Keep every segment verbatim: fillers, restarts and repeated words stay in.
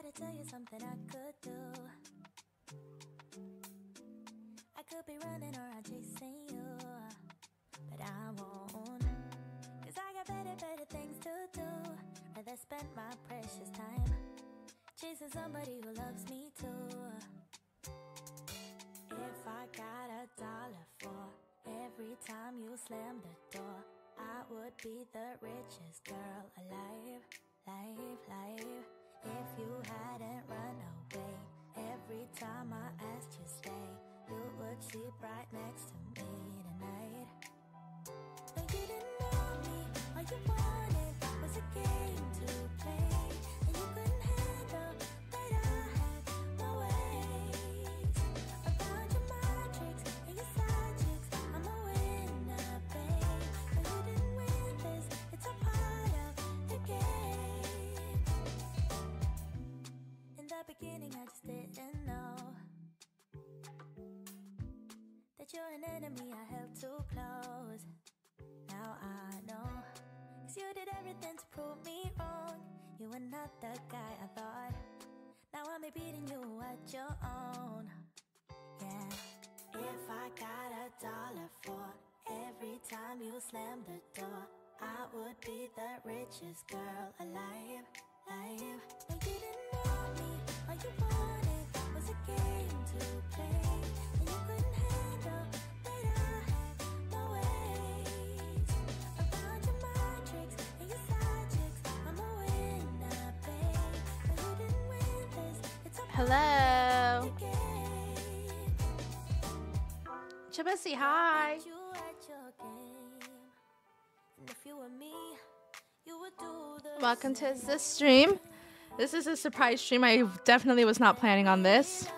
gotta tell you something I could do. I could be running around chasing you, but I won't, cause I got better, better things to do. Rather spend my precious time chasing somebody who loves me too. If I got a dollar for every time you slam the door, I would be the richest girl alive, life, life. If you hadn't run away every time I asked you stay, you would sleep right next to me tonight. But you didn't know me, all you wanted was a game to play, and you couldn't handle that I had my ways. Around your mind tricks and your side chicks, I'm a winner, babe. But you didn't win this, it's a part of the game. In the beginning I just didn't know that you're an enemy I held too close. Now I know, cause you did everything to prove me wrong. You were not the guy I thought. Now I'm beating you at your own. Yeah. If I got a dollar for every time you slammed the door, I would be the richest girl alive, alive. And you didn't. All you wanted was a game to play, and you couldn't handle that I had my ways. Around your mind tricks and your side chicks, I'm a winner, babe. But you didn't win this, it's a hello game. Chibisi, hi. You at your game, and if you were me, you would do the welcome same. To this stream. This is a surprise stream. I definitely was not planning on this,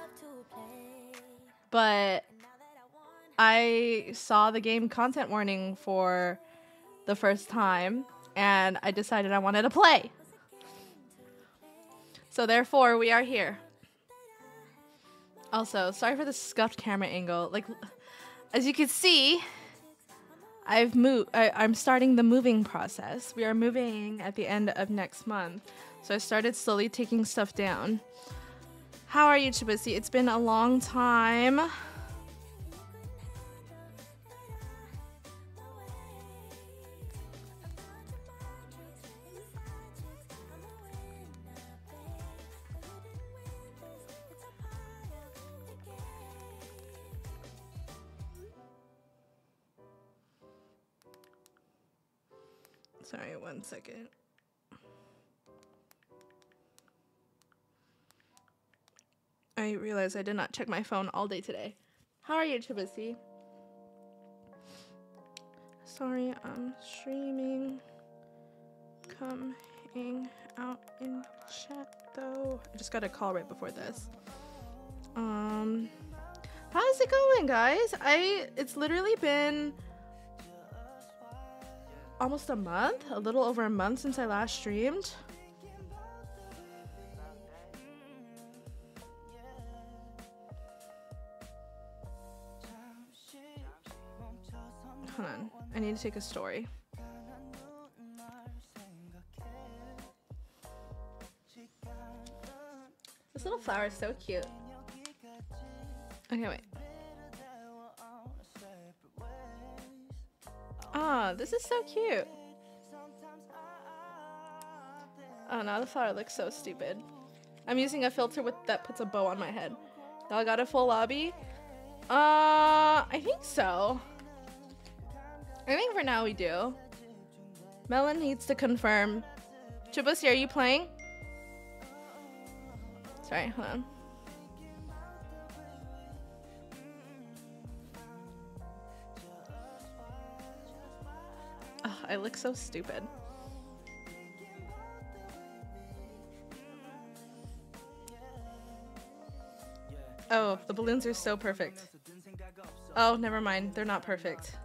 but I saw the game Content Warning for the first time, and I decided I wanted to play. So therefore, we are here. Also, sorry for the scuffed camera angle. Like, as you can see, I've moved. I, I'm starting the moving process. We are moving at the end of next month. So I started slowly taking stuff down. How are you, Chibisi? It's been a long time. Sorry, one second. I realized I did not check my phone all day today. How are you, Chibisi? Sorry, I'm streaming. Come hang out in chat, though. I just got a call right before this. Um, how's it going, guys? I it's literally been almost a month, a little over a month since I last streamed. Hold on, I need to take a story. This little flower is so cute. Okay, wait. Ah, oh, this is so cute. Oh, now the flower looks so stupid. I'm using a filter with that puts a bow on my head. Y'all got a full lobby? Uh, I think so. I think for now we do. Melon needs to confirm. Chibisi, are you playing? Sorry, hold on. Ugh, I look so stupid. Oh, the balloons are so perfect. Oh, never mind. They're not perfect.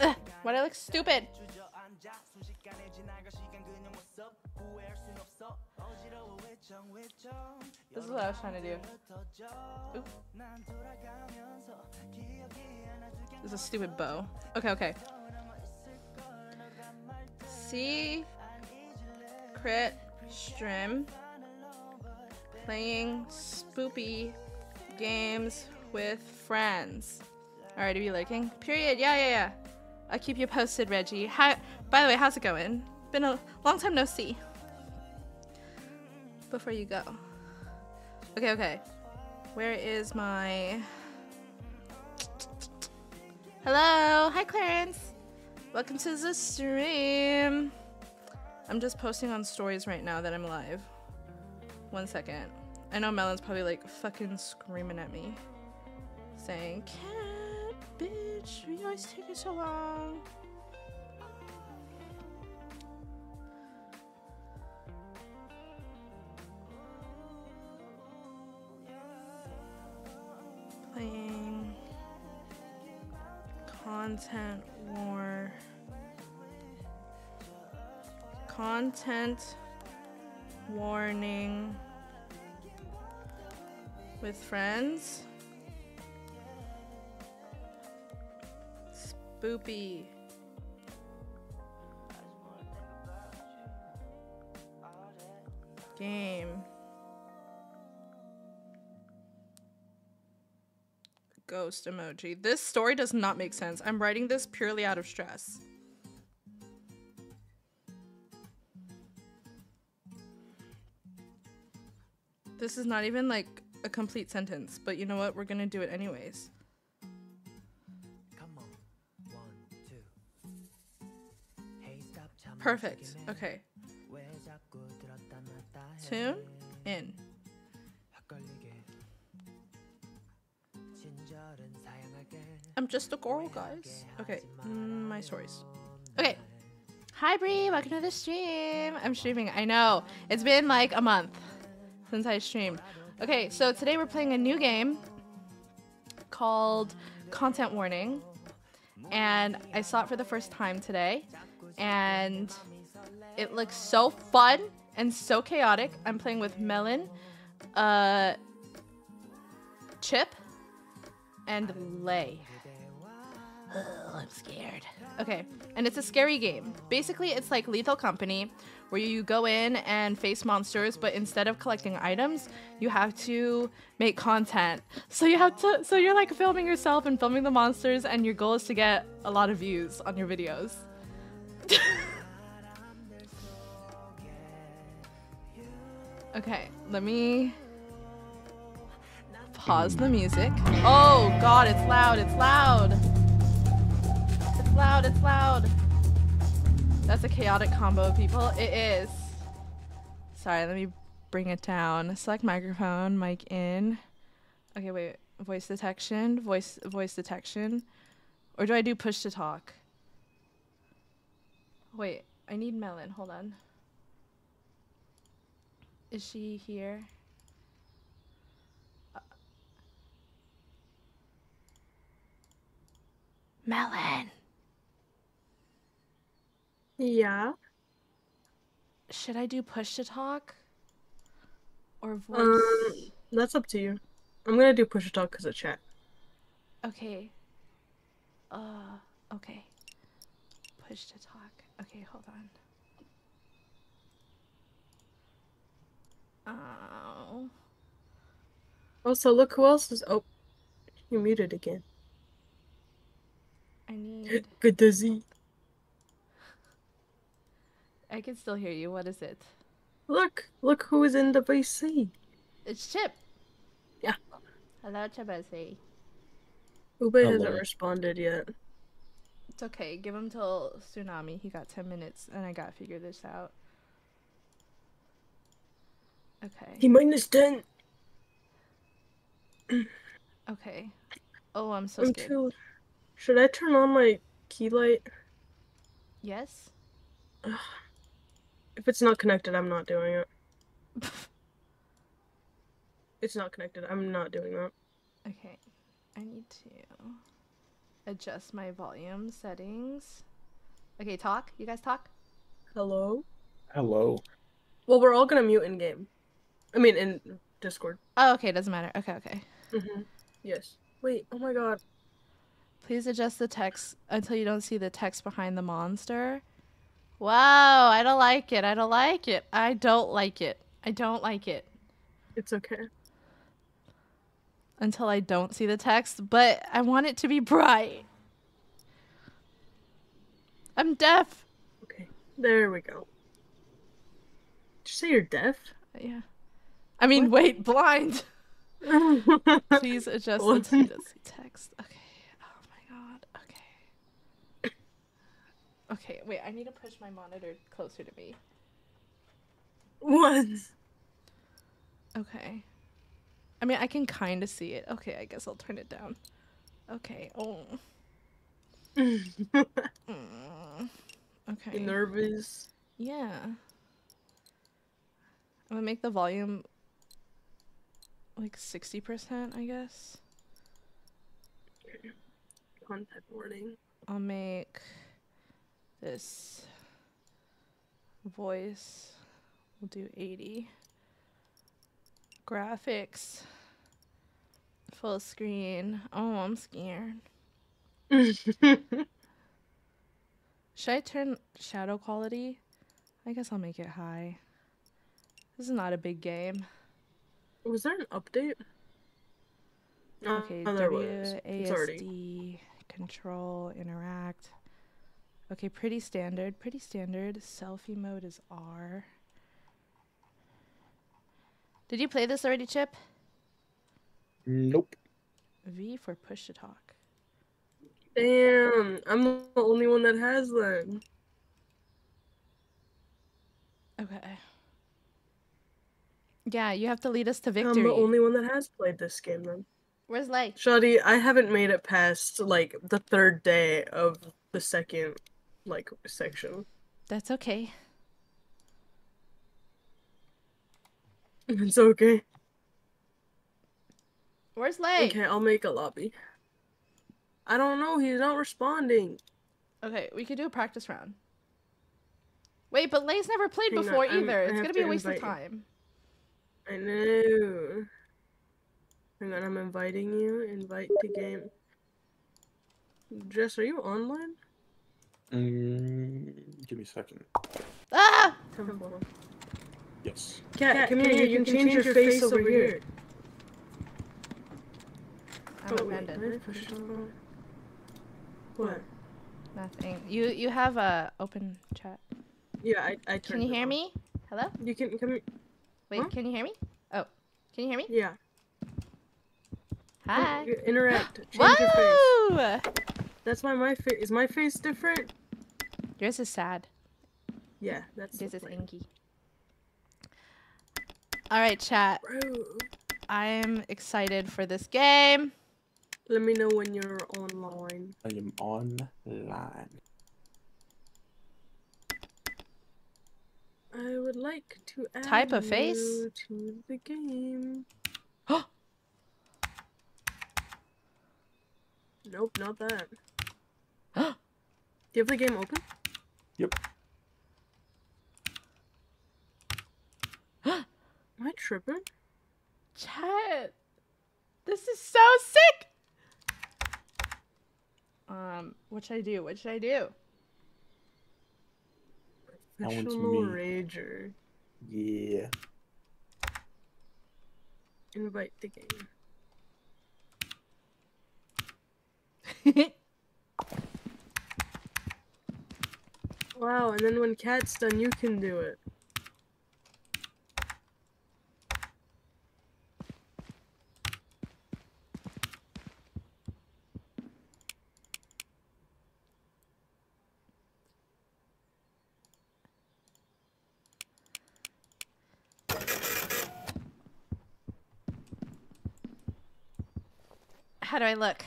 Ugh, why do I look stupid? This is what I was trying to do. Oop. This is a stupid bow. Okay, okay. see Crit Stream playing spoopy games with friends. Alright, are you liking? Period. Yeah, yeah, yeah. I'll keep you posted, Reggie. Hi. By the way, how's it going? Been a long time no see. Before you go. Okay, okay. Where is my... Hello! Hi, Clarence! Welcome to the stream! I'm just posting on stories right now that I'm live. One second. I know Melon's probably like fucking screaming at me. Saying, Cat, bitch, you always taking so long. Playing Content War. Content Warning with friends. Spoopy. Game. Ghost emoji. This story does not make sense. I'm writing this purely out of stress. This is not even like a complete sentence, but you know what? We're gonna do it anyways. Come on. One, two. Hey, stop. Perfect. Okay. Tune in. I'm just a girl, guys. Okay, mm, my stories. Okay. Hi, Bree. Welcome to the stream. I'm streaming. I know. It's been like a month since I streamed. Okay, so today we're playing a new game called Content Warning. And I saw it for the first time today. And it looks so fun and so chaotic. I'm playing with Melon, uh, Chip, and Lay. Oh, I'm scared. Okay, and it's a scary game. Basically, it's like Lethal Company, where you go in and face monsters, but instead of collecting items, you have to make content. So you have to, so you're like filming yourself and filming the monsters, and your goal is to get a lot of views on your videos. Okay, let me pause the music. Oh God, it's loud, it's loud. It's loud, it's loud. That's a chaotic combo of people. It is. Sorry, let me bring it down. Select microphone, mic in. Okay, wait, voice detection, voice voice detection. Or do I do push to talk? Wait, I need Melon, hold on. Is she here? Melon. Yeah. Should I do push to talk? Or voice? Um, that's up to you. I'm gonna do push to talk because of chat. Okay. Uh, okay. Push to talk. Okay, hold on. Oh. Also, look who else is. Oh, you muted again. I need... Good to see. I can still hear you. What is it? Look! Look who is in the P C. It's Chip. Yeah. Hello, Chip. Ube hasn't responded yet. It's okay. Give him till Tsunami. He got ten minutes and I gotta figure this out. Okay. He minus ten! Okay. Oh, I'm so I'm scared. Too... Should I turn on my key light? Yes. Ugh. If it's not connected, I'm not doing it. It's not connected. I'm not doing that. Okay. I need to adjust my volume settings. Okay, talk. You guys talk? Hello? Hello. Well, we're all gonna mute in-game. I mean, in Discord. Oh, okay. Doesn't matter. Okay, okay. Mm-hmm. Yes. Wait. Oh my god. Please adjust the text until you don't see the text behind the monster. Wow, I don't like it. I don't like it. I don't like it. I don't like it. It's okay. Until I don't see the text, but I want it to be bright. I'm deaf. Okay, there we go. Did you say you're deaf? Yeah. I mean, what? Wait, blind. Please adjust the text. Okay. Oh my god. Okay. Okay, wait, I need to push my monitor closer to me. What? Okay. I mean, I can kind of see it. Okay, I guess I'll turn it down. Okay. Oh. mm. Okay. You nervous? Yeah. I'm gonna make the volume like sixty percent, I guess. Content warning. I'll make this voice. We'll do eighty. Graphics, full screen. Oh, I'm scared. Should I turn shadow quality? I guess I'll make it high. This is not a big game. Was there an update? Okay, oh, there was. W A S D, control, interact. Okay, pretty standard, pretty standard. Selfie mode is R. Did you play this already, Chip? Nope. V for push to talk. Damn, I'm the only one that has that. Okay. Yeah, you have to lead us to victory. I'm the only one that has played this game, then. Where's Light? Shadi, I haven't made it past, like, the third day of the second, like, section. That's okay. It's okay. Where's Lay? Okay, I'll make a lobby. I don't know. He's not responding. Okay, we could do a practice round. Wait, but Lay's never played Hang before on, either. I'm, it's gonna be a waste of time. You. I know. Hang on, I'm inviting you. Invite to game. Jess, are you online? Um, give me a second. Ah! Come on. Yes. Cat, Cat, come here. You, you can, can change, change your face, face over here. here. I'm oh, abandoned. Wait, what? Nothing. You you have a open chat. Yeah, I I. Can you hear off. me? Hello. You can come here. Wait, huh? Can you hear me? Oh, can you hear me? Yeah. Hi. Oh, interact. Change Whoa! Your face. That's why my face is my face different. Yours is sad. Yeah, that's. This is inky. All right, chat. Bro. I am excited for this game. Let me know when you're online. I am online. I would like to add Type a face. you to the game. Nope, not that. Do you have the game open? Yep. Am I tripping? Chat, this is so sick. Um, what should I do? What should I do? Professional rager. Yeah. Invite the game. Wow, and then when Cat's done, you can do it. How do I look?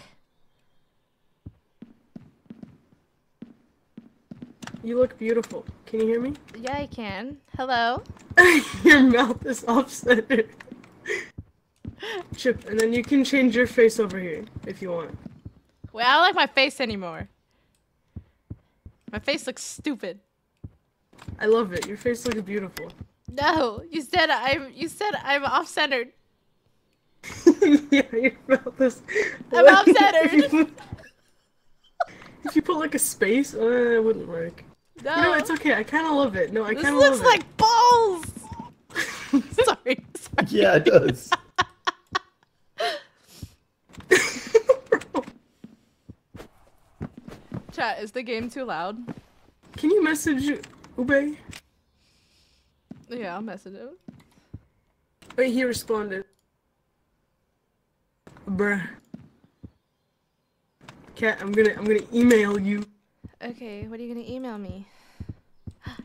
You look beautiful. Can you hear me? Yeah, I can. Hello? Your mouth is off-center. Chip, and then you can change your face over here if you want. Well, I don't like my face anymore. My face looks stupid. I love it. Your face looks beautiful. No, you said I'm. You said I'm off-centered. Yeah, your mouth is. I'm off-centered. If you put like a space, uh, it wouldn't work. No. No, it's okay. I kind of love it. No, I kind of love it. This looks like balls. Sorry. Sorry. Yeah, it does. Chat, is the game too loud? Can you message Ube? Yeah, I'll message him. Wait, he responded. Bruh. Cat, I'm gonna I'm gonna email you. Okay, what are you gonna email me?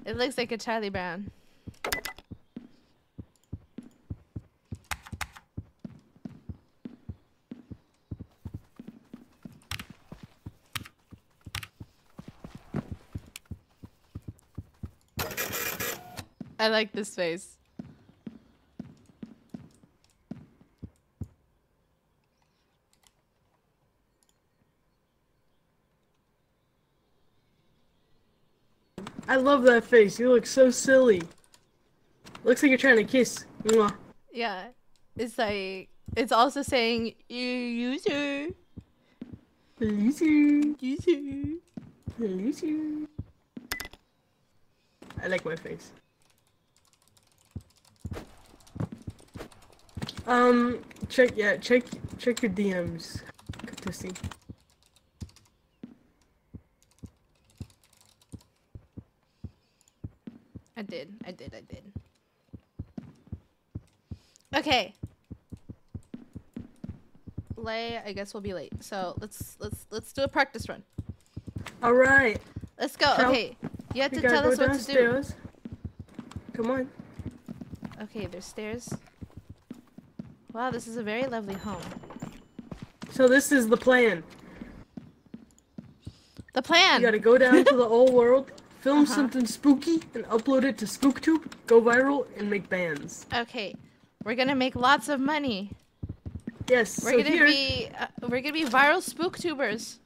It looks like a Charlie Brown. I like this face. I love that face. You look so silly. Looks like you're trying to kiss. Mwah. Yeah. It's like, it's also saying, you user. User. User. User. I like my face. Um, check, yeah, check, check your D Ms. Good to see. I did, I did, I did. Okay. Lay, I guess we'll be late. So let's, let's, let's do a practice run. All right. Let's go. Help. Okay. You have we to tell us what downstairs. To do. Come on. Okay, there's stairs. Wow, this is a very lovely home. So this is the plan. The plan! You gotta go down to the old world, film uh-huh. something spooky, and upload it to SpookTube, go viral, and make bands. Okay, we're gonna make lots of money. Yes, we're so gonna here... be uh, we're gonna be viral SpookTubers.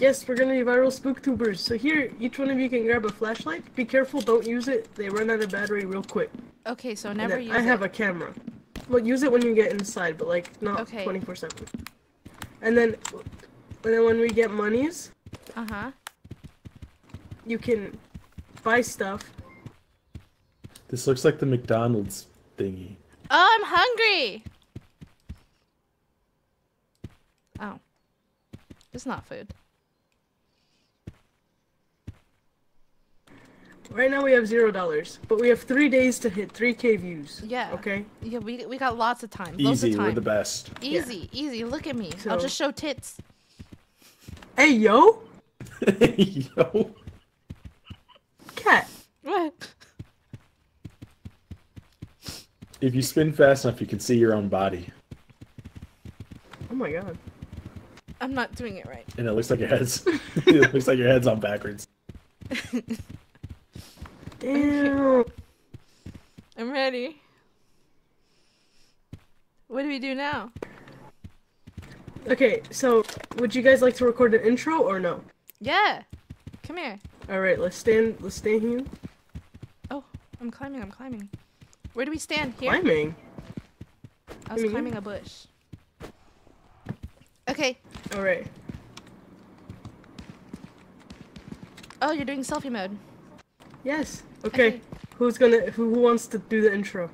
Yes, we're gonna be viral SpookTubers. So here, each one of you can grab a flashlight. Be careful, don't use it. They run out of battery real quick. Okay, so never use it. I have a camera. Well, use it when you get inside, but like not okay. twenty-four seven. And then, and then when we get monies, uh huh, you can buy stuff. This looks like the McDonald's thingy. Oh, I'm hungry. Oh, it's not food. Right now we have zero dollars, but we have three days to hit three K views. Yeah. Okay? Yeah, we, we got lots of time. Easy, lots of time. We're the best. Easy, yeah. easy. Look at me. So... I'll just show tits. Hey, yo! Hey, yo! Cat! What? If you spin fast enough, you can see your own body. Oh my god. I'm not doing it right. And it looks like your head's, it looks like your head's on backwards. Damn. I'm ready. What do we do now? Okay, so would you guys like to record an intro or no? Yeah. Come here. All right, let's stand. Let's stand here. Oh, I'm climbing. I'm climbing. Where do we stand here? Climbing. I was I mean, climbing a bush. Okay. All right. Oh, you're doing selfie mode. Yes. Okay. okay. Who's gonna? Who, who wants to do the intro?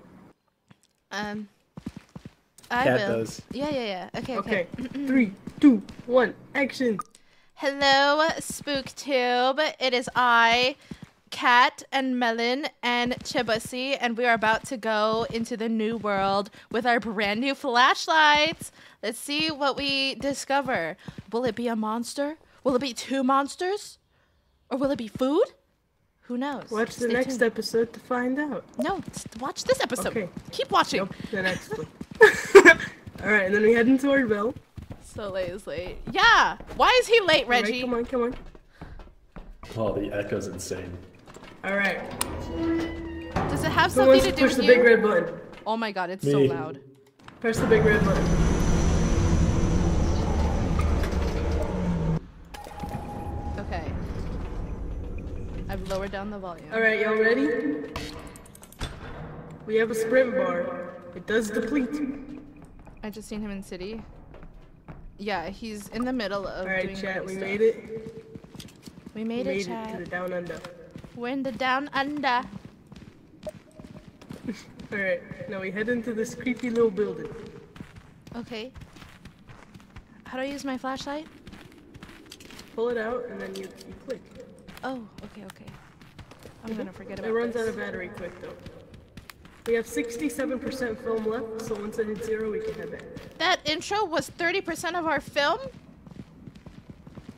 Um. I Cat will. Does. Yeah, yeah, yeah. Okay. Okay. okay. Three, two, one, action. Hello, SpookTube. It is I, Cat, and Melon, and Chibussy, and we are about to go into the new world with our brand new flashlights. Let's see what we discover. Will it be a monster? Will it be two monsters? Or will it be food? Who knows? Watch Stay the next tuned. Episode to find out. No, watch this episode. Okay. Keep watching. Nope, the next one. All right, and then we head into our bell. So late is late. Yeah. Why is he late, Reggie? All right, come on, come on. Oh, the echo's insane. All right. Does it have Who something to, to do with push the you? big red button? Oh my God, it's Me. so loud. Press the big red button. Lower down the volume. Alright, y'all ready? We have a sprint bar. It does deplete. I just seen him in city. Yeah, he's in the middle of Alright, chat, we stuff. made it. We made, we it, made chat. it to the down under. We're in the down under. Alright, now we head into this creepy little building. Okay. How do I use my flashlight? Pull it out and then you, you click. Oh, okay, okay. I'm mm-hmm. gonna forget about it. It runs this. out of battery quick though. We have sixty-seven percent film left, so once it hits zero, we can head back. That intro was thirty percent of our film?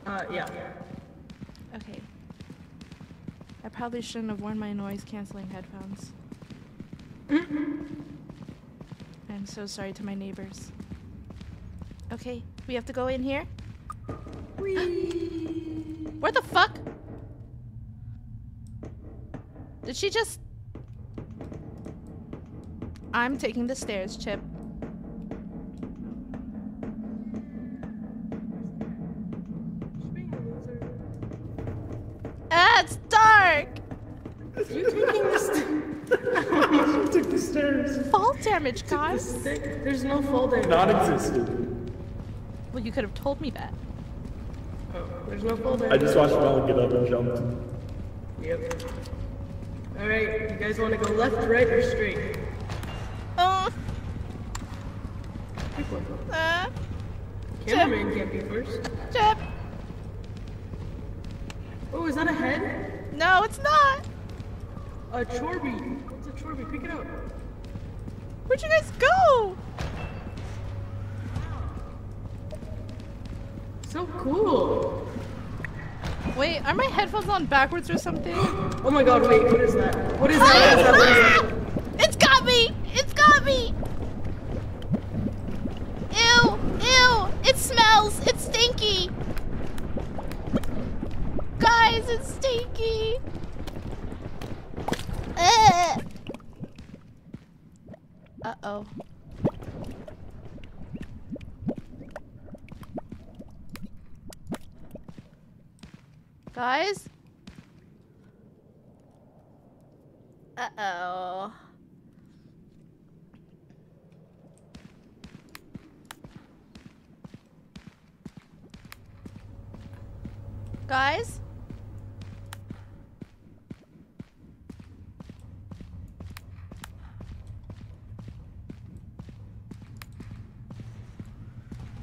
Uh, yeah. Okay. I probably shouldn't have worn my noise-canceling headphones. I'm so sorry to my neighbors. Okay, we have to go in here? Whee! Where the fuck? Did she just... I'm taking the stairs, Chip. Ah, it's dark! You're taking the stairs. You took the stairs. Fall damage, guys. The There's no fall damage. Non-existent. Well, you could have told me that. Oh, there's no fall damage. I just watched Molly get up and jumped. Yep. Alright, you guys want to go left, right, or straight? Oh. Uh, Cameraman can't be first. Chip. Oh, is that a head? No, it's not. A Chorby. It's a Chorby. Pick it up. Where'd you guys go? So cool. Wait, are my headphones on backwards or something? Oh my god, wait, what is that? What is that? What is that? What is that? What is that? It's got me! It's got me! Ew! Ew! It smells! It's stinky! Guys, it's stinky! Ugh. Uh-oh. Guys? Uh-oh. Guys?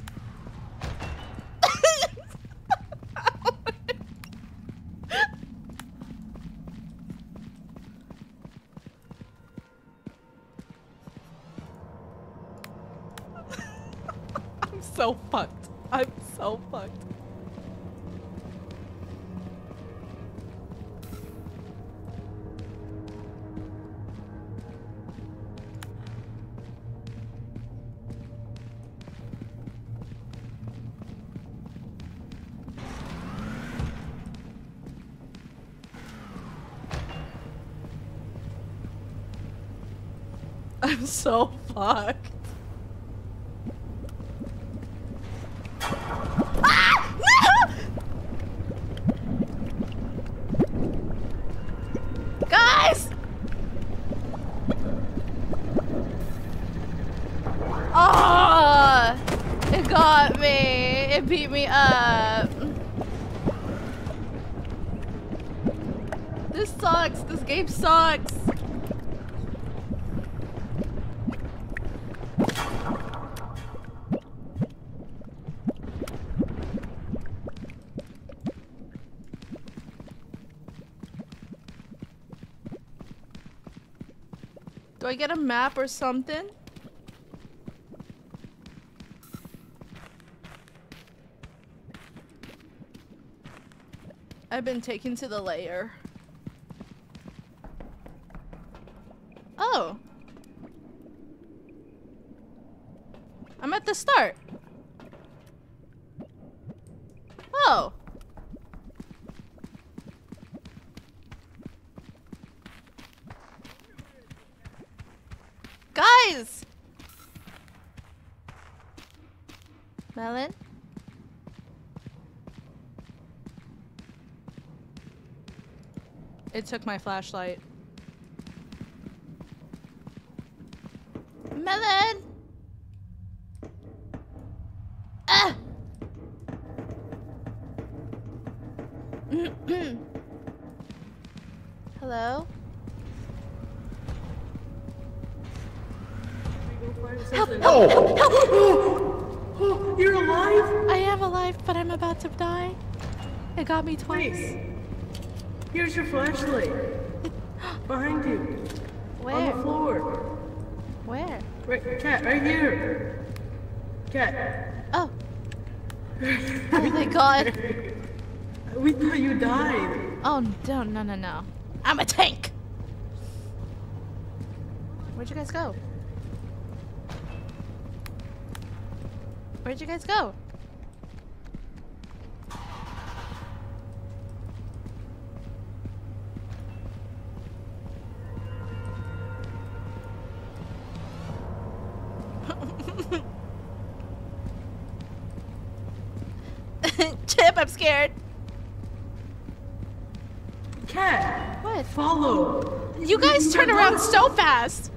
I'm so fucked. I'm so fucked. I'm so fucked. Ah! No! Guys! Ah! Oh, it got me. It beat me up. This sucks. This game sucks. Do I get a map or something? I've been taken to the lair. Oh. I'm at the start. Oh. Guys! Melon? It took my flashlight. Melon! Ah! Hello? Help! Help! Oh. Help! Help! Oh. Oh, you're alive? I am alive, but I'm about to die. It got me twice. Wait. Here's your flashlight. Behind you. Where? On the floor. Where? Right, Cat, right here. Cat. Oh. Oh my God. We thought you died. Oh no no no no! I'm a tank. Where'd you guys go? Where'd you guys go? Chip, I'm scared. Cat, what? Follow. You guys turn around so fast.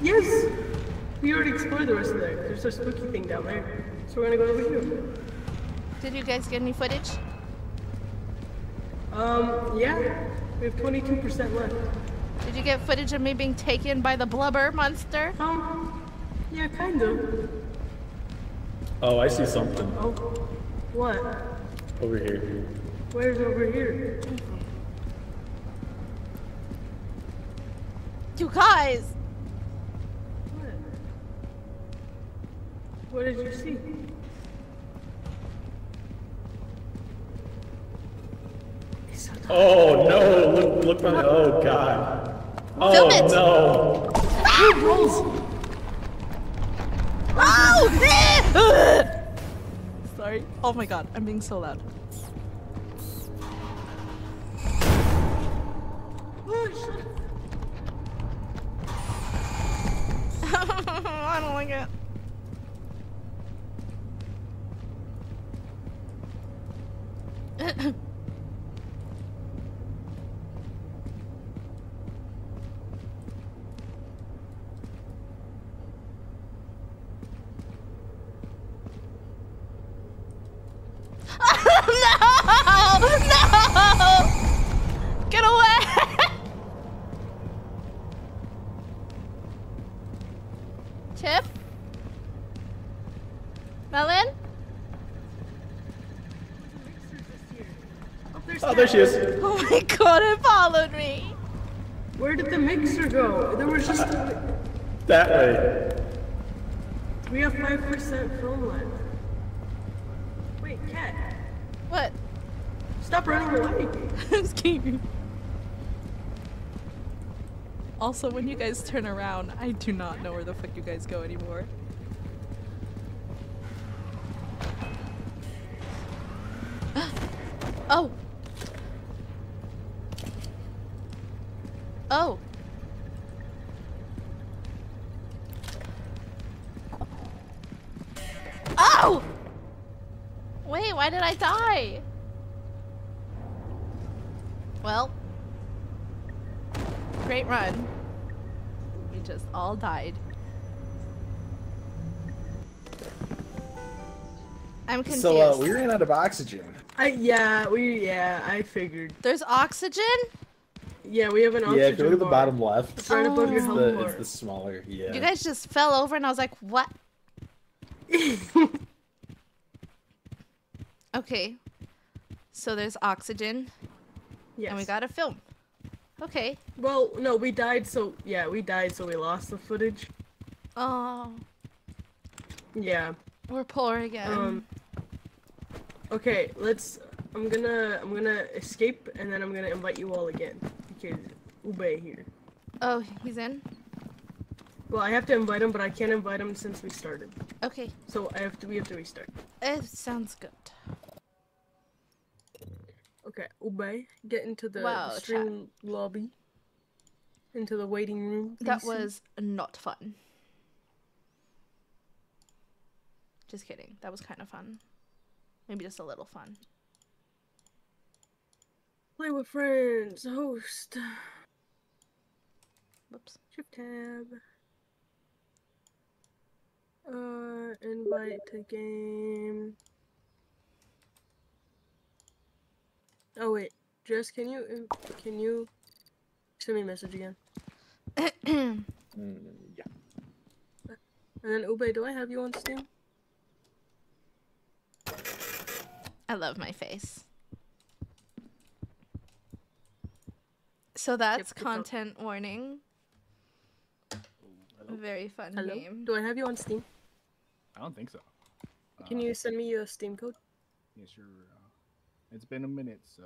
Yes. We already explored the rest of there. There's a spooky thing down there. So we're gonna go over here. Did you guys get any footage? Um, yeah. We have twenty-two percent left. Did you get footage of me being taken by the blubber monster? Um, yeah, kind of. Oh, I see something. Oh, what? Over here. Where's over here? You guys! What? What did you see? Oh no! Look! Look! What? Oh God! Oh Film it. No! Ah! Oh! Sorry. Oh my God! I'm being so loud. I don't like it. No! No! Get away! Chip? Melon? Oh, there she is. Oh my God, it followed me. Where did the mixer go? There was just a... That way. We have five percent film left. Wait, Cat. What? Stop running away. I'm scared. Also, when you guys turn around, I do not know where the fuck you guys go anymore. Oh! Oh! Oh! Wait, why did I die? Well... Great run. We just all died. I'm confused. So uh, we ran out of oxygen. I yeah we yeah I figured. There's oxygen. Yeah, we have an oxygen. Yeah, go to the bottom left. It's right above your helmet. It's the smaller. Yeah. You guys just fell over, and I was like, what? Okay. So there's oxygen. Yes. And we got a film. Okay. Well, no, we died, so yeah, we died, so we lost the footage. Oh. Yeah. We're poor again. Um. Okay, let's. I'm gonna. I'm gonna escape, and then I'm gonna invite you all again because Ube here. Oh, he's in. Well, I have to invite him, but I can't invite him since we started. Okay. So I have to. We have to restart. It sounds good. Okay, Ube, get into the wow, stream chat. lobby, into the waiting room. That was not fun. Just kidding. That was kind of fun. Maybe just a little fun. Play with friends, host. Whoops. Shift tab. Uh, invite to game. Oh wait, Jess, can you, can you Send me a message again. mm, yeah. And then, Ube, do I have you on Steam? I love my face. So that's yep, Content Warning. Hello. Very fun Hello. game. Do I have you on Steam? I don't think so. Can uh, you send me your Steam code? Yeah, sure. Uh, it's been a minute, so...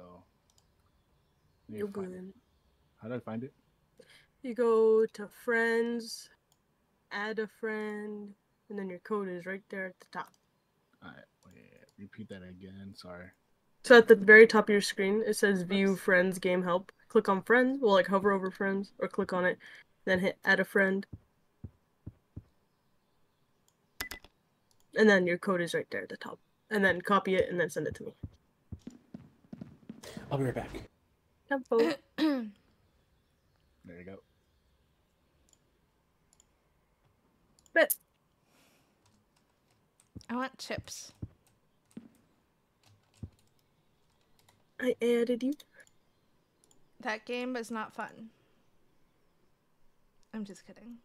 You're good. How do I find it? You go to friends, add a friend, and then your code is right there at the top. All right, wait, repeat that again. Sorry. So at the very top of your screen, it says view friends game help. Click on friends. Well, like hover over friends or click on it, then hit add a friend. And then your code is right there at the top. And then copy it and then send it to me. I'll be right back. There you go. But I want chips. I added you. That game was not fun. I'm just kidding.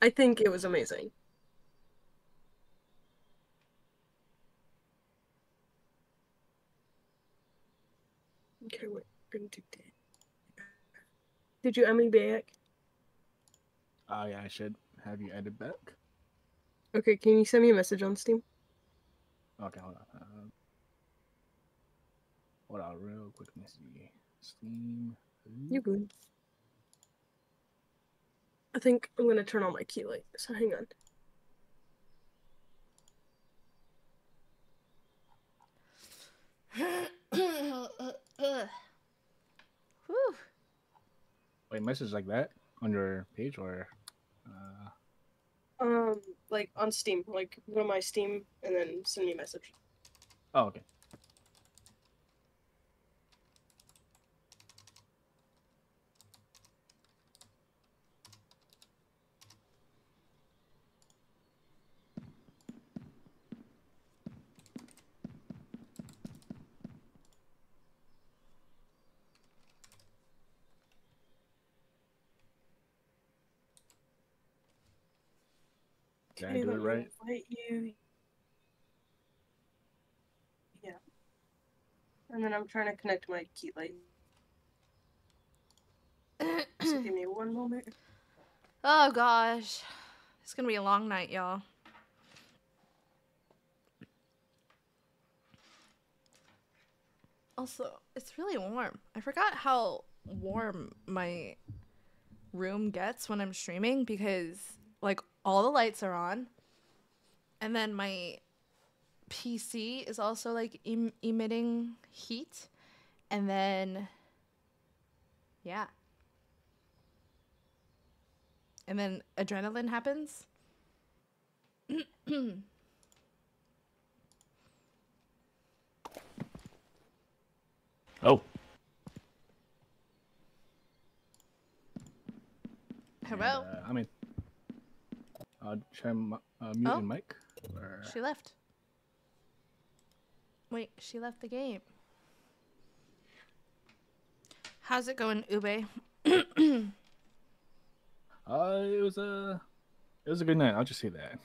I think it was amazing. Okay, wait. Did you add me back? Oh, yeah, I should. Have you added back? Okay, can you send me a message on Steam? Okay, hold on. Uh, hold on real quick. Let me see. Steam. You're good. I think I'm going to turn on my key light, so hang on. Whew. Wait, message like that on your page or? Uh... Um, like on Steam. Like go to my Steam and then send me a message. Oh, okay. Did I do it right? You... Yeah. And then I'm trying to connect my key light. So give me one moment. Oh gosh. It's gonna be a long night, y'all. Also, it's really warm. I forgot how warm my room gets when I'm streaming because like all the lights are on, and then my P C is also like em emitting heat, and then yeah, and then adrenaline happens. Oh, hello. Yeah, I mean. Uh, should I m uh, mute oh. mic? Or... She left. Wait, she left the game. How's it going, Ube? uh, it was a, it was a good night. I'll just say that.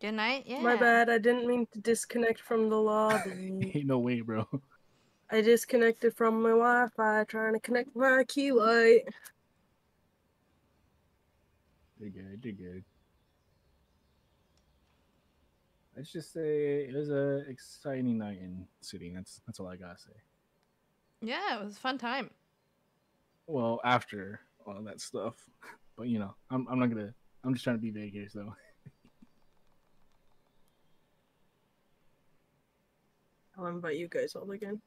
Good night. Yeah. My bad. I didn't mean to disconnect from the lobby. Ain't no way, bro. I disconnected from my Wi-Fi trying to connect my key light. Did good. Did good. Let's just say it was a exciting night in City. That's that's all I gotta say. Yeah, it was a fun time. Well, after all that stuff, but you know, I'm I'm not gonna. I'm just trying to be vague here, so. I'll invite you guys all again.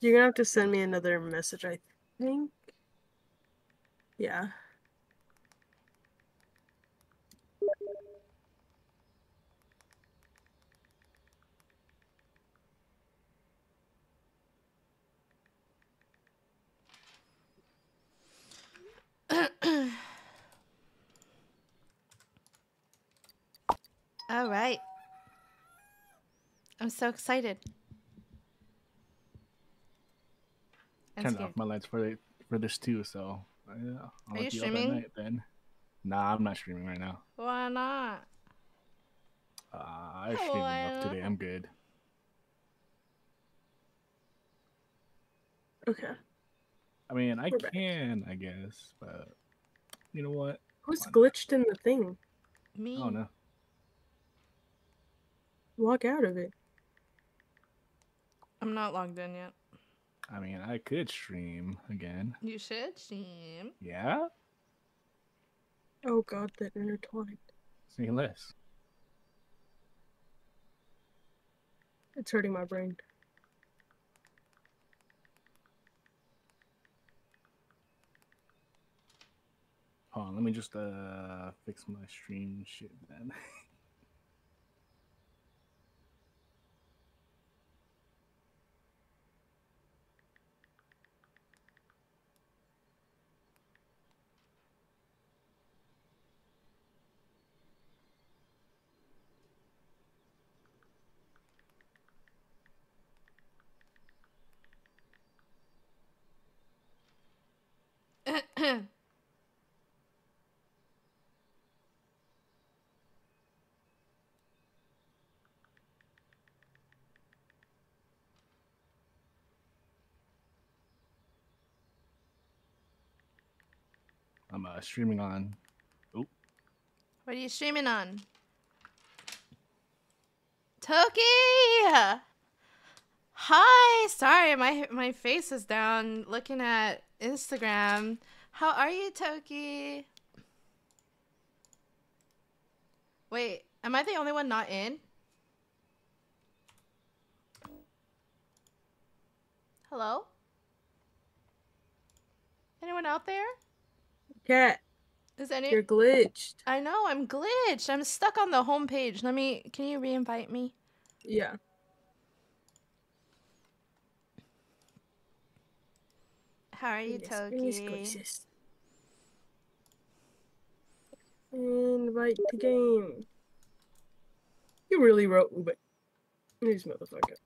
You're gonna have to send me another message, I think. Yeah. All right. I'm so excited. Turned off my lights for for this too, so Yeah. I'll Are you streaming? Night, then. Nah, I'm not streaming right now. Why not? Uh, I streamed enough today. I'm good. Okay. I mean, I We're can, back. I guess, but you know what? Who's glitched in the thing? Me. Oh no. Log out of it. I'm not logged in yet. I mean, I could stream again. You should stream. Yeah? Oh god, that intertwined. Say less. It's hurting my brain. Hold on, let me just uh fix my stream shit then. I'm uh, streaming on. Oh. What are you streaming on? Toki! Hi! Sorry, my my face is down looking at Instagram. How are you, Toki? Wait, am I the only one not in? Hello? Anyone out there? Cat, is any... you're glitched. I know, I'm glitched. I'm stuck on the home page. Let me... Can you re-invite me? Yeah. How are you, Toki? Invite the game. You really wrote... But... These motherfuckers.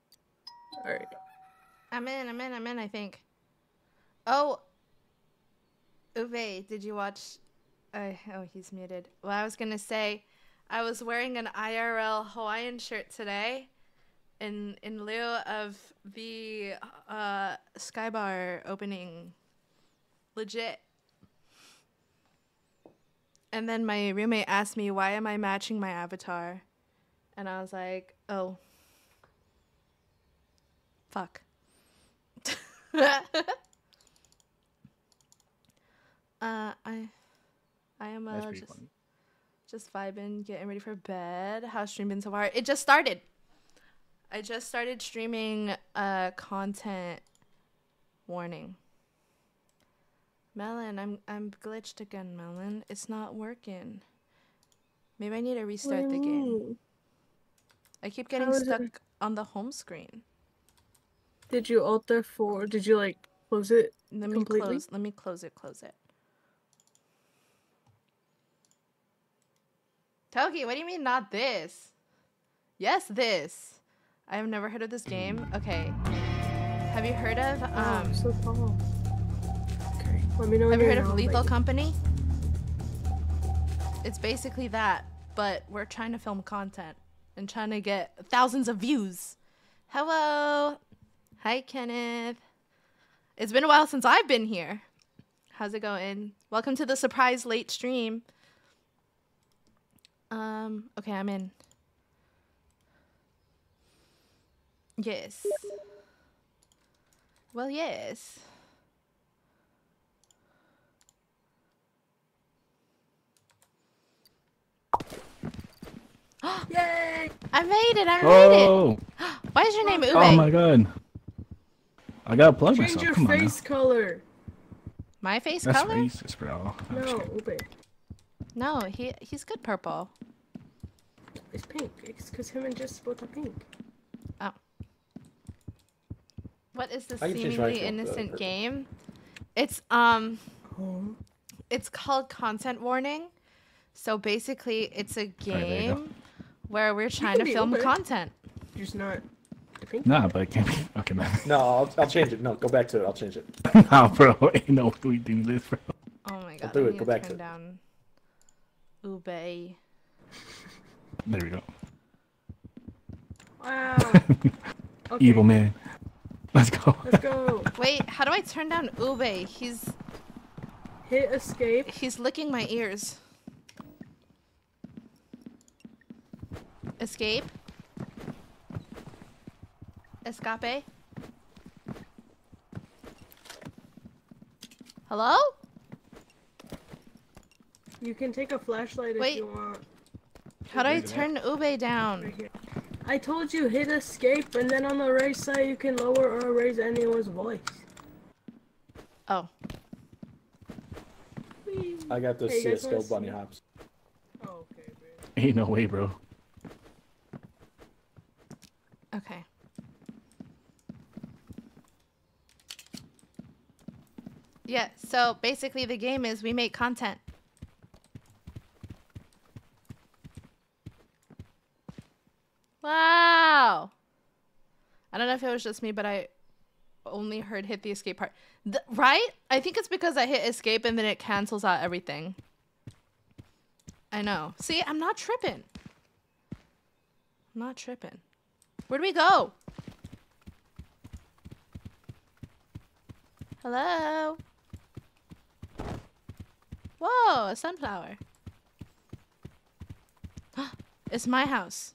Alright. I'm in, I'm in, I'm in, I think. Oh... Uwe, did you watch... Uh, oh, he's muted. Well, I was going to say, I was wearing an I R L Hawaiian shirt today in in lieu of the uh, Skybar opening. Legit. And then my roommate asked me, why am I matching my avatar? And I was like, oh. Fuck. Uh, I, I am uh, just, just vibing, getting ready for bed. How's stream been so far? It just started. I just started streaming uh, Content Warning. Melon, I'm I'm glitched again, Melon. It's not working. Maybe I need to restart the game. I keep getting stuck it? on the home screen. Did you alt F four? Did you like close it Let me completely? close. Let me close it. Close it. Toki, what do you mean not this? Yes, this. I have never heard of this game. Okay. Have you heard of um? Oh, I'm so tall. Okay. Let me know. Have you heard of Lethal Company? It's basically that, but we're trying to film content and trying to get thousands of views. Hello. Hi, Kenneth. It's been a while since I've been here. How's it going? Welcome to the surprise late stream. Um, okay, I'm in. Yes. Well, yes. Yay! I made it! I made oh. it! Why is your name Uwe? Oh my god. I gotta plug Change myself. Change your Come face color. My face That's color? That's racist, bro. No, Uwe. No, he he's good purple. It's pink. It's because him and Jess both are pink. Oh. What is this seemingly innocent game? It's um, oh. it's called Content Warning. So basically, it's a game right, where we're trying to film open. content. You're just not the pink. Nah, but it can't be. Okay, man. No, I'll I'll change it. No, go back to it. I'll change it. Nah, bro, ain't no way we do this, bro. my god. I'll do it. Go back to it. Down. Ubay. There we go. Wow. Okay. Evil man. Let's go. Let's go. Wait, how do I turn down Ubay? He's... Hit escape. He's licking my ears. Escape. Escape. Hello? You can take a flashlight. Wait. If you want. How do I turn Ubay down? Right here. I told you hit escape, and then on the right side you can lower or raise anyone's voice. Oh. Whee. I got the hey, C S G O bunny hops. Oh, okay, bro. Ain't no way, bro. Okay. Yeah, so basically the game is we make content. Wow! I don't know if it was just me, but I only heard hit the escape part. The, right? I think it's because I hit escape and then it cancels out everything. I know. See, I'm not tripping. I'm not tripping. Where do we go? Hello? Whoa, a sunflower. It's my house.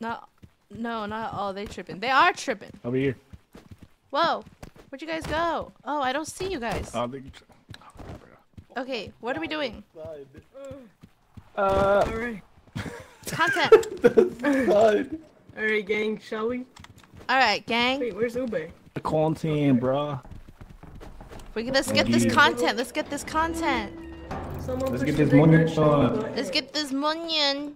Not, no, not all. They tripping. They are tripping. Over here. Whoa, where'd you guys go? Oh, I don't see you guys. Uh, they... Okay, what are we doing? Uh, all right. Content. All right, gang, shall we? All right, gang. Wait, where's Ubay? The content, bruh. We can, let's get this content. Let's get this content. Someone let's get this minion. Let's get this minion.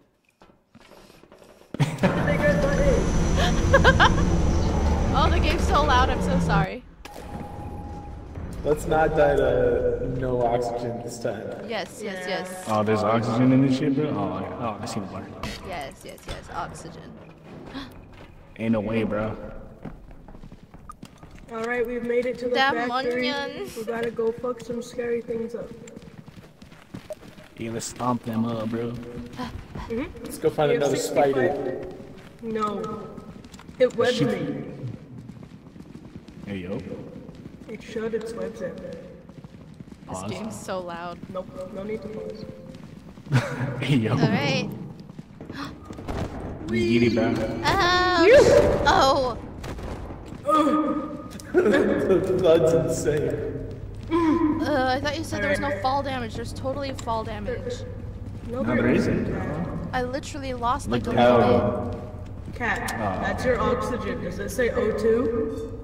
Oh, the game's so loud. I'm so sorry. Let's not die to no oxygen this time. Yes, yes, yes. Oh, there's oxygen in this shit, bro? Oh, yeah. Oh, I see the water. Yes, yes, yes. Oxygen. Ain't no way, bro. Alright, we've made it to the Damn factory. Onions. We gotta go fuck some scary things up. Yeah, let's stomp them up, bro. Mm-hmm. Let's go find another spider. No. It webbed me. Hey, yo. It showed its webs at me. This game's so loud. Nope, no need to pause. Hey, yo. Alright. We get it back. Oh. Oh. That's insane. Uh, I thought you said there was no fall damage. There's totally fall damage. No, there isn't. I literally lost like the whole thing. Cat, that's your oxygen. Does it say O two?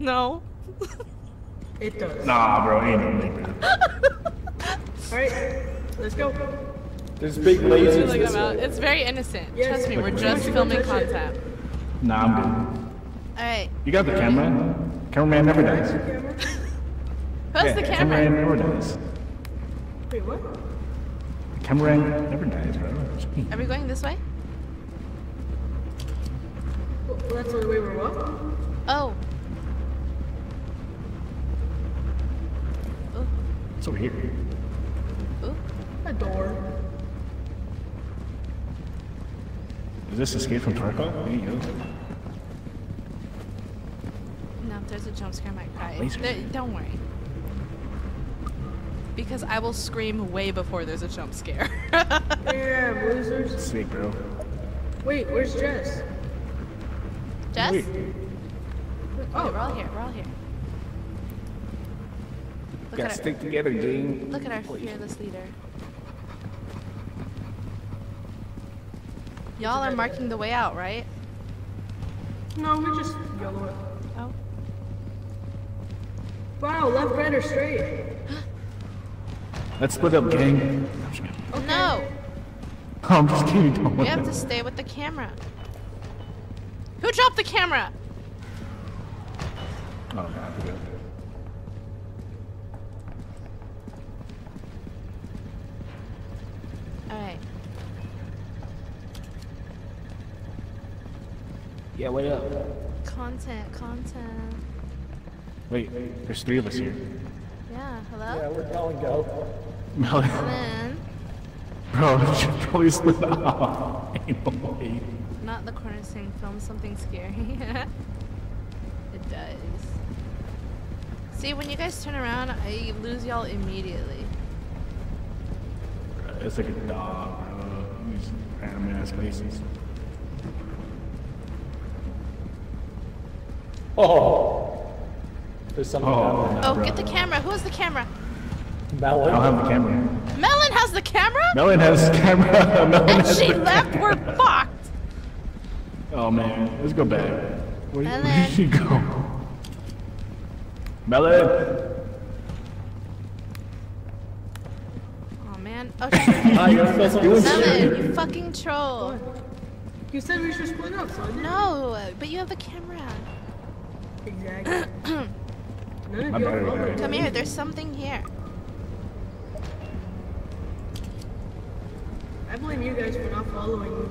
No. It does. Nah, bro, ain't no way, bro. Alright, let's go. There's big lasers. Look out. It's very innocent. Yes. Trust me, we're just filming content. Nah, I'm good. Alright. You got the camera? Cameraman never dies. Who's yeah, the camera? Cameraman never dies. Wait, what? The cameraman never dies, bro. Are we going this way? Well, that's the way we're walking. Oh. Ooh. It's over here. Ooh. A door. Is this escape from Tarkov? There you go. No, if there's a jump scare, I might cry. There, don't worry. Because I will scream way before there's a jump scare. Yeah, losers. Sweet, bro. Wait, where's Jess? Jess? Wait. Oh, yeah, we're all here. We're all here. Look Gotta at stick our, together, gang. Look at our fearless leader. Y'all are marking the way out, right? No, we just yellow it. Oh. Wow, left, right, or straight? Let's split up, gang. Okay. No! I'm just kidding. Don't we have that. to stay with the camera. Who dropped the camera? Oh, God. Alright. Yeah, wait up. Content, content. Wait, there's three of us here. Yeah, hello? Yeah, we're calling go. Melon. Come in. Bro, you should probably slip out. Ain't no way. Not the corner saying film something scary. It does. See, when you guys turn around, I lose y'all immediately. It's like a dog, bro. These random ass places. Oh! There's something oh, down there. Oh, get the camera. Who has the camera? Melon. I don't have the camera. Melon has the camera? Melon has the camera. Melon and has she the left. Camera. We're fucked. Oh, man. Let's go back. Where, where did she go? Melon. Oh, man. Oh, shit. Melon, you fucking troll. You said we should split up, son. No, but you have the camera. Exactly. Come here, there's something here. I blame you guys for not following me.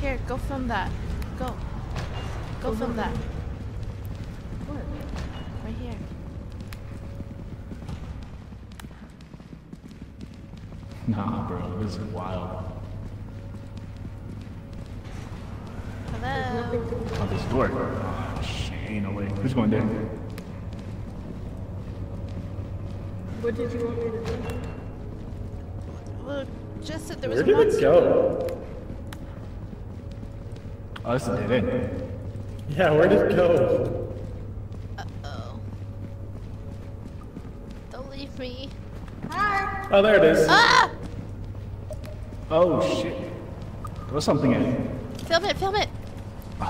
Here, go film that. Go. Go, go film that. What? Right here. Nah, bro, this is wild. Hello? Oh, this door. Oh, shit, ain't no way. Who's going there? What did you want me to do? Well, just that there was. Where did it go? Oh, this is dead end. Yeah, where did it go? Uh oh. Don't leave me. Hi. Oh, there it is. Ah! Oh shit. There was something in it. Film it, film it.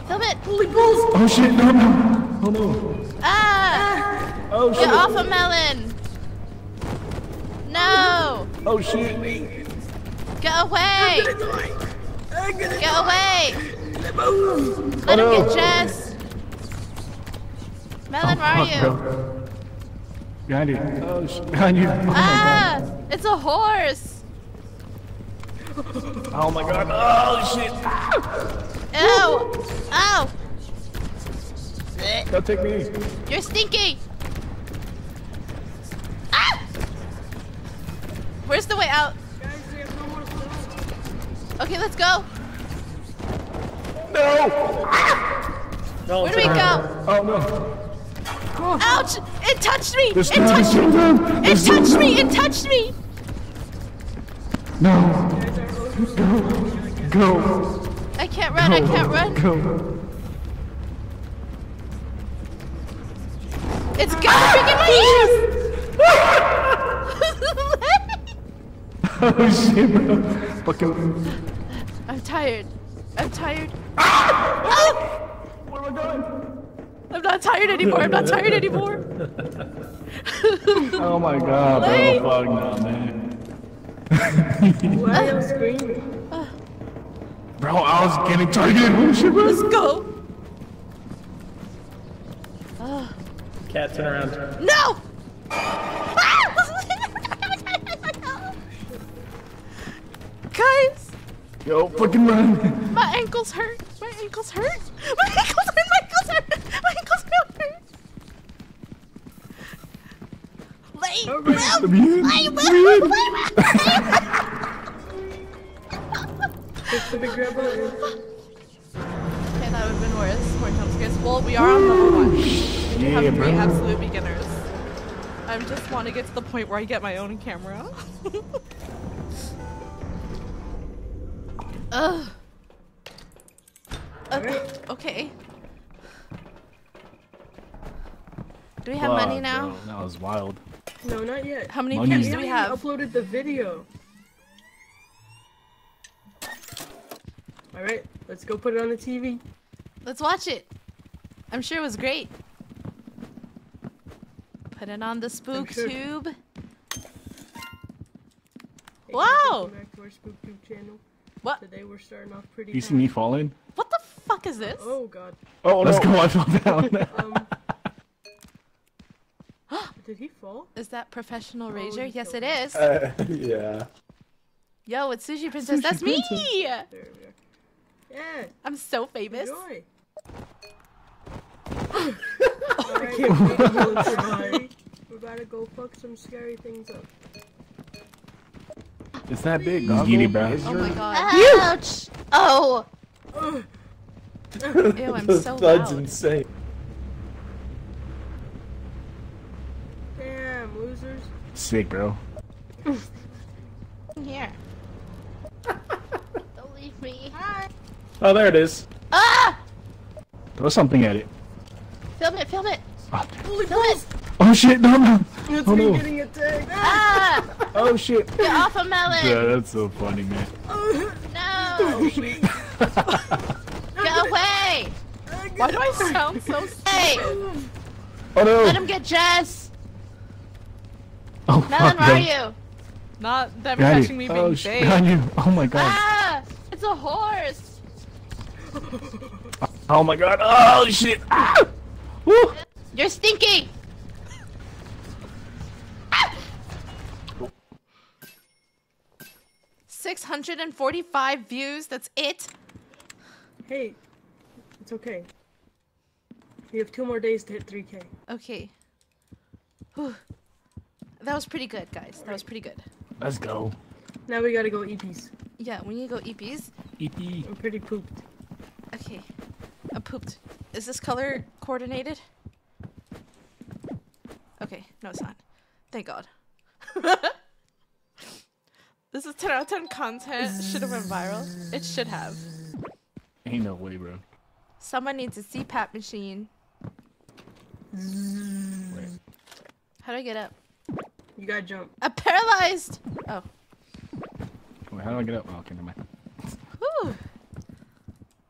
Film it. Holy balls! Oh shit, no, no. Oh no. Ah! Oh shit. Get off a melon. No! Oh shit! Get away! I'm gonna die. I'm gonna get away! Move. Let oh, him get no. Jess! Melon, oh, where are you? Bro. Behind you. Oh shit. Behind you. Oh, ah! It's a horse! Oh my god. Oh shit! Ow! Ow! Don't take me. You're stinky! Where's the way out? Okay, let's go. No! Ah! No, where do we go? Oh no. Oh. Ouch! It touched me! There's it no, touched no, me! No, it touched no. me! It touched me! No. Go. Go. I can't run, go. I can't run. Go. It's got freaking my ears! Oh shit, bro. Fucking. I'm tired. I'm tired. Ah! Ah! Where am I going? I'm not tired anymore. I'm not tired anymore. Oh my god, bro. Fuck no, man. Why are you screaming? Bro, I was getting targeted. Oh shit, bro. Let's go. Oh. Cat, turn around. No! Guys! Yo, fucking run! My ankles hurt! My ankles hurt! My ankles hurt! My ankles hurt! My ankles hurt! Lay! Lay! Lay! Okay, that would've been worse. More times, guys. Well, we are on level one. We do have three absolute beginners. I just want to get to the point where I get my own camera. Ugh. Okay. Okay. Do we have wow, money now? Bro, that was wild. No, not yet. How many views do we have? I uploaded the video. All right, let's go put it on the T V. Let's watch it. I'm sure it was great. Put it on the SpookTube. Hey, wow. Back to our SpookTube channel. What? Today we're starting off pretty you see me falling? What the fuck is this? Oh god. Oh, let's no. go. I fell down. um, did he fall? Is that professional oh, rager? Yes, it is. Uh, yeah. Yo, it's Sushi Princess. Sushi That's princess. me. There we are. Yeah. I'm so famous. Enjoy. can't wait to go tonight. We're about to go fuck some scary things up. It's that big, dog. Giddy, bro. Oh my god. Ouch! Oh! Ew, I'm so loud. That's insane. Damn, losers. Sick, bro. Here. Don't leave me. Hi. Oh, there it is. Ah! Throw something at it. Film it, film it. Oh, Holy film it. Oh shit, no, no. It's oh, me no. getting attacked. Ah! Oh shit. Get off a melon. Yeah, that's so funny, man. Oh. No. Get away. Why do I sound so sick? Oh no. Let him get Jess. Oh, melon, where are you? Not them got catching you. me oh, being big. Oh my god. Ah! It's a horse. Oh my god. Oh shit. Ah! Woo. You're stinking. six hundred forty-five views, that's it? Hey, it's okay. You have two more days to hit three K. Okay. Whew. That was pretty good, guys. That was pretty good. Let's go. Now we gotta go E Ps. Yeah, we need to go E Ps. E P. I'm pretty pooped. Okay. I'm pooped. Is this color coordinated? Okay, no it's not. Thank God. This is ten out of ten content. Should have went viral. It should have. Ain't no way, bro. Someone needs a C PAP machine. Wait. How do I get up? You gotta jump. I'm paralyzed! Oh. Wait, how do I get up? Oh, okay, never mind. Whew.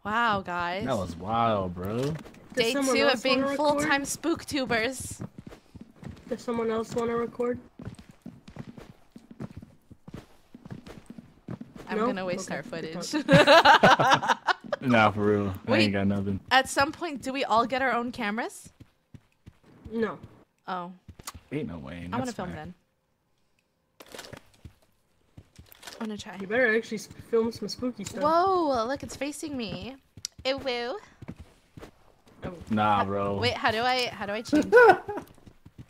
Wow, guys. That was wild, bro. Day two of being full-time SpookTubers. Does someone else want to record? I'm nope. gonna waste okay. our footage. Nah, for real. I Wait, ain't got nothing. At some point, do we all get our own cameras? No. Oh. Ain't no way. I'm gonna film fine. then. I'm gonna try. You better actually film some spooky stuff. Whoa, look, it's facing me. Ew, woo. Oh. Nah, bro. Wait, how do I, how do I change it?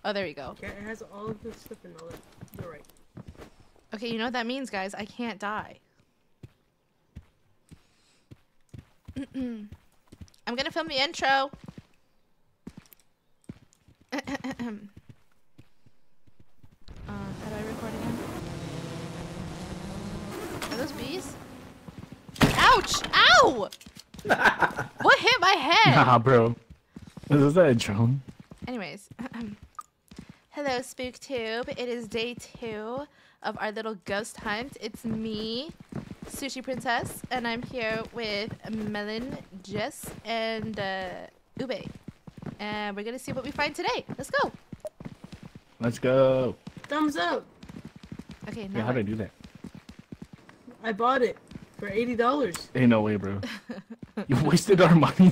Oh, there we go. Okay, it has all of this stuff in all it. You're right. Okay, you know what that means, guys. I can't die. I'm gonna film the intro. uh, how do I record again? Are those bees? Ouch! Ow! What hit my head? Nah, bro. This is that intro. Anyways, hello, SpookTube. It is day two of our little ghost hunt. It's me, Sushi Princess, and I'm here with Melon, Jess, and uh, Ube. And we're gonna see what we find today. Let's go. Let's go. Thumbs up. Okay, now. Yeah, how do I do that? I bought it for eighty dollars. Ain't no way, bro. You wasted our money.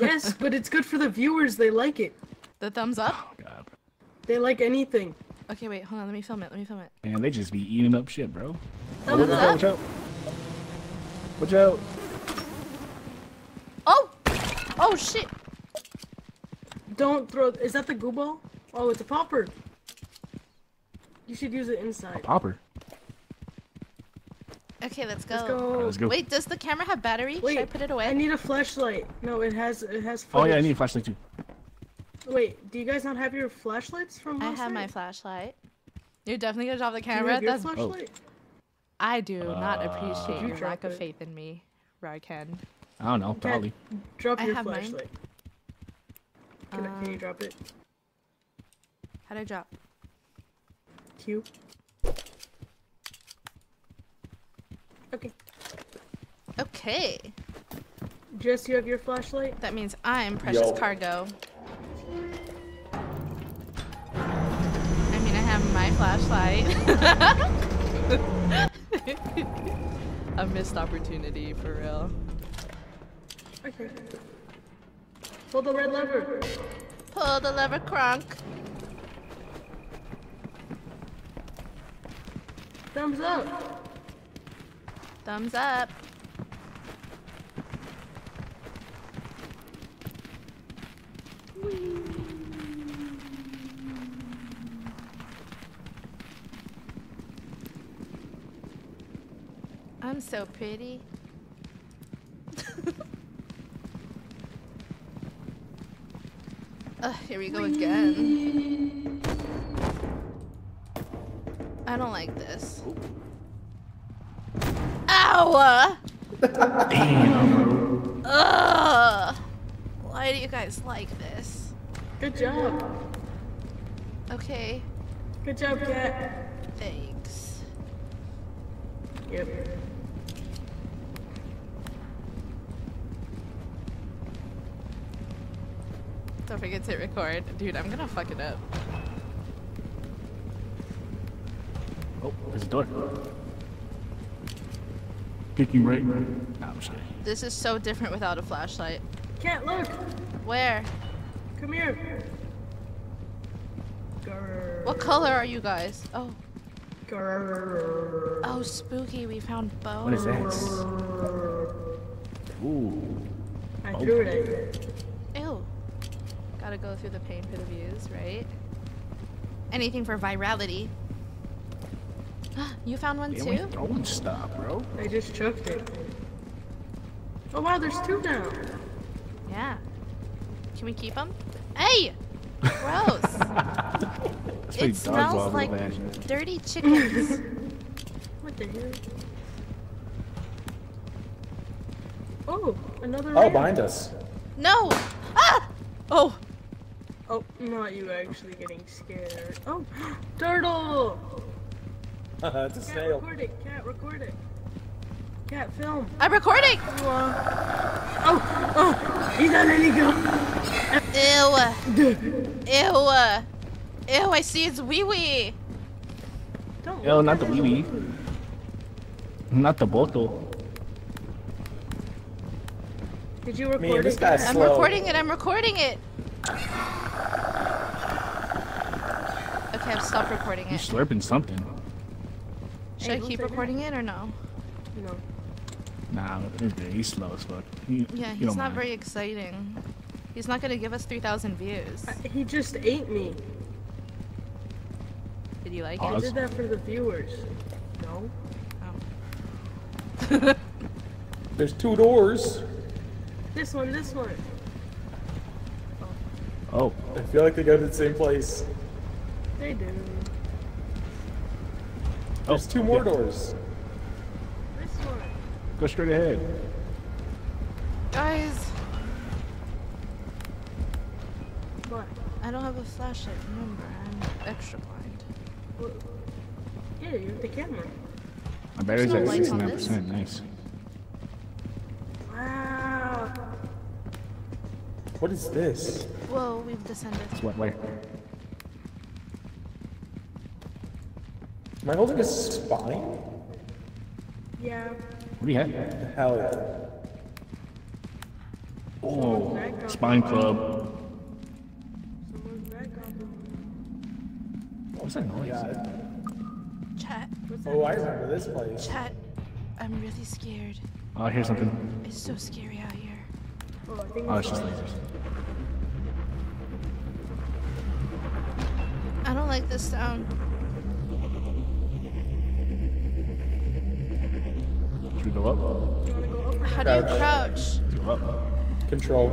Yes, but it's good for the viewers. They like it. The thumbs up? Oh, God. They like anything. Okay, wait, hold on, let me film it, let me film it. Man, they just be eating up shit, bro. Oh, watch out, watch out. Watch out. Oh! Oh, shit. Don't throw, is that the goo ball? Oh, it's a popper. You should use it inside. A popper? Okay, let's go. Let's go. Right, let's go. Wait, does the camera have battery? Wait, should I put it away? I need a flashlight. No, it has, it has footage. Oh yeah, I need a flashlight too. Wait, do you guys not have your flashlights from last night? I have my flashlight. You're definitely gonna drop the camera. Do you have your flashlight? Oh. I do uh, not appreciate you your lack it. of faith in me, Ryken. I don't know, probably. Drop your I have flashlight. Can, uh, I, can you drop it? How'd I drop? Q. Okay. Okay. Jess, you have your flashlight? That means I'm precious Yo. cargo. My flashlight. A missed opportunity for real. Okay. Pull the red lever. Pull the lever, Kronk. Thumbs up. Thumbs up. Whee. I'm so pretty. Ugh, here we go again. I don't like this. Ow! Damn. Ugh! Why do you guys like this? Good job. Okay. Good job, Cat. Thanks. Yep. Don't forget to hit record. Dude, I'm gonna fuck it up. Oh, there's a door. Kicking right. No, I'm sorry. This is so different without a flashlight. Can't look. Where? Come here. Grr. What color are you guys? Oh. Grr. Oh, spooky. We found bones. What is that? Ooh. I oh. threw it. Ew. Gotta go through the pain for the views, right? Anything for virality. You found one yeah, too? Don't stop, bro. I just chucked it. Oh wow, there's two now. Yeah. Can we keep them? Hey! Gross. It smells like dirty chickens. What the hell? Oh, another one. Oh, behind us. No! Ah! Oh. Oh, not you actually getting scared. Oh, turtle! It's a Cat, snail. Record it. Cat, record it. Cat, film. I'm recording. Oh, oh, he's not letting go. Ew. Ew. Ew. I see it's wee wee. Don't. Ew, not the wee wee. Not the bottle. Did you record Man, this it? Guy's I'm slow. recording it. I'm recording it. Okay, I've stopped recording it. You're slurping something. Should hey, I keep recording it or no? No. Nah, he's slow as fuck. He, yeah, he's not mind. very exciting. He's not gonna give us three thousand views. Uh, he just ate me. Did you like oh, it? I did that for the viewers. No? Oh. There's two doors. This one, this one. Oh. oh. I feel like they go to the same place. They do. There's oh, two more yeah. doors. This one. Go straight ahead. Guys. What? I don't have a flashlight. Remember, I'm extra blind. Well, yeah, you have the camera. My battery's at sixty-nine percent. Nice. Wow. What is this? Whoa, we've descended. It's what? Where? Am I holding a spine? Yeah. What do you have? Hell yeah. Oh, spine club. What was that noise? Yeah. Chat. Oh, I remember this place. Chat, I'm really scared. Oh, I hear something. It's so scary out here. Oh, I think oh it's just lasers. I don't like this sound. Go up. Do you go up How crouch. do you crouch? Go up. Control.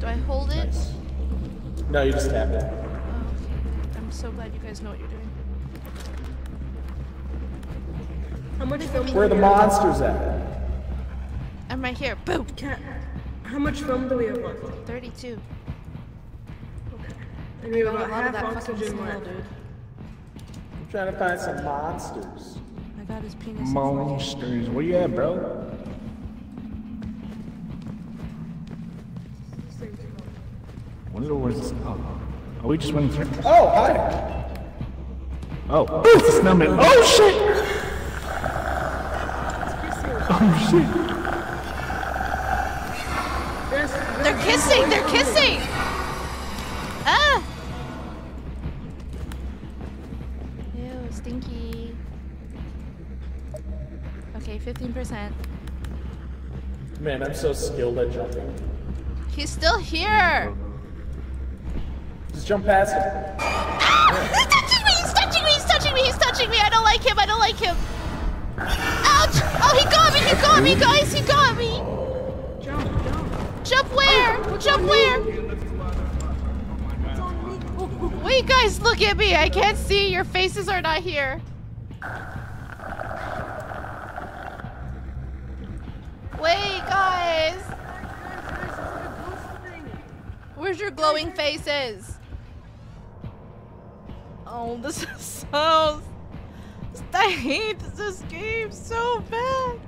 Do I hold it? Nice. No, you just tap it. Oh, okay. I'm so glad you guys know what you're doing. How much film Where are the here? monsters at? I'm right here. Boom! Cat. How much film do we have left? thirty-two. Okay. And we have about a lot of that fucking smell, dude. I'm trying to find some monsters. Got his penis Monsters, where you at, bro? Wonder where's this. Oh, oh, we just went through. Oh, hi. Oh, oh it's a snowman. Oh shit! Oh shit! They're kissing. They're kissing. Ah! Ew, stinky. Okay, fifteen percent. Man, I'm so skilled at jumping. He's still here! Just jump past him. Ah! Yeah. He's touching me! He's touching me! He's touching me! He's touching me! I don't like him! I don't like him! Ow! What? Oh, he got me! He got me, guys! He got me! Jump, jump! Jump where? Oh, jump where? Oh, wait, guys, look at me! I can't see. Your faces are not here. Wait, guys! Where's your glowing faces? Oh, this is so... I hate this game so bad.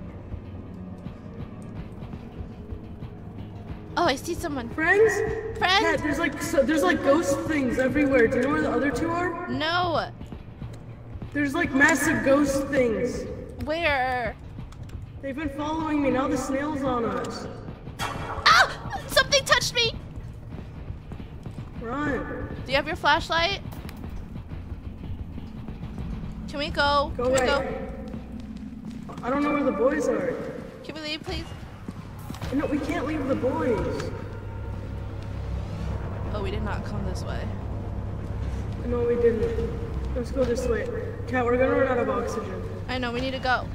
Oh, I see someone. Friends? Friends? Kat, there's like so, there's like ghost things everywhere. Do you know where the other two are? No. There's like massive ghost things. Where? They've been following me. Now the snail's on us. Ah! Something touched me. Run. Do you have your flashlight? Can we go? Go Can we away. go? I don't know where the boys are. Can we leave, please? No, we can't leave the boys. Oh, we did not come this way. No, we didn't. Let's go this way. Kat, we're gonna run out of oxygen. I know, we need to go.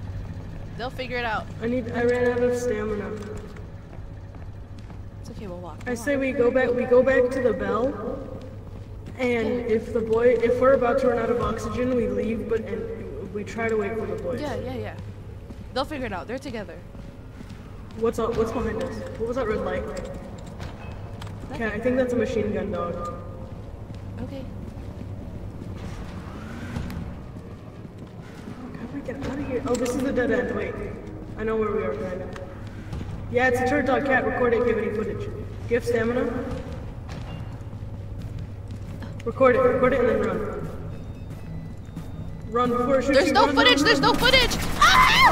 They'll figure it out. I need. I ran out of stamina. It's okay, we'll walk. We'll I say walk. we go back. We go back to the bell. And if the boy, if we're about to run out of oxygen, we leave, but and we try to wait for the boys. Yeah, yeah, yeah. They'll figure it out. They're together. What's up? What's behind us? What was that red light? Okay, I think that's a machine gun dog. Okay. How do we get out of here? Oh, this is the dead end. Wait, I know where we are right now. Yeah, it's a turd dog. Cat, record it. Give any footage. Do you have stamina? Record it, record it, and then run. Run before it shoots. There's no footage, there's no footage! Ah!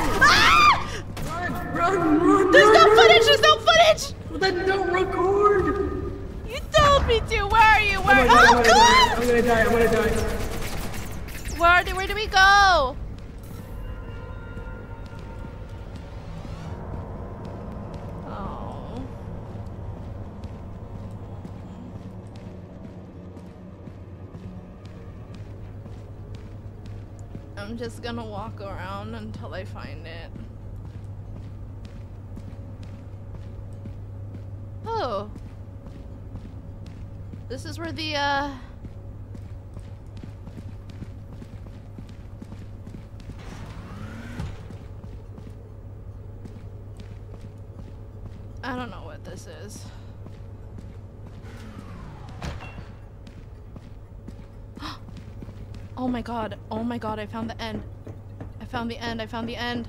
Run, run, run! There's no footage, there's no footage! Well, then don't record! You told me to! Where are you? Where are you? Oh, God! I'm gonna die, I'm gonna die. Where do, where do we go? I'm just gonna walk around until I find it. Oh. This is where the, uh... I don't know what this is. Oh my god, oh my god, I found the end. I found the end, I found the end.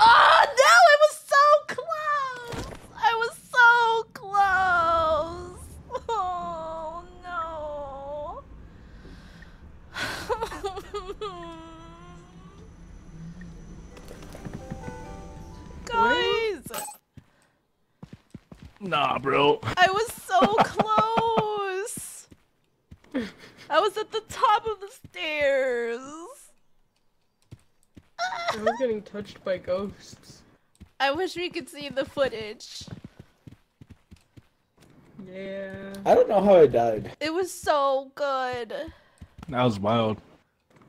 Oh no, I was so close! I was so close! Oh no. Guys! Nah, bro. I was so close! I was at the top of the stairs. I was getting touched by ghosts. I wish we could see the footage. Yeah. I don't know how I died. It was so good. That was wild.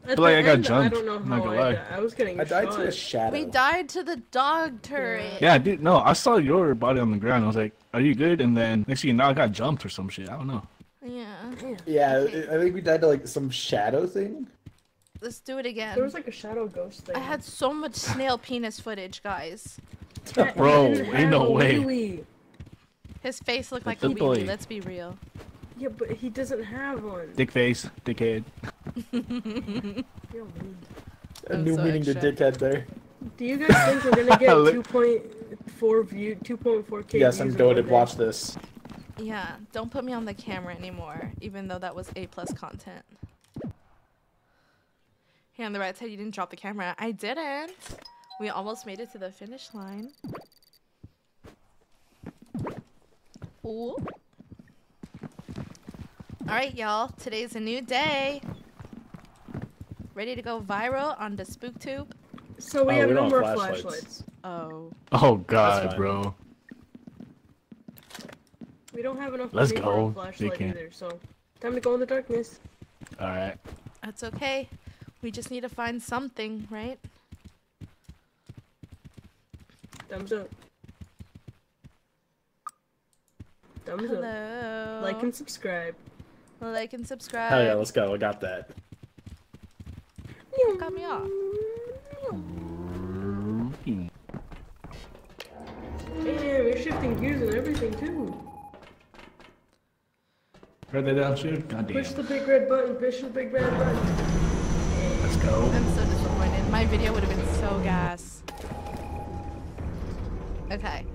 At but like end, I got jumped. I don't know how I'm not gonna I lie. Died. I was getting I shot. died to the shadow. We died to the dog turret. Yeah, dude. No, I saw your body on the ground. I was like, "Are you good?" And then next thing you know, I got jumped or some shit. I don't know. Yeah. Yeah, I think we died to like some shadow thing. Let's do it again. There was like a shadow ghost thing. I had so much snail penis footage, guys. Bro, ain't no way. His face looked like a wheelie, let's be real. Yeah, but he doesn't have one. Dick face, dickhead. A new so meaning extra. to dickhead there. Do you guys think we're gonna get two point four view, two point four K? Yes, I'm goated. Watch this. Yeah, don't put me on the camera anymore, even though that was A plus content. Hey, on the right side, you didn't drop the camera. I didn't. We almost made it to the finish line. Ooh. Alright, y'all. Today's a new day. Ready to go viral on the SpookTube? So we oh, have we no more flashlights. flashlights. Oh. Oh, God, bro. We don't have enough Let's go. flashlight either, so time to go in the darkness. Alright. That's okay. We just need to find something, right? Thumbs up. Thumbs Hello. up. Like and subscribe. Like and subscribe. Hell yeah, let's go. I got that. You got me off. Hey, we're shifting gears and everything too. Where they down shoot? Goddamn. Push the big red button. Push the big red button. Let's go. I'm so disappointed. My video would have been so gas. Okay.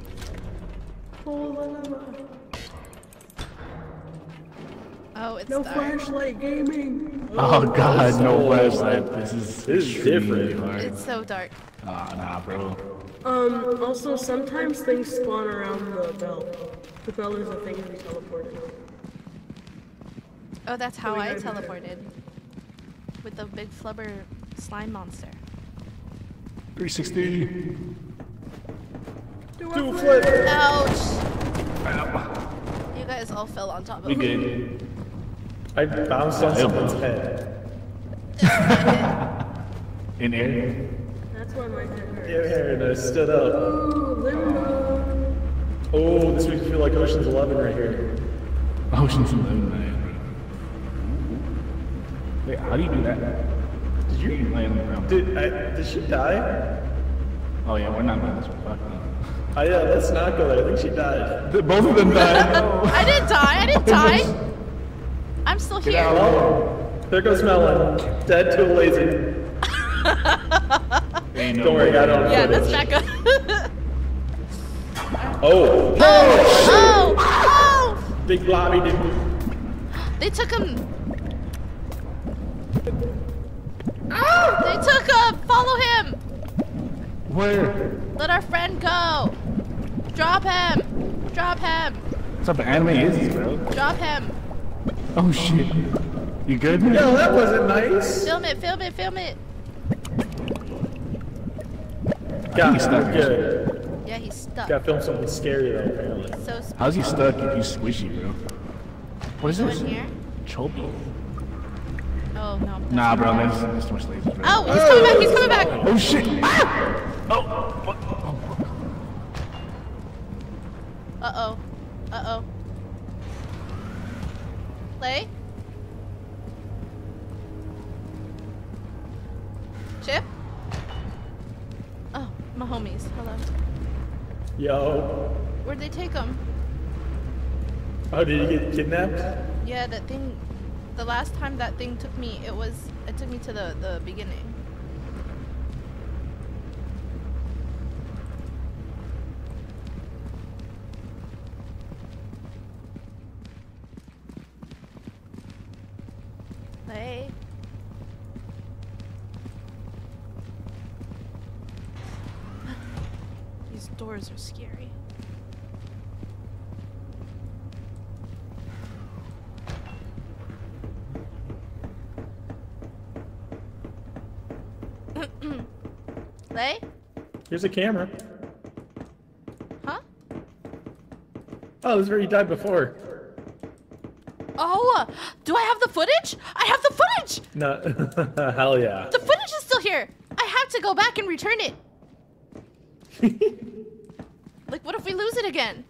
Oh, it's no dark. Flashlight gaming. Oh, oh god, no so flashlight. This is this is different. Hard. It's so dark. Ah, oh, nah, bro. Um. Also, sometimes things spawn around the bell. The bell is a thing we teleported. Oh, that's how oh, I teleported with the big flubber slime monster. three sixty. Do a flip. flip. Ouch. You guys all fell on top of me. We did. I bounced on someone's head. In air? That's why my head hurts. Yeah, here, and I stood up. Ooh, limbo. Oh, this makes me feel like Ocean's Eleven right here. Ocean's Eleven, man. Wait, how do you do that? Did you land on the ground? Did, I, did she die? Oh yeah, we're not doing this. Fuck no. Oh yeah, let's not go there. I think she died. Both of them died. I didn't die. I didn't die. I'm still here. Well, there goes Melon. Dead too lazy. Don't worry, I don't. Yeah, let's back up. Oh. Oh. Oh. Oh. Big Blobby didn't. They took him. Oh, they took him. Follow him. Where? Let our friend go. Drop him. Drop him. What's up, anime is, bro? Drop him. Oh shit. You good? No, that wasn't nice. Film it. Film it. Film it. God, he's stuck. Good. Yeah, he's stuck. Gotta film something scary though, apparently. So spooky. How's he stuck if he's squishy, bro? What is this? Choppy. Oh no. Nah, bro. There's, there's too much lasers. Bro. Oh, he's coming back. He's coming back. Oh shit. Ah! Oh! What? Oh! Uh-oh. Uh-oh. Play? Chip? Oh, my homies. Hello. Yo. Where'd they take them? Oh, did you get kidnapped? Yeah, that thing... The last time that thing took me, it was... It took me to the, the beginning. These doors are scary. Lay? Here's a camera. Huh? Oh, this is where you died before. Oh, do I have the footage? I have the footage! No, hell yeah. The footage is still here. I have to go back and return it. Like, what if we lose it again?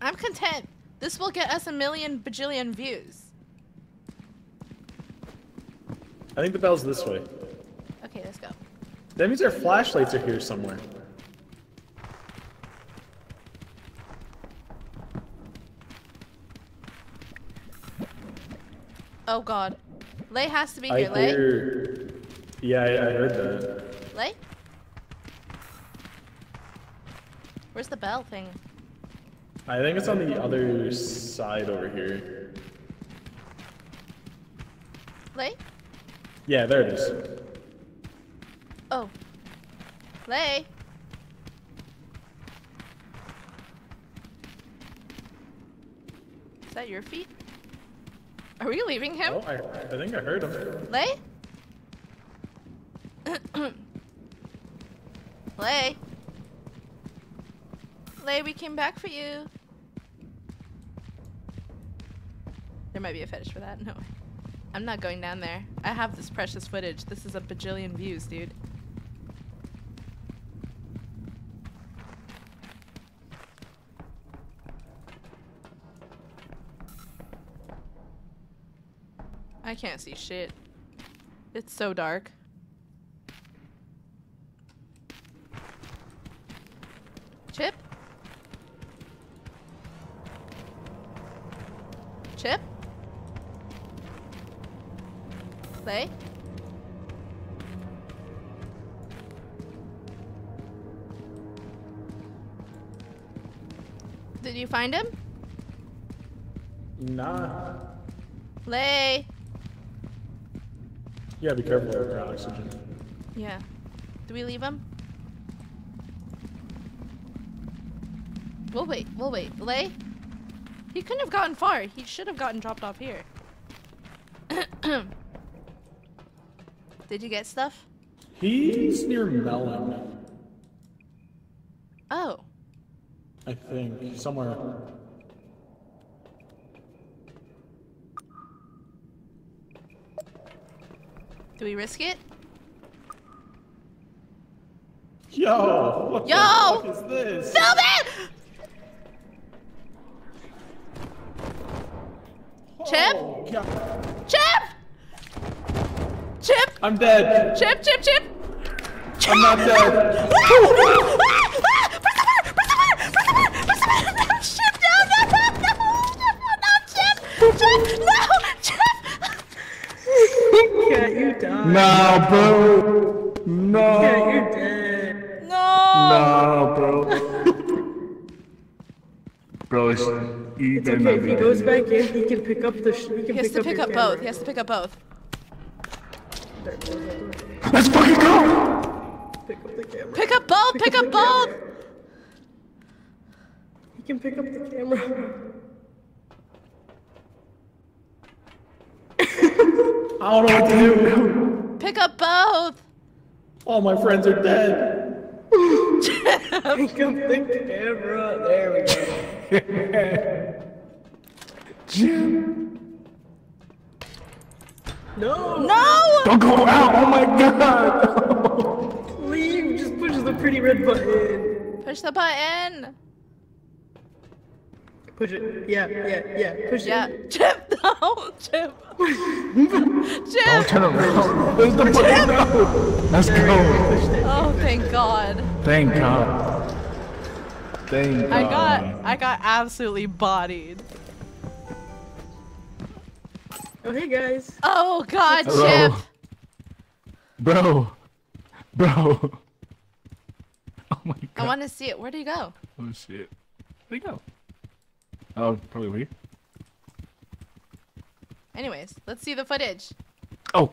I'm content. This will get us a million bajillion views. I think the bell's this way. Okay, let's go. That means our flashlights are here somewhere. Oh god. Lay has to be here, Lay. Hear... Yeah, I, I heard that. Lay? Where's the bell thing? I think it's on the other side over here. Lay? Yeah, there it is. Oh. Lay? Is that your feet? Are we leaving him? Oh, I, I think I heard him. Lay? Lay? Lay, we came back for you. There might be a fetish for that. No. I'm not going down there. I have this precious footage. This is a bajillion views, dude. I can't see shit. It's so dark. Chip? Chip? Play? Did you find him? Nah. Play! Yeah, be careful with your oxygen. Yeah. Do we leave him? We'll wait, we'll wait. Lay? He couldn't have gotten far. He should have gotten dropped off here. Did you get stuff? He's near Melon. Oh. I think. Somewhere. Do we risk it? Yo! What Yo! the fuck is this? Film it! Oh, Chip? God. Chip! Chip! I'm dead. Chip, Chip, Chip! Chip! I'm not dead. No, bro. No. Yeah, you're dead. No. No, bro. Bro, it's, it's okay. If he goes back in, he can pick up the. Sh he, can he has pick to pick up, up both. He has to pick up both. Let's fucking go. Pick up the camera. Pick up both. Pick, pick up, up both. Camera. He can pick up the camera. I don't know what to do. Pick up both. All my friends are dead. Pick up the camera. There we go. Jim. No. No. Don't go out. Oh my god. Leave. Just push the pretty red button. Push the button. Push it. Yeah, yeah, yeah. Push yeah. it. Chip, no, Chip. Chip. Don't turn around. There's the button. No. Let's go. Oh, thank God. Thank God. Thank God. I got, I got absolutely bodied. Oh, hey guys. Oh God, Hello. Chip. Bro, bro. Oh my God. I want to see it. Where'd he go? Oh shit. Where'd he go? Oh, probably we. Anyways, let's see the footage. Oh.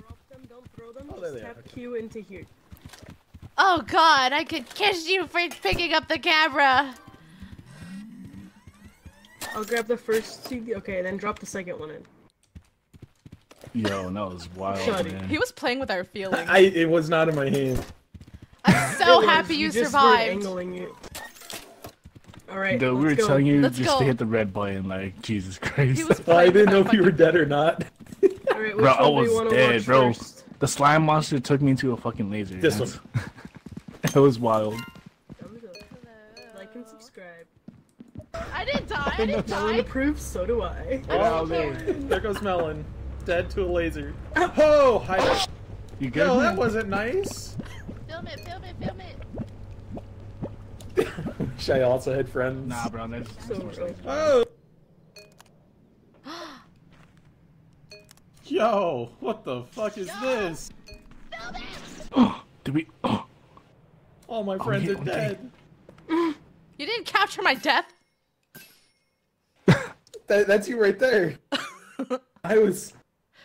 Drop them, don't throw them. Oh, just tap Q into here. Oh God, I could kiss you for picking up the camera. I'll grab the first C D. Okay, then drop the second one in. Yo, that was wild. Man. He was playing with our feelings. I, it was not in my hand. I'm so happy you, you just survived. Angling it. All right, no, we were go. telling you let's just go. to hit the red button, like, Jesus Christ. Well, I didn't know if you were dead or not. All right, bro, I was dead, bro. First? The slime monster took me into a fucking laser. This That's... one. That was wild. Like and subscribe. I didn't die, I didn't die. Melon approves, so do I. Wow, man. There goes Melon. Dead to a laser. Oh, hi. You good? No, that wasn't nice. Film it, film it, film it. Wish I also had friends. Nah, bro, that's so so Oh! Yo, what the fuck is Yo. this? Oh, did we? Oh. All my friends oh, yeah, are dead. You didn't capture my death. that, that's you right there. I was.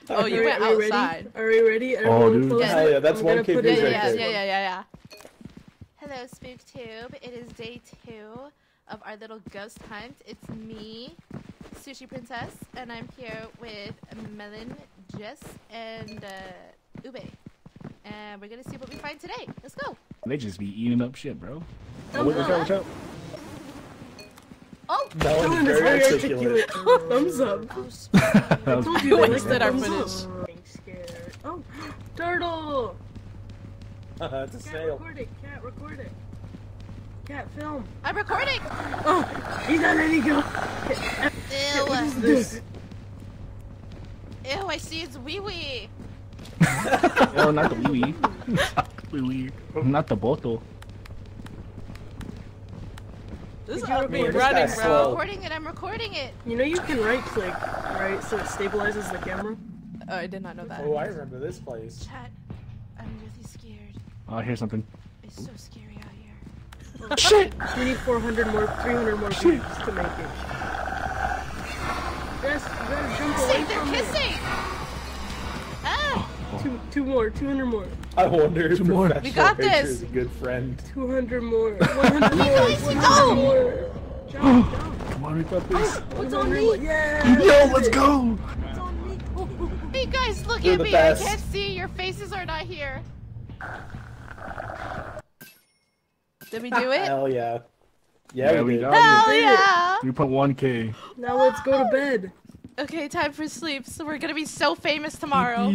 Oh, you are, went are outside. Are we ready? Are oh, dude. Yeah. Oh, yeah, that's I'm one K B right yeah, there. Yeah, yeah, yeah, yeah. Hello, SpookTube. It is day two of our little ghost hunt. It's me, Sushi Princess, and I'm here with Melon, Jess, and uh, Ube. And we're gonna see what we find today. Let's go. They just be eating up shit, bro. Oh, wait, watch out, watch out. Oh, that, that one is very, very articulate. articulate. Thumbs up. I told you I wasted our footage. Oh, turtle! Uh, it's a cat, snail. Record it. Cat, record it. Cat, film. I'm recording. Oh, he's not letting go. Ew. What is this? Ew, I see it's wee wee. No, not the wee wee. Wee wee. Not the bottle. This is how we're running, bro. Slow. I'm recording it. I'm recording it. You know you can right click, right, so it stabilizes the camera. Oh, I did not know that. Oh, I remember this place. Chat, I'm really scared. Oh, I hear something. It's so scary out here. Shit! We need four hundred more, three hundred more views to make it. Yes, you better jump away. See, they're kissing! Ah! Two, two more, two hundred more. I wonder if we got this. Is a good friend. two hundred more. one hundred more. one hundred go. More. Jump, jump. Come on, we got this. Oh, what's on me? Yeah. Yo, let's go! Hey guys, look You're at me! Best. I can't see! Your faces are not here! Did we do it? Hell yeah. Yeah, yeah we, we did. Hell we did yeah! It. We put one K. Now let's go to bed. Okay, time for sleep. So we're gonna be so famous tomorrow.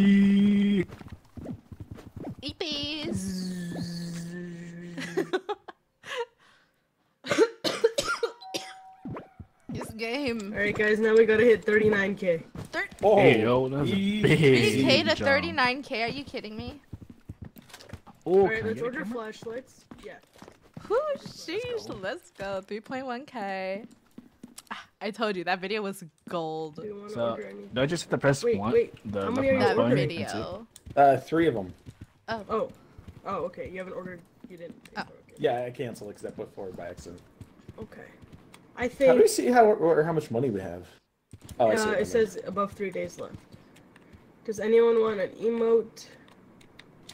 Eepees! This game. Alright guys, now we gotta hit thirty-nine K. Thir oh, hey, yo, that's a big job. To thirty-nine K, are you kidding me? Oh, alright, let's order flashlights. Yeah. Whoo, sheesh, let's go. three point one K. Ah, I told you, that video was gold. So, do I just have to press wait, one? Wait, the, how many the are that video? Uh, three of them. Oh. Oh, oh okay, you haven't ordered, you didn't. Oh. Okay. Yeah, I canceled because I put forward by accident. Okay. I think... How do we see how or how much money we have? Oh, uh, I see it, it says above three days left. Does anyone want an emote?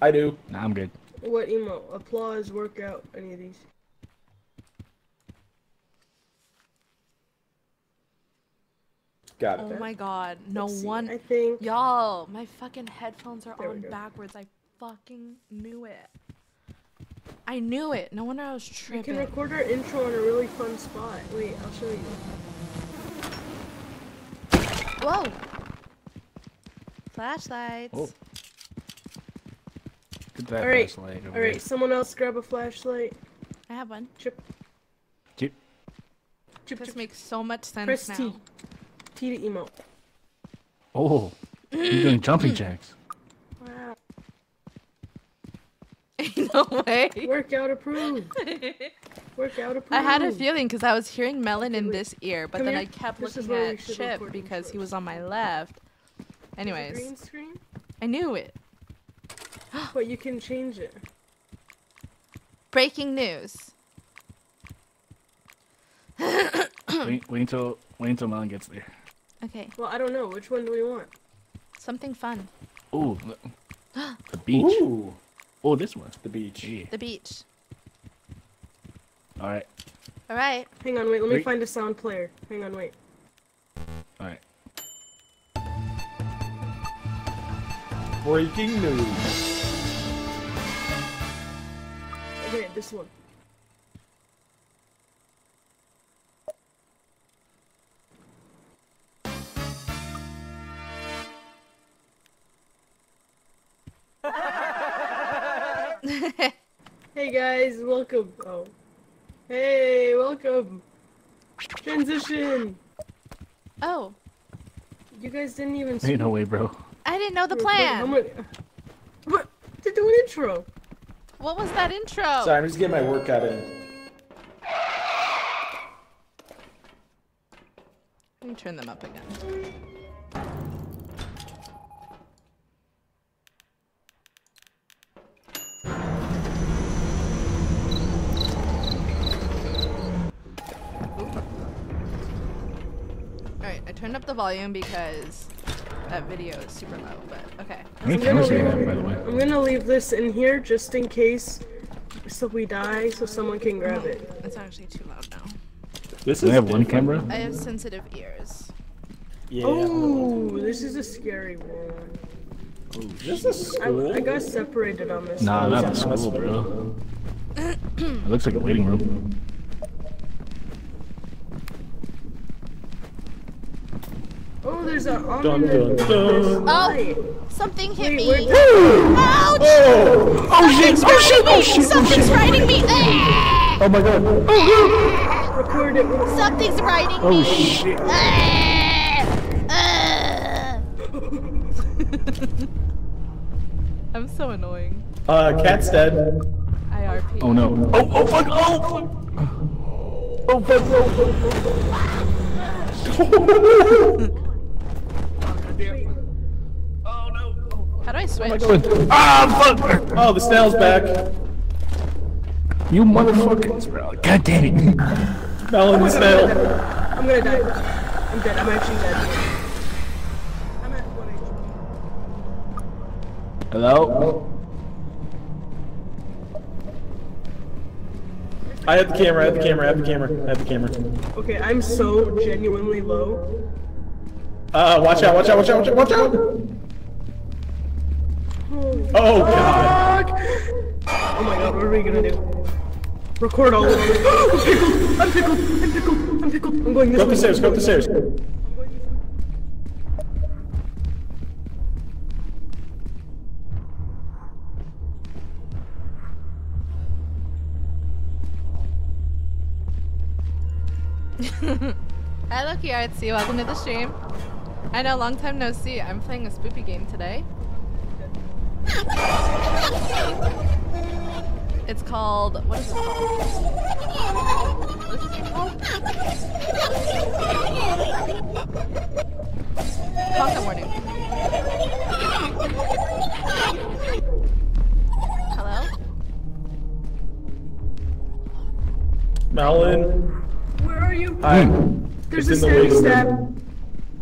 I do. Nah, I'm good. What emote? Applause, workout, any of these? Got it. Oh my god, no one. I think y'all, my fucking headphones are on backwards. I fucking knew it. I knew it. No wonder I was tripping. We can record our intro in a really fun spot. Wait, I'll show you. Whoa! Flashlights. Oh. Get that all right. flashlight. All right. Someone else grab a flashlight. I have one. Chip. Chip. Chip. This Chip. makes so much sense Press now. Press T. T to emote. Oh, you're doing jumping jacks. No way. Workout approved. Workout approved. I had a feeling because I was hearing Melon in this ear, but Come then here. I kept this looking at Chip because first. he was on my left. Anyways. Green screen? I knew it. But you can change it. Breaking news. wait, wait until wait until Melon gets there. Okay. Well, I don't know. Which one do we want? Something fun. Ooh. The beach. Ooh. Oh, this one. The beach. Yeah. The beach. Alright. Alright. Hang on, wait. Let me wait. find a sound player. Hang on, wait. Alright. Breaking news. Okay, this one. Hey guys, welcome. Oh. Hey, welcome. Transition. Oh. You guys didn't even see. Ain't no way, bro. I didn't know the plan. Wait, wait, what? To do an intro. What was that intro? Sorry, I'm just getting my workout in. Let me turn them up again. Turn up the volume because that video is super low, but okay. I'm gonna, leave, by the way. I'm gonna leave this in here just in case so we die so someone can grab it. It's actually too loud now. This is I have one camera? I have sensitive ears. Yeah. Oh, this is a scary one. Oh, this is I, I got separated on this Nah, one. Not school, bro. It looks like a waiting room. Oh, there's an arm. Dun, dun, dun. Oh, something hit me. Ouch! Oh, oh shit! Oh shit! Oh shit! Something's riding me. Oh my god! Oh, record it. Something's riding me. Oh shit! I'm so annoying. Uh, cat's dead. I R P. Oh no. Oh, oh fuck! Oh! Oh fuck! Oh fuck! Oh no! How do I switch? Oh, ah fuck! Oh, the snail's back. You motherfuckers, bro. God damn it. Fell in the snail. I'm gonna die. I'm dead. I'm actually dead. Hello? I have the camera, I have the camera, I have the camera, I have the camera. Okay, I'm so genuinely low. Uh, watch out, watch out, watch out, watch out, watch out! Oh, oh god! Oh my god, what are we gonna do? Record all of it. I'm pickled, I'm pickled, I'm pickled, I'm pickled, I'm going this way. Go up the stairs, go up the stairs. Hi Lucky R C, welcome to the stream. I know, long time no see. I'm playing a spoopy game today. It's called, what is it called? Content Warning. Hello? Malin. Where are you? Hi. There's it's a stabbing the stab.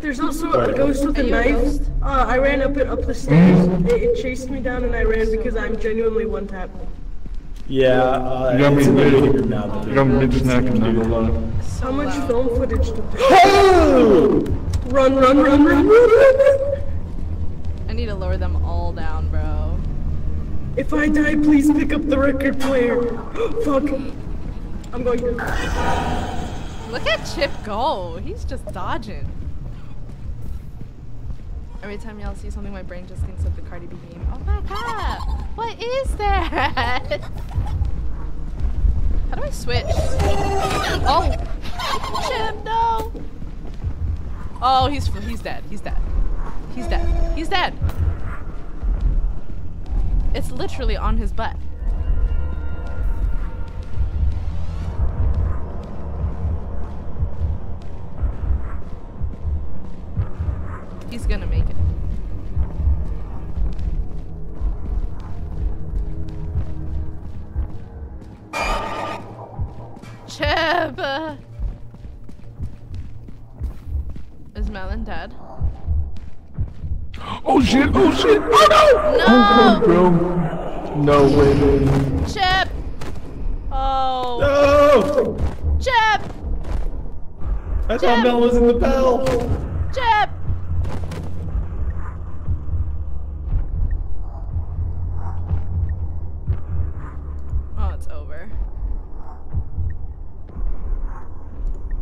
There's also a ghost with a knife. Uh, I ran up it up the stairs. It, it chased me down and I ran because I'm genuinely one tap. Yeah, uh, you got me literally now. You got me just knocking down a lot. So much film footage to do. Run, run, run, run, run. I need to lower them all down, bro. If I die, please pick up the record player. Fuck. I'm going to. Look at Chip go. He's just dodging. Every time y'all see something, my brain just thinks of the Cardi B game. Oh my god. What is that? How do I switch? Oh. Chip, no. Oh, he's he's dead. He's dead. He's dead. He's dead. It's literally on his butt. He's gonna make it. Cheb! Uh, is Melon dead? Oh shit! Oh shit! Oh no! No! Oh, bro. No way, man. Cheb! Oh. No! Cheb! I Cheb. Thought Mel was in the bell. Cheb!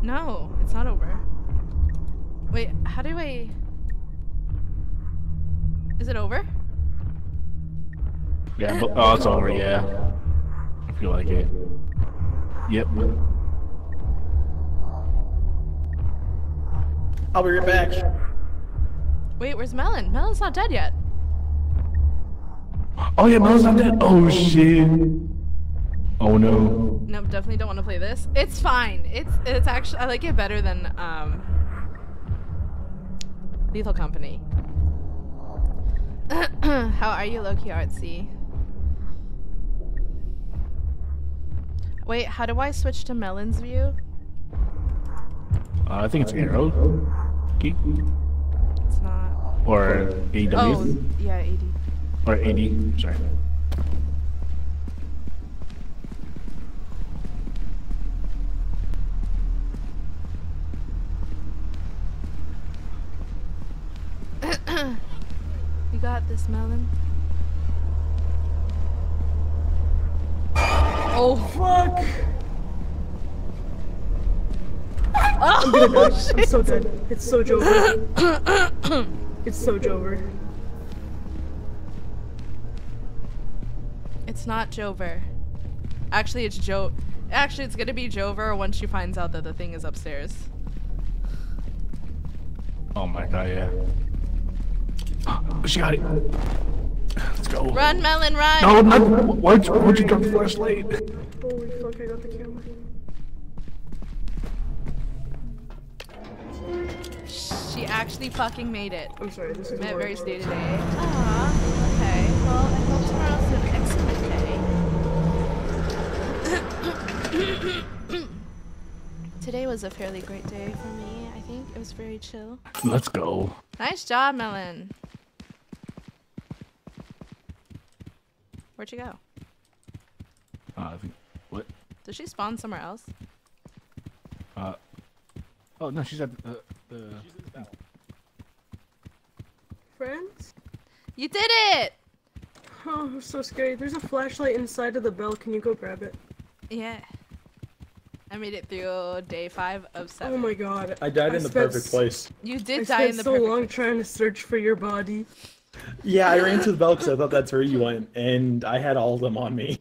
No, it's not over. Wait, how do I... Is it over? Yeah, oh, it's over, yeah. I feel like it. Yep. I'll be right back. Wait, where's Melon? Melon's not dead yet. Oh yeah, Melon's not dead. Oh shit. Oh no. No, definitely don't want to play this. It's fine. It's it's actually I like it better than um Lethal Company. How are you, Loki Artsy? Wait, how do I switch to Melon's view? Uh, I think it's arrow. Geek. It's not. Or A W. Oh, yeah, A D. Or A D. Sorry. You got this, Melon. Oh fuck! Oh, I'm gonna die. Shit. I'm so dead. It's so Jover. It's so Jover. It's not Jover. Actually, it's Jo. Actually, it's gonna be Jover once she finds out that the thing is upstairs. Oh my god, yeah. Oh, she got it. Let's go. Run, Melon, run! No, no, why'd you, why'd you drop the flashlight? Holy fuck, I got the camera. She actually fucking made it. I'm sorry, this is Met Mary's day today. Ah, okay. Well, I hope tomorrow's an excellent day. Today was a fairly great day for me, I think. It was very chill. Let's go. Nice job, Melon. Where'd you go? Uh, I think, what? Did she spawn somewhere else? Uh, oh no, she's at the, uh, the... She's in the town. Friends? You did it! Oh, I'm so scared. There's a flashlight inside of the bell. Can you go grab it? Yeah. I made it through day five of seven. Oh my god. I died I in the perfect place. You did I die in the so perfect place. I spent so long trying to search for your body. Yeah, I ran to the bell because I thought that's where you went, and I had all of them on me.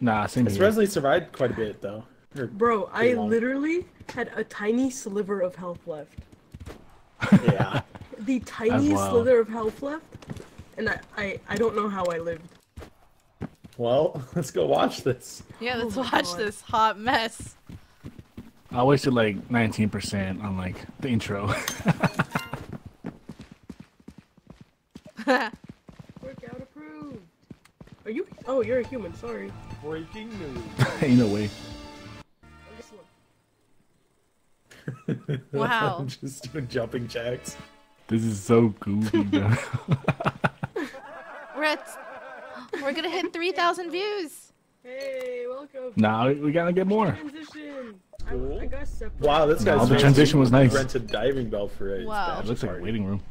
Nah, same here. Resley survived quite a bit, though. Or Bro, I long. literally had a tiny sliver of health left. Yeah. The tiny slither of health left, and I, I, I don't know how I lived. Well, let's go watch this. Yeah, let's oh watch God. this hot mess. I wasted like nineteen percent on like the intro. Workout approved. Are you? Oh, you're a human. Sorry. Breaking news. Ain't no way. Wow. I'm just doing jumping jacks. This is so goofy. We're at. We're gonna hit three thousand views. Hey, welcome. Nah, we gotta get more. Transition. Cool. I, I got separate. Wow, this guy's. Wow, the transition was nice. Rented diving bell for it. Wow. It looks like a waiting room.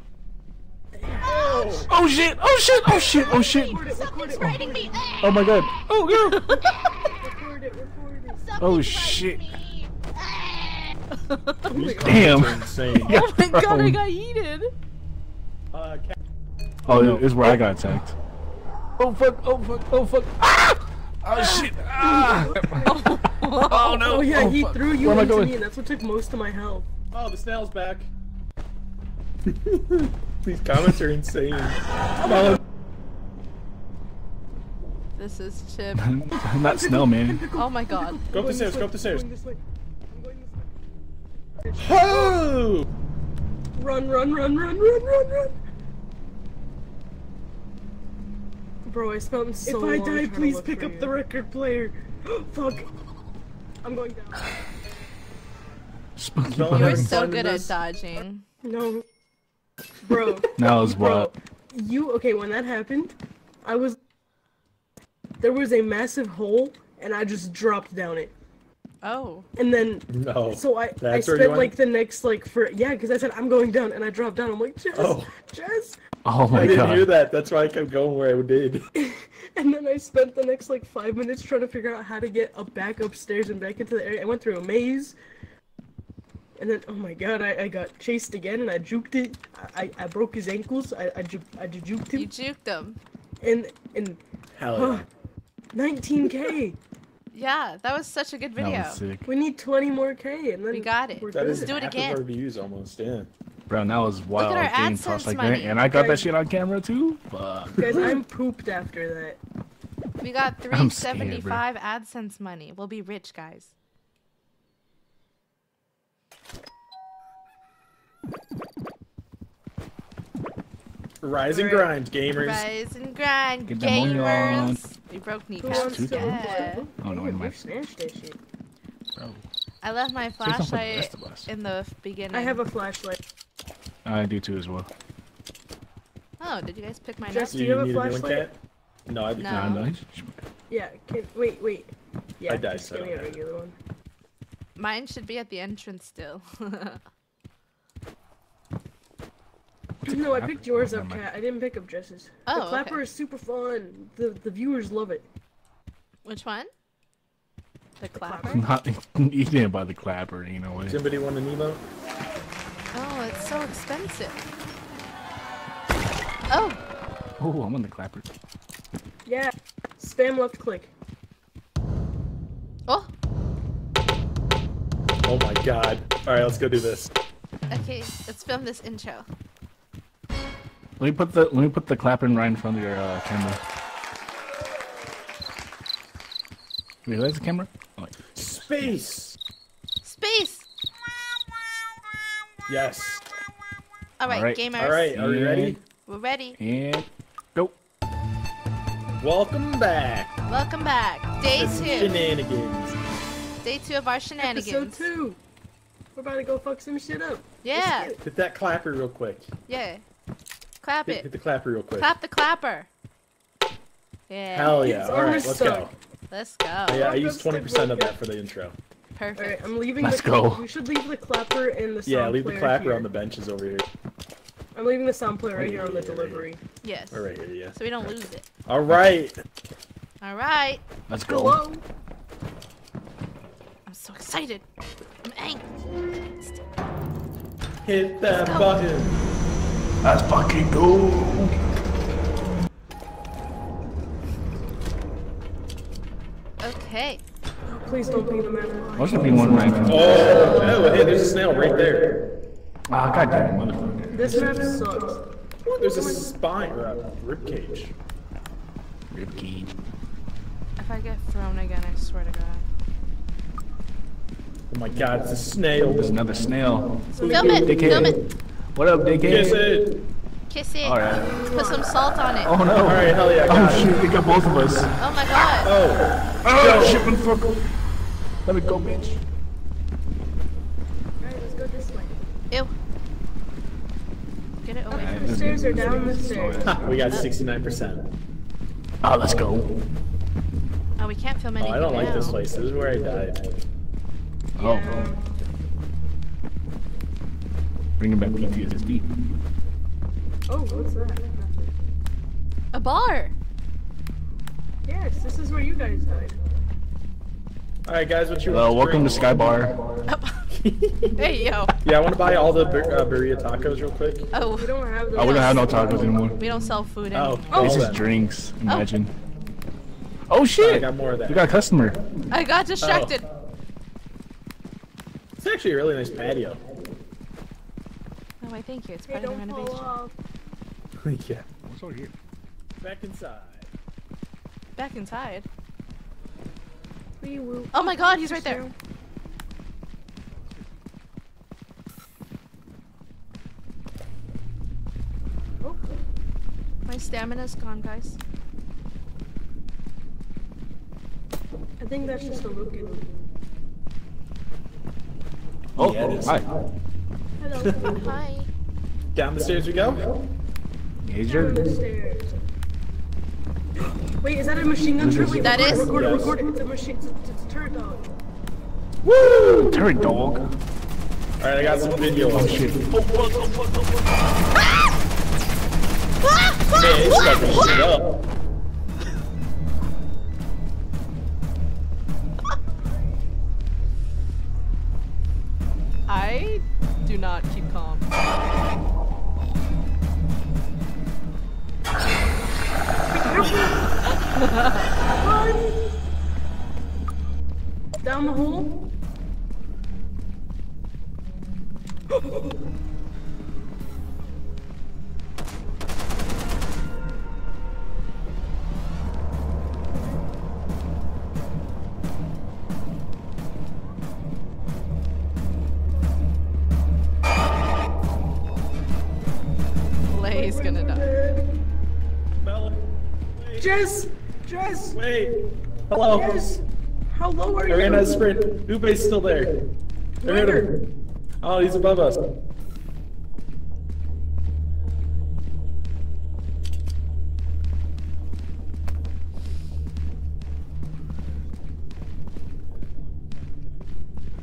Oh. Oh shit! Oh shit! Oh shit! Oh shit! Something's biting me. Oh my god! Oh god! Record it! Record it! Oh shit! Damn! Oh my god! I got eaten! Uh, oh, no. It's where I got attacked. Oh fuck! Oh fuck! Oh fuck! Ah! Oh shit! Ah! Oh no! Oh yeah, oh, he fuck. threw you where into me, and that's what took most of my health. Oh, the snail's back. These comments are insane. Oh, this is Chip. Not Snow, man. Oh my god. Go up the stairs, go up the stairs. Ho! Run, run, run, run, run, run, run. Bro, I spent so long. If I die, please pick up the record player. Fuck. I'm going down. Spooky. You're so good at dodging. No. Bro, now is what you okay when that happened? I was there was a massive hole and I just dropped down it. Oh, and then no, so I I spent like the next like for yeah because I said I'm going down and I dropped down. I'm like Jess, oh. Jess. Oh my god, I didn't god. hear that. That's why I kept going where I did. And then I spent the next like five minutes trying to figure out how to get up back upstairs and back into the area. I went through a maze. And then, oh my god, I, I got chased again and I juked it. I, I, I broke his ankles. I, I, ju I ju juked him. You juked him. And, and, Hell huh, nineteen K. Yeah, that was such a good video. That was sick. We need twenty more K and then we got it. We're that is let's do it again. Half of our views almost, yeah. Bro, that was wild. Look at our AdSense like money. That. And I got guys, that shit on camera too? Fuck. Guys, I'm pooped after that. We got three seventy-five scared, AdSense money. We'll be rich, guys. Rise and grind, gamers. Rise and grind, Get gamers. We broke kneecaps. Yeah. Oh no, my smashed that shit. Bro. I left my flashlight the in the beginning. I have a flashlight. I do too as well. Oh, did you guys pick my Jess, do you have a flashlight? No, I didn't. No. No. Yeah, can, wait, wait. Yeah, I died, so give me a regular one. Mine should be at the entrance still. No, I picked yours up, Kat. I didn't pick up Jess's. Oh, the clapper okay. is super fun. The the viewers love it. Which one? The clapper? Not, he didn't buy the clapper, you know. Does anybody want an emote? Oh, it's so expensive. Oh! Oh, I'm on the clapper. Yeah. Spam left click. Oh! Oh my god. Alright, let's go do this. Okay, let's film this intro. Let me put the let me put the clapper right in front of your uh, camera. Wait, who has the camera? Oh, wait. Space! Space! Yes. Alright, right. Gamers. Alright, are you ready? We're ready. And go. Welcome back. Welcome back. Day this two. Shenanigans. Day two of our shenanigans. Episode two. We're about to go fuck some shit up. Yeah. Hit that clapper real quick. Yeah. Clap hit, it. Hit the clapper real quick. Clap the clapper. Yeah. Hell yeah. Alright, let's go. Let's go. Yeah, I used twenty percent of that for the intro. Perfect. Alright, I'm leaving Let's the go. We should leave the clapper in the sound player. Yeah, leave the clapper here. On the benches over here. I'm leaving the sound player right, right here on the delivery. Right yes. Right here, yeah. So we don't lose it. Alright. Alright. Let's go. Hello. I'm so excited. I'm angry. Hit that button. Let's fucking go. Okay. Oh, please don't be the man. Why should be one right now? Oh, oh, hey, there's a snail right there. Ah, goddamn motherfucker. This map sucks. There's a spine ribcage. Ribcage. If I get thrown again, I swear to God. Oh my God, it's a snail. There's another snail. Film it, film it. What up, dickhead? Kiss it. Kiss it. All right. Put some salt on it. Oh no. All right, hell yeah. Oh it. Shoot, they got both of us. Oh my God. Oh. Oh, shit, motherfucker. Let me go, bitch. All right, let's go this way. Ew. Get it away from the stairs or down the stairs. We got sixty-nine percent. Oh, let's go. Oh, we can't film anything. Oh, I don't now. Like this place. This is where I died. Oh. Yeah. Bring him back P T S D. Oh, what's that? A bar! Yes, this is where you guys died. Alright guys, what you want? Uh, welcome to Skybar. Oh. Hey, yo. Yeah, I want to buy all the uh, birria tacos real quick. Oh. We don't have those. I wouldn't have no tacos anymore. We don't sell food anymore. Oh, this is drinks, imagine. Oh, oh shit! Oh, I got more of that. We got a customer. I got distracted. Oh. It's actually a really nice patio. Oh, I thank you. It's part hey, of the renovation. Yeah. What's over here? Back inside. Back inside? Oh my god, he's right there. Oh. My stamina's gone, guys. I think that's just a look at me. Oh, yeah, it is. Hi. Hello. Hi. Down the stairs we go? Major. Wait, is that a machine gun turret? Wait, that is? Record it, record it. It's a machine. It's a, it's a turret dog. Woo! Turret dog. Alright, I got some video. Oh shit. Oh, fuck, oh, fuck, oh, fuck. Ah! Ah! Ah! Man, it's fucking shit up. I do not keep calm. Down the hole. He's gonna die. Bella, Jess! Jess! Wait! Hello! Jess! How low are you? I ran out of sprint. Ube's still there. Where? Oh, he's above us.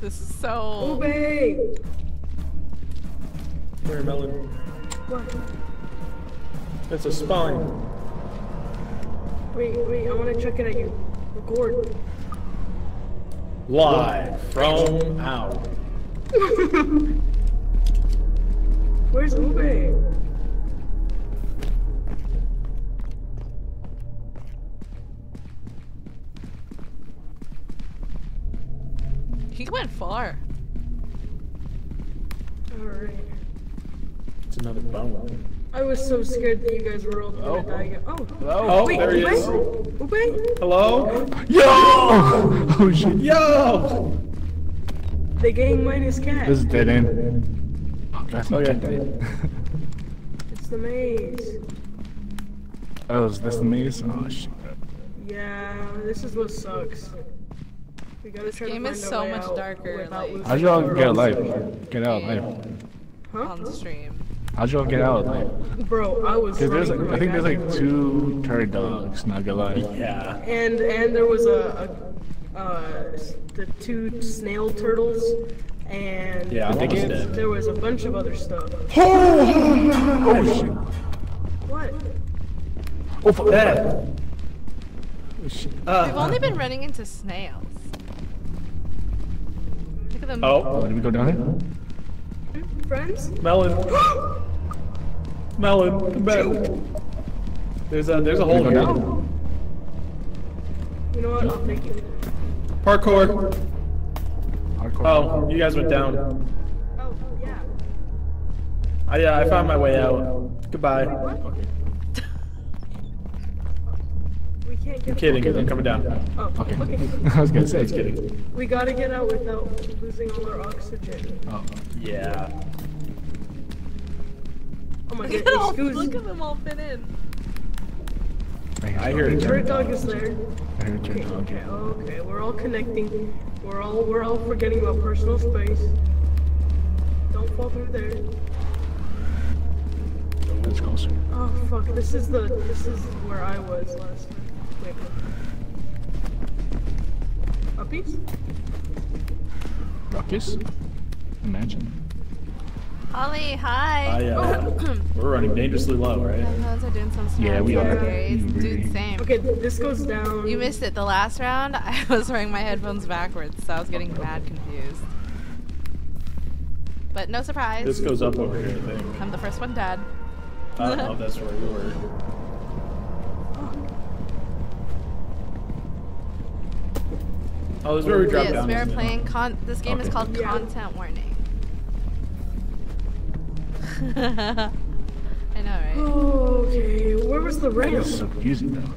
This is so... Ube! Here, Melon. What? It's a spine. Wait, wait, I want to check it at you. Record. Live from out. Where's Uber? He went far. Alright. It's another bone. I was so scared that you guys were all gonna oh. die. Oh, hello? Wait, there he is. Ube? Hello? Yo! Oh shit. Yo! The gang minus cat. This is dead end. Oh, that's not dead end. It's the maze. Oh, is this the maze? Oh shit. Yeah, this is what sucks. We gotta try this game to is so much darker. Like, how'd y'all get life? Get out life. Huh? On stream. How'd y'all get out life? Bro, I was. There's like, I think there's like two turd dogs. Not gonna lie. Yeah. And and there was a, a uh the two snail turtles and yeah, I think it's dead. There was a bunch of other stuff. Oh, oh shit! What? Oh fuck that! Oh shit! Uh, We've only been running into snails. Them. Oh, did we go down here? Friends? Melon. Melon, come back. There's a there's a hole here. Oh. You know what? I'll take you. Parkour. Parkour. Oh, you guys went down. Oh, yeah. I yeah, I found my way out. Goodbye. Wait, we can't get I'm kidding, I'm coming down. Oh, okay. okay. I was gonna say, it's kidding. We gotta get out without losing all our oxygen. Oh, yeah. Oh my god, look, look at them all fit in. I, I hear it. Turret dog is there. I hear okay, dog. okay, okay. We're all connecting. We're all, we're all forgetting about personal space. Don't fall through there. Let's go, sir. Oh fuck, this is the, this is where I was last time. Puppies? Ruckus? Imagine. Holly, hi! I, uh, we're running dangerously low, right? The ones are doing some yeah, we are. Do the same. Okay, this goes down. You missed it. The last round, I was wearing my headphones backwards, so I was getting mad confused. But no surprise. This goes up over here, I think. I'm the first one dead. I don't know if that's where we were. Oh, this is where we dropped yes, down. Yes, we are playing con- this game okay. is called yeah. Content Warning. I know, right? Okay, where was the ramp? That was so confusing, though.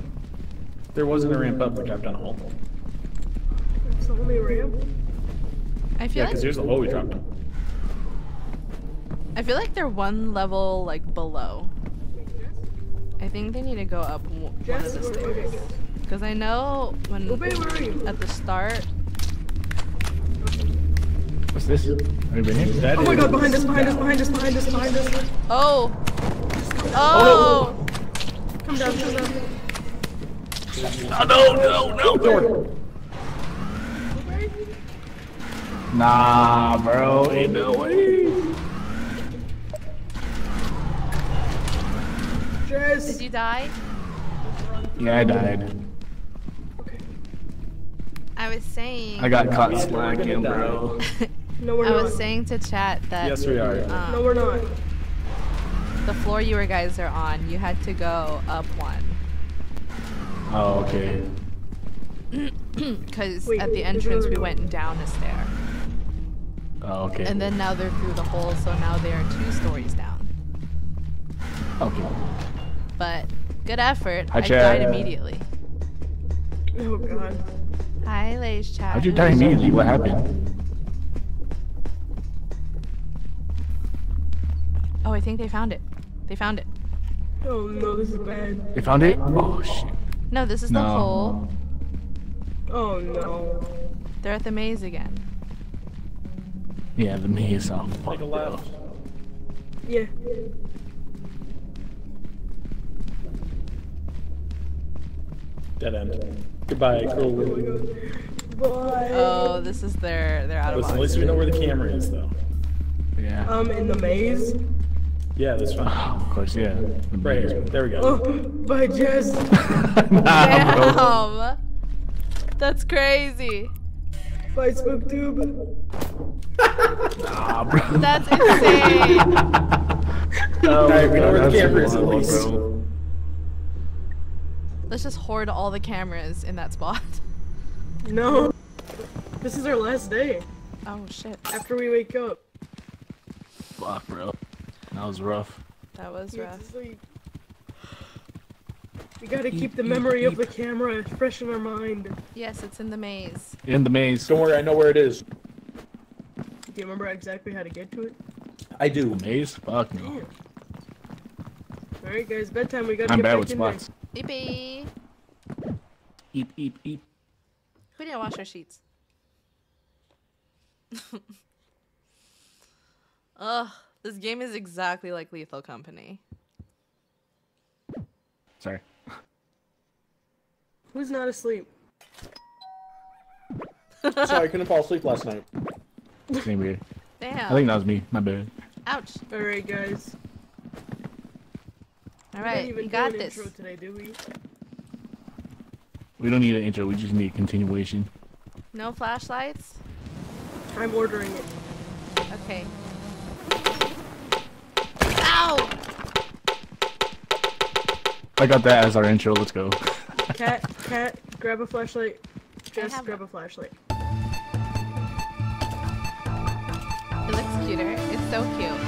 There wasn't a ramp up, we dropped down a hole. That's the only ramp? I feel yeah, because like here's the hole we dropped down. I feel like they're one level, like, below. I think they need to go up one of the stairs. Because I know when Ube, where are you? At the start. What's this? Are you been here? That oh my god, behind us, behind us, behind us, behind us, behind us. Oh! Oh! oh. Come down, come down. Oh, no, no, no! Door! Nah, bro, ain't no way! Jess. Did you die? Yeah, I died. I was saying. I got caught slacking, bro. No, we're I not. was saying to chat that. Yes, we are. Um, no, we're not. The floor you guys are on, you had to go up one. Oh, okay. Because at the entrance we went down a stair. Oh, okay. And then now they're through the hole, so now they are two stories down. Okay. But good effort. Hi, I died immediately. Oh god. Hi, ladies chat. How'd you die immediately? What happened? Oh, I think they found it. They found it. Oh no, this is bad. They found it? Oh shit. No, this is no. the hole. Oh no. They're at the maze again. Yeah, the maze. Oh fuck. Take a left. Yeah. Dead end. Goodbye, cool. Bye. Oh, this is their, they're out of Listen, at least we know where the camera is, though. Yeah. Um, in the maze? Yeah, that's fine. Oh, of course, yeah. Right here. There we go. Oh, bye, Jess. Damn. That's crazy. by SpookTube. Nah, bro. That's insane. Oh, alright, we know where the camera is at least. Let's just hoard all the cameras in that spot. No. This is our last day. Oh shit. After we wake up. Fuck, bro. That was rough. That was you rough. We gotta keep the memory of the camera fresh in our mind. Yes, it's in the maze. In the maze. Don't worry, I know where it is. Do you remember exactly how to get to it? I do. The maze? Fuck no. Alright guys, bedtime, we gotta I'm get back with in spots. There. Eepee! Eep, eep, eep. Who didn't wash our sheets? Ugh, this game is exactly like Lethal Company. Sorry. Who's not asleep? Sorry, I couldn't fall asleep last night. Same weird. Damn. I think that was me. My bad. Ouch. All right, guys. All right, we, we got this. Intro today, do we? We don't need an intro. We just need a continuation. No flashlights. I'm ordering it. Okay. Ow! I got that as our intro. Let's go. Cat, cat, grab a flashlight. Just grab one. a flashlight. It looks cuter. It's so cute.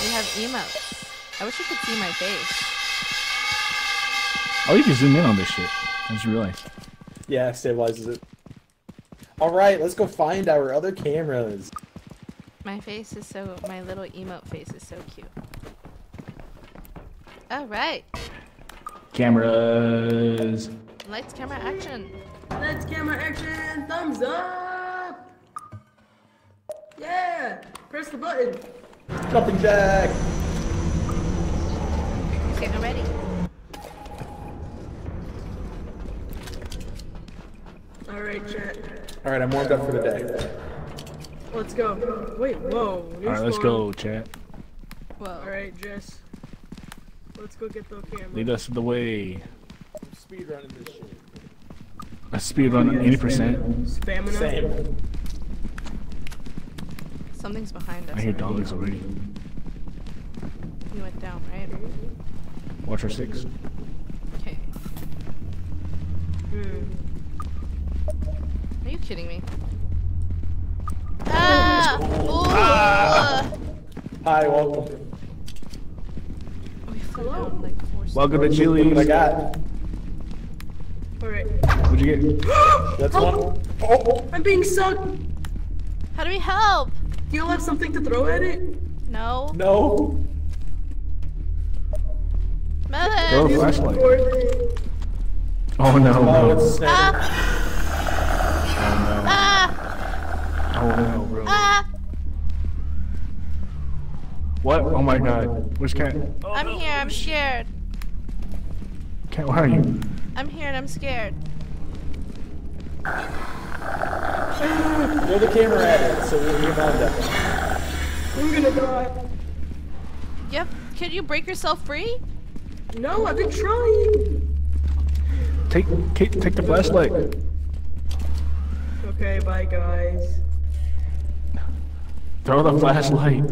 We have emotes. I wish you could see my face. Oh, you can zoom in on this shit. I just realized. Yeah, it stabilizes it. All right, let's go find our other cameras. My face is so. My little emote face is so cute. All right. Cameras. Lights, camera, action. Lights, camera, action. Thumbs up. Yeah. Press the button. Nothing, Jack. Getting ready. All right, Jack. All right, I'm warmed up for the day. Let's go. Wait, whoa. All right, let's go, chat. Whoa. All right, Jess. Let's go get the camera. Lead us the way. I'm speed running this shit. I speed run yeah, eighty percent. Spamming us. Spam. Something's behind us. I hear dogs already. You went down, right? Watch our six. Okay. Hmm. Are you kidding me? Ah! Ooh. Ah! Hi, welcome. Hello. Welcome to Chili's. What I got? All right. What'd you get? That's help. One. Oh. I'm being sucked. How do we help? Do you have something to throw at it? No. No. Melon. Throw a flashlight. Oh no. Oh, no. It's a snake. Ah. Oh no. Ah. Oh no, bro. Ah. What? Oh my god. Where's Cat? Oh, I'm no. here, I'm scared. Cat, where are you? I'm here and I'm scared. Throw the camera at it, so we'll get on that one. We're gonna die. Yep. Can you break yourself free? No, I've been trying. Take, take, take the flashlight. Okay, bye guys. Throw the flashlight.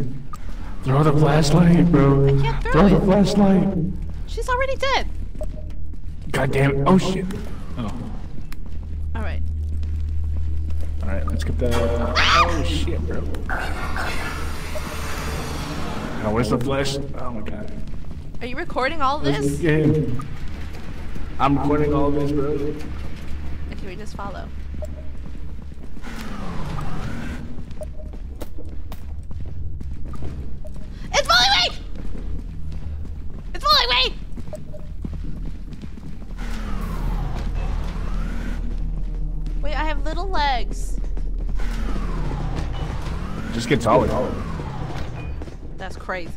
Throw the flashlight, bro. I can't throw, throw it. Throw the flashlight. She's already dead. God damn it. Oh, shit. Oh. All right. All right, let's get the... Ah! Oh, shit, bro. Now, where's the flash? Oh, my God. Are you recording all this? Yeah. I'm recording all this, bro. Okay, we just follow. Just get taller. That's crazy.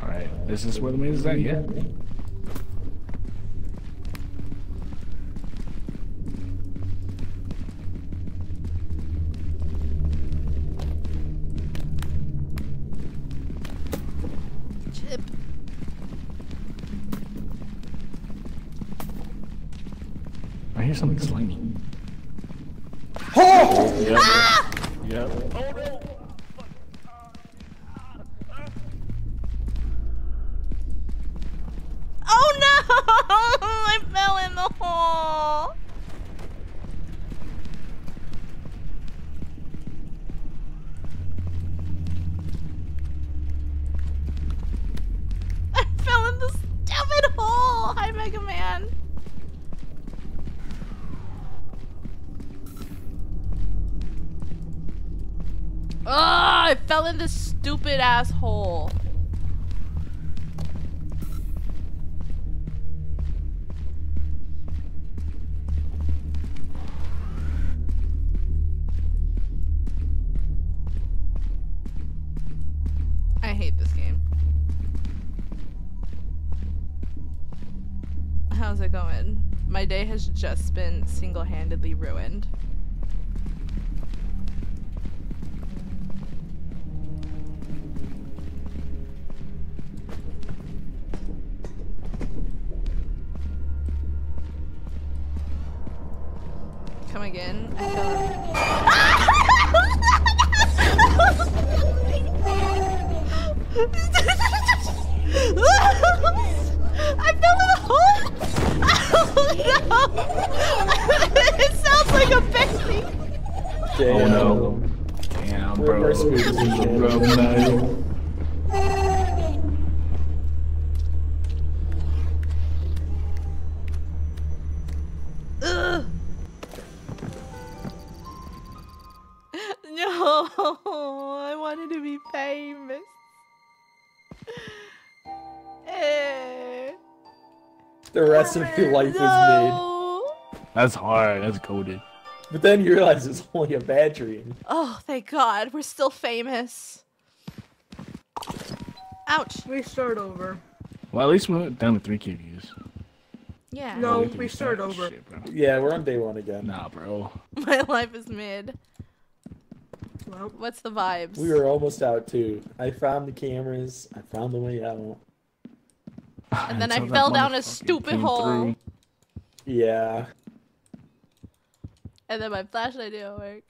Alright, this is where the maze is at, yeah? Yep. I hear something slimy. Oh! Yep. Ah! Yep. Oh, no. Oh no! I fell in the hole. I fell in the stupid hole. Hi, Mega Man. Oh, I fell in this stupid asshole. I hate this game. How's it going? My day has just been single-handedly ruined. Come again? I fell in. I fell in a hole! Oh no! It sounds like a baby! Damn. Oh, no. Damn, bro. Reverse moves. The rest of your life no. was made. That's hard. That's coded. But then you realize it's only a bad dream. Oh, thank God. We're still famous. Ouch. We start over. Well, at least we went down to three K views. Yeah. No, we, we start, start over. Shit, yeah, we're on day one again. Nah, bro. My life is mid. Well, what's the vibes? We were almost out, too. I found the cameras. I found the way out. And then I fell down a stupid hole. Yeah. And then my flashlight didn't work.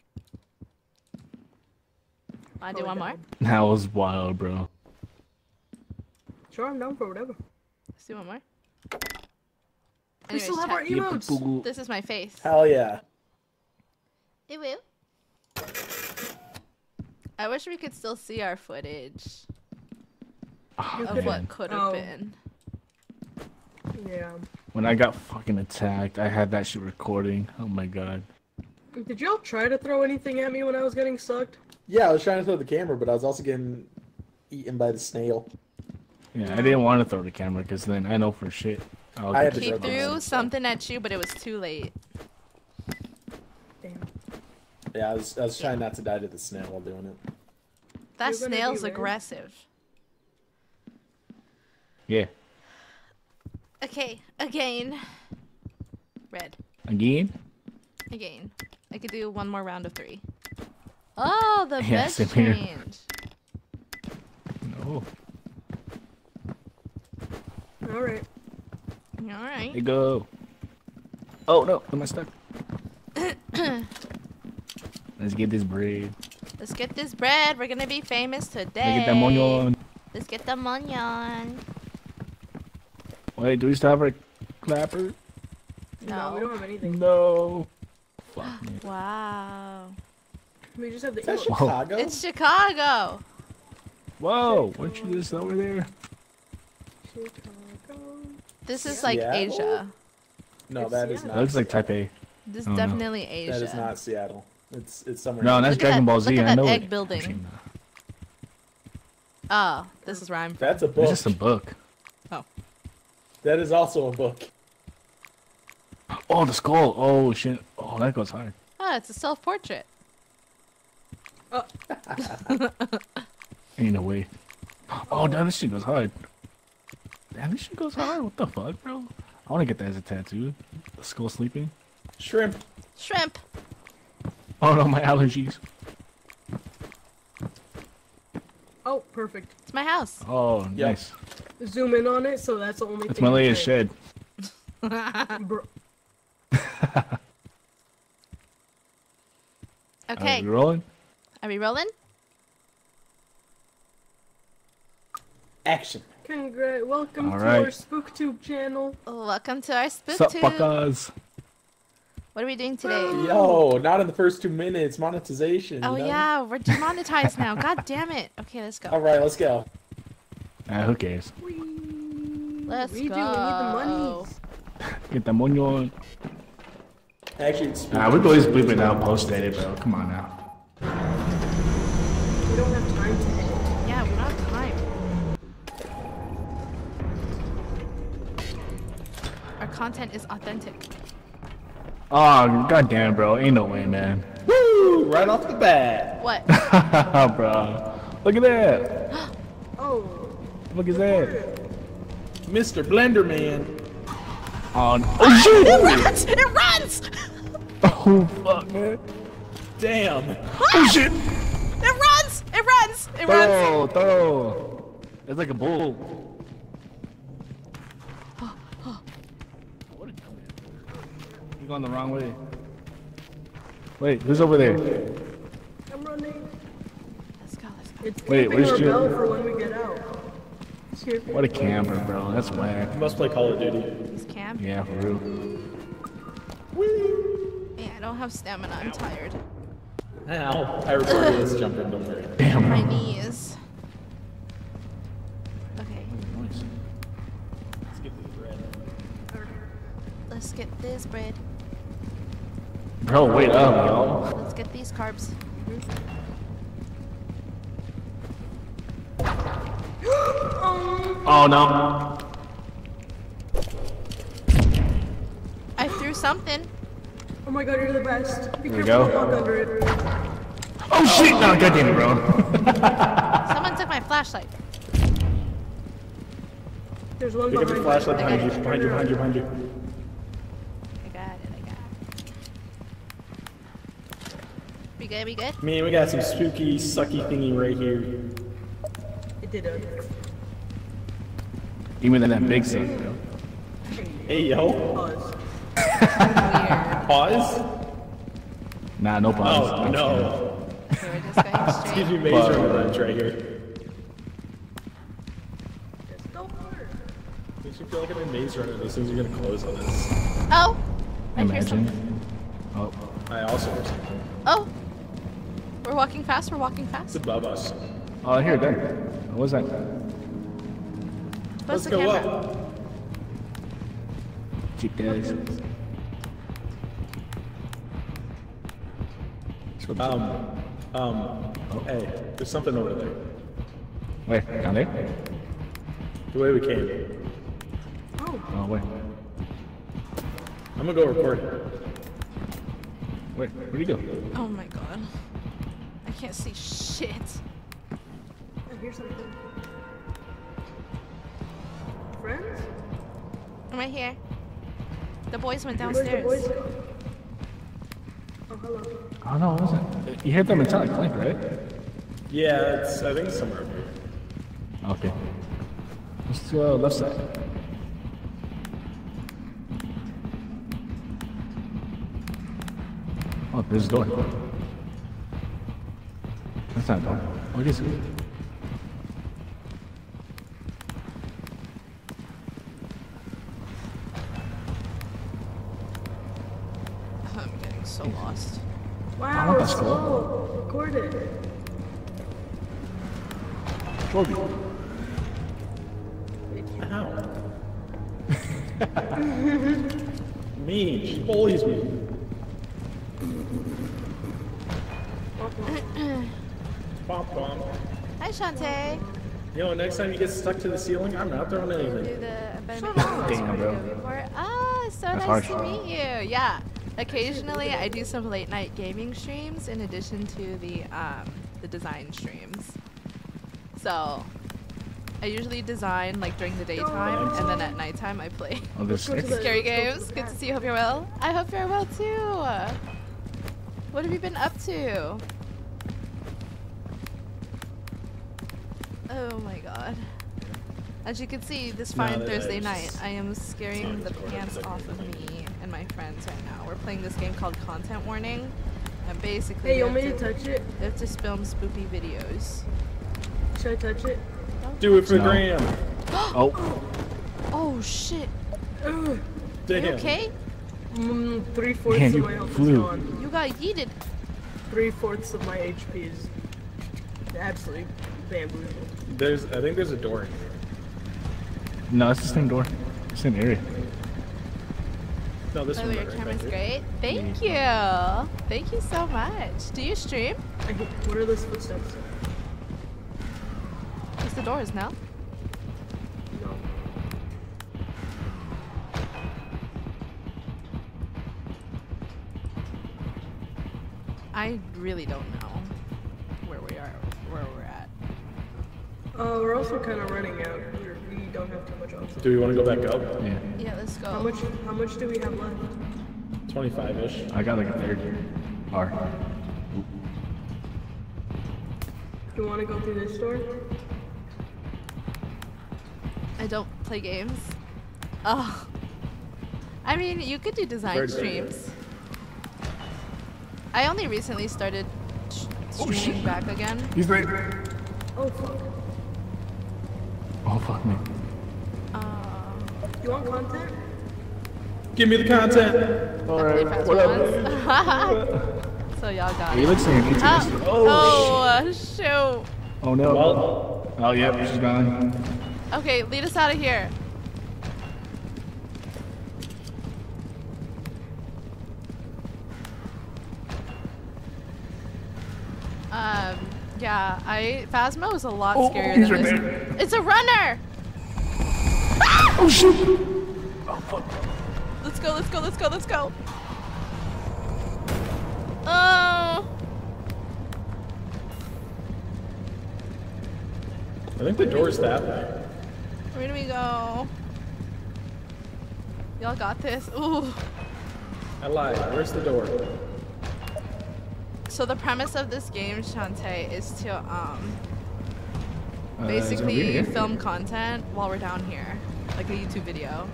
I do one more. That was wild, bro. Sure, I'm down for whatever. Let's do one more. We still have our emotes. This is my face. Hell yeah. It will. I wish we could still see our footage of what could have been. Yeah. When I got fucking attacked, I had that shit recording. Oh my God. Did y'all try to throw anything at me when I was getting sucked? Yeah, I was trying to throw the camera, but I was also getting eaten by the snail. Yeah, I didn't want to throw the camera because then I know for shit. I'll I he threw something at you, but it was too late. Damn. Yeah, I was I was trying not to die to the snail while doing it. That snail's aggressive. Yeah. Okay, again. Red. Again? Again. I could do one more round of three. Oh, the yeah, best change. Here. No. Alright. Alright. Here go. Oh, no. Am I stuck? Let's get this bread. Let's get this bread. We're gonna be famous today. Let's get that money on. Let's get the money on. Wait, do we still have our clapper? No, no, we don't have anything. No. Fuck me. Wow. We just have the. Is that Chicago? It's Chicago. Whoa! Chicago. Weren't you just over there? Chicago. This is like Seattle? Asia. No, it's that Seattle. Is not. That looks like Taipei. This is definitely know. Asia. That is not Seattle. It's it's somewhere. No, that's Dragon Ball Z. Look at that, look at that I know egg it. Building. Oh, this is rhyme. That's a book. It's just a book. Oh. That is also a book. Oh, the skull. Oh, shit. Oh, that goes hard. Ah, it's a self-portrait. Oh. Ain't no way. Oh, damn, this shit goes hard. Damn, this shit goes hard. What the fuck, bro? I want to get that as a tattoo. The skull sleeping. Shrimp. Shrimp. Oh, no, my allergies. Oh, perfect. It's my house. Oh, yep. Nice. Zoom in on it, so that's the only that's thing. It's my latest shed. Bro. Okay. Are we rolling? Are we rolling? Action. Congrats. Welcome All to right. our SpookTube channel. Welcome to our SpookTube. Sup, what are we doing today? Yo, not in the first two minutes. Monetization. Oh, you know? Yeah. We're demonetized now. God damn it. Okay, let's go. All right, let's go. Uh, who cares? Whee. Let's we go. Do. We need the money. Get the money. Actually, it's... Nah, we always believe it now. Post edit, bro. Come on now. We don't have time to edit. Yeah, we don't have time. Our content is authentic. Oh, goddamn, bro. Ain't no way, man. Woo! Right off the bat. What? Bro. Look at that. Oh. Look at that. Mister Blender Man. Oh, no. Oh, shoot! It runs! It runs! Oh, fuck, man. Damn. Ah! Oh, shit! It runs! It runs! It throw, runs! Throw! It's like a bull. Going the wrong way. Wait, who's over there? I'm running. Let's go, let's go. It's wait, where's Jill? What a camera, bro. That's whack. You must play Call of Duty. He's cam? Yeah, for real. Whee! Man, I don't have stamina. I'm tired. Ow. I recorded this jump in, don't worry. Damn. My knees. Okay. Let's get the bread. Let's get this bread. Bro, wait up, y'all. Let's get these carbs. Oh no! I threw something. Oh my god, you're the best. Be there careful, don't knock over it. Oh shit! No, goddamn it, bro. Someone took my flashlight. There's one behind you. Pick up the flashlight behind you, behind you, behind you, behind you. We good, we good? Man, we got some spooky, sucky thingy right here. It did over. Even in that big thing, though. Hey, yo. Pause. Pause? Nah, no pause. Oh, no. Okay, we're just going straight. Excuse me, Maze Room Lunch right here. Let's go hard. Makes me feel like I'm in Maze Runner. Those things are going to close on us. Oh! I hear something. Oh. I also hear something. Oh, we're walking fast. We're walking fast. It's above us. Oh, uh, here, there. What was that? What's Let's the go camera? Up. Keep guys. Um, um. Oh. Hey, there's something over there. Where? Down there? The way we came. Oh. Oh wait. I'm gonna go record it. Wait, where'd he go? Oh my god. I can't see shit. I hear something. Friends? I'm right here. The boys went downstairs. Where's the boys? Oh, hello. Oh no, what was it? You heard that metallic clink, right? Yeah, it's, I think it's somewhere over here. Okay. Let's go uh, left side. Oh, there's a door. That's not a door. What is it? I'm getting so lost. Wow, that's cool. Recorded. Jordy. Ow. Me. She bullies me. Hi, Shantae. Yo, next time you get stuck to the ceiling, I'm not throwing anything. Do the Shut up. Damn, bro. Ah, oh, so That's nice harsh. to meet you. Yeah. Occasionally, I do some late night gaming streams in addition to the um, the design streams. So, I usually design like during the daytime, and then at nighttime I play oh, this scary games. Good to see you. Hope you're well. I hope you're well too. What have you been up to? Oh my god. As you can see, this fine no, Thursday night, I am scaring the pants off of me and my friends right now. We're playing this game called Content Warning. And basically, hey, you want me to touch it? They have to film spoopy videos. Should I touch it? Don't Do touch it for no. Graham. Oh. Oh shit. Damn. You okay? Mm, three fourths Man, of my health flew. is gone. You got yeeted. Three fourths of my H P is absolutely bamboozled. There's, I think there's a door in here. No, it's the same door. Same area. No, this oh, one. Your right camera's right great. Thank yeah. you. Thank you so much. Do you stream? I think, what are those footsteps? It's the doors now. No. I really don't know where we are, where we're at. Uh, we're also kind of running out. We don't have too much options. Do we want to go back up? Yeah. Yeah, let's go. How much? How much do we have left? twenty-five-ish. I got like a third R. Do you want to go through this door? I don't play games. Oh. I mean, you could do design Bird streams. Bird. I only recently started streaming oh, back again. He's right. Oh fuck. Oh fuck me. Uh, you want content? Give me the content. All right. What up? So y'all got it. He looks like he's oh, oh uh, shoot. Oh no. Well, oh yeah, she's okay. gone. Okay, lead us out of here. Um, yeah, I, Phasmo is a lot oh, scarier than right this. There. It's a runner! Ah! Oh shit! Oh fuck. Let's go, let's go, let's go, let's go! Oh! I think the door's that way. Where do we go? Y'all got this? Ooh! I lied, where's the door? So the premise of this game, Shantae, is to um, basically uh, film content while we're down here, like a YouTube video,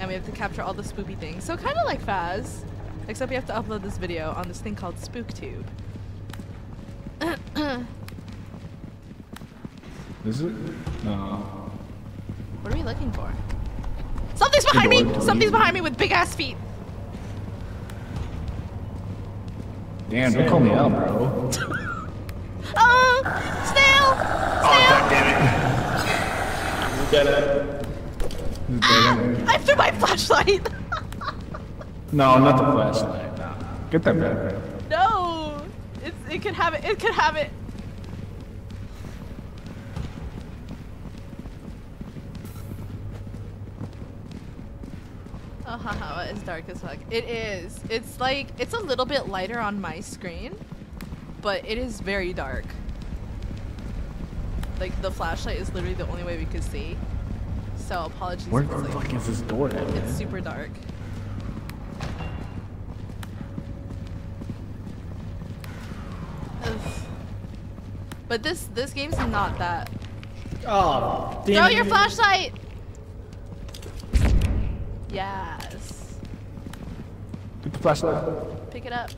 and we have to capture all the spoopy things. So kind of like Faz, except we have to upload this video on this thing called SpookTube. Is it? No. What are we looking for? Something's behind me! Something's behind me with big ass feet! Damn, don't call me out, bro. Oh, snail! Snail! Oh, goddammit. Get it. Ah, I threw my flashlight! No, not the flashlight. No. Get that back. No! It's, it could have it. It could have it. Oh, haha, it's dark as fuck. It is. It's like, it's a little bit lighter on my screen, but it is very dark. Like, the flashlight is literally the only way we could see. So, apologies. Where the fuck like, is this door at? It's man? super dark. Ugh. But this, this game's not that. Oh, damn. Throw your flashlight! Yes. Pick the flashlight. Pick it up.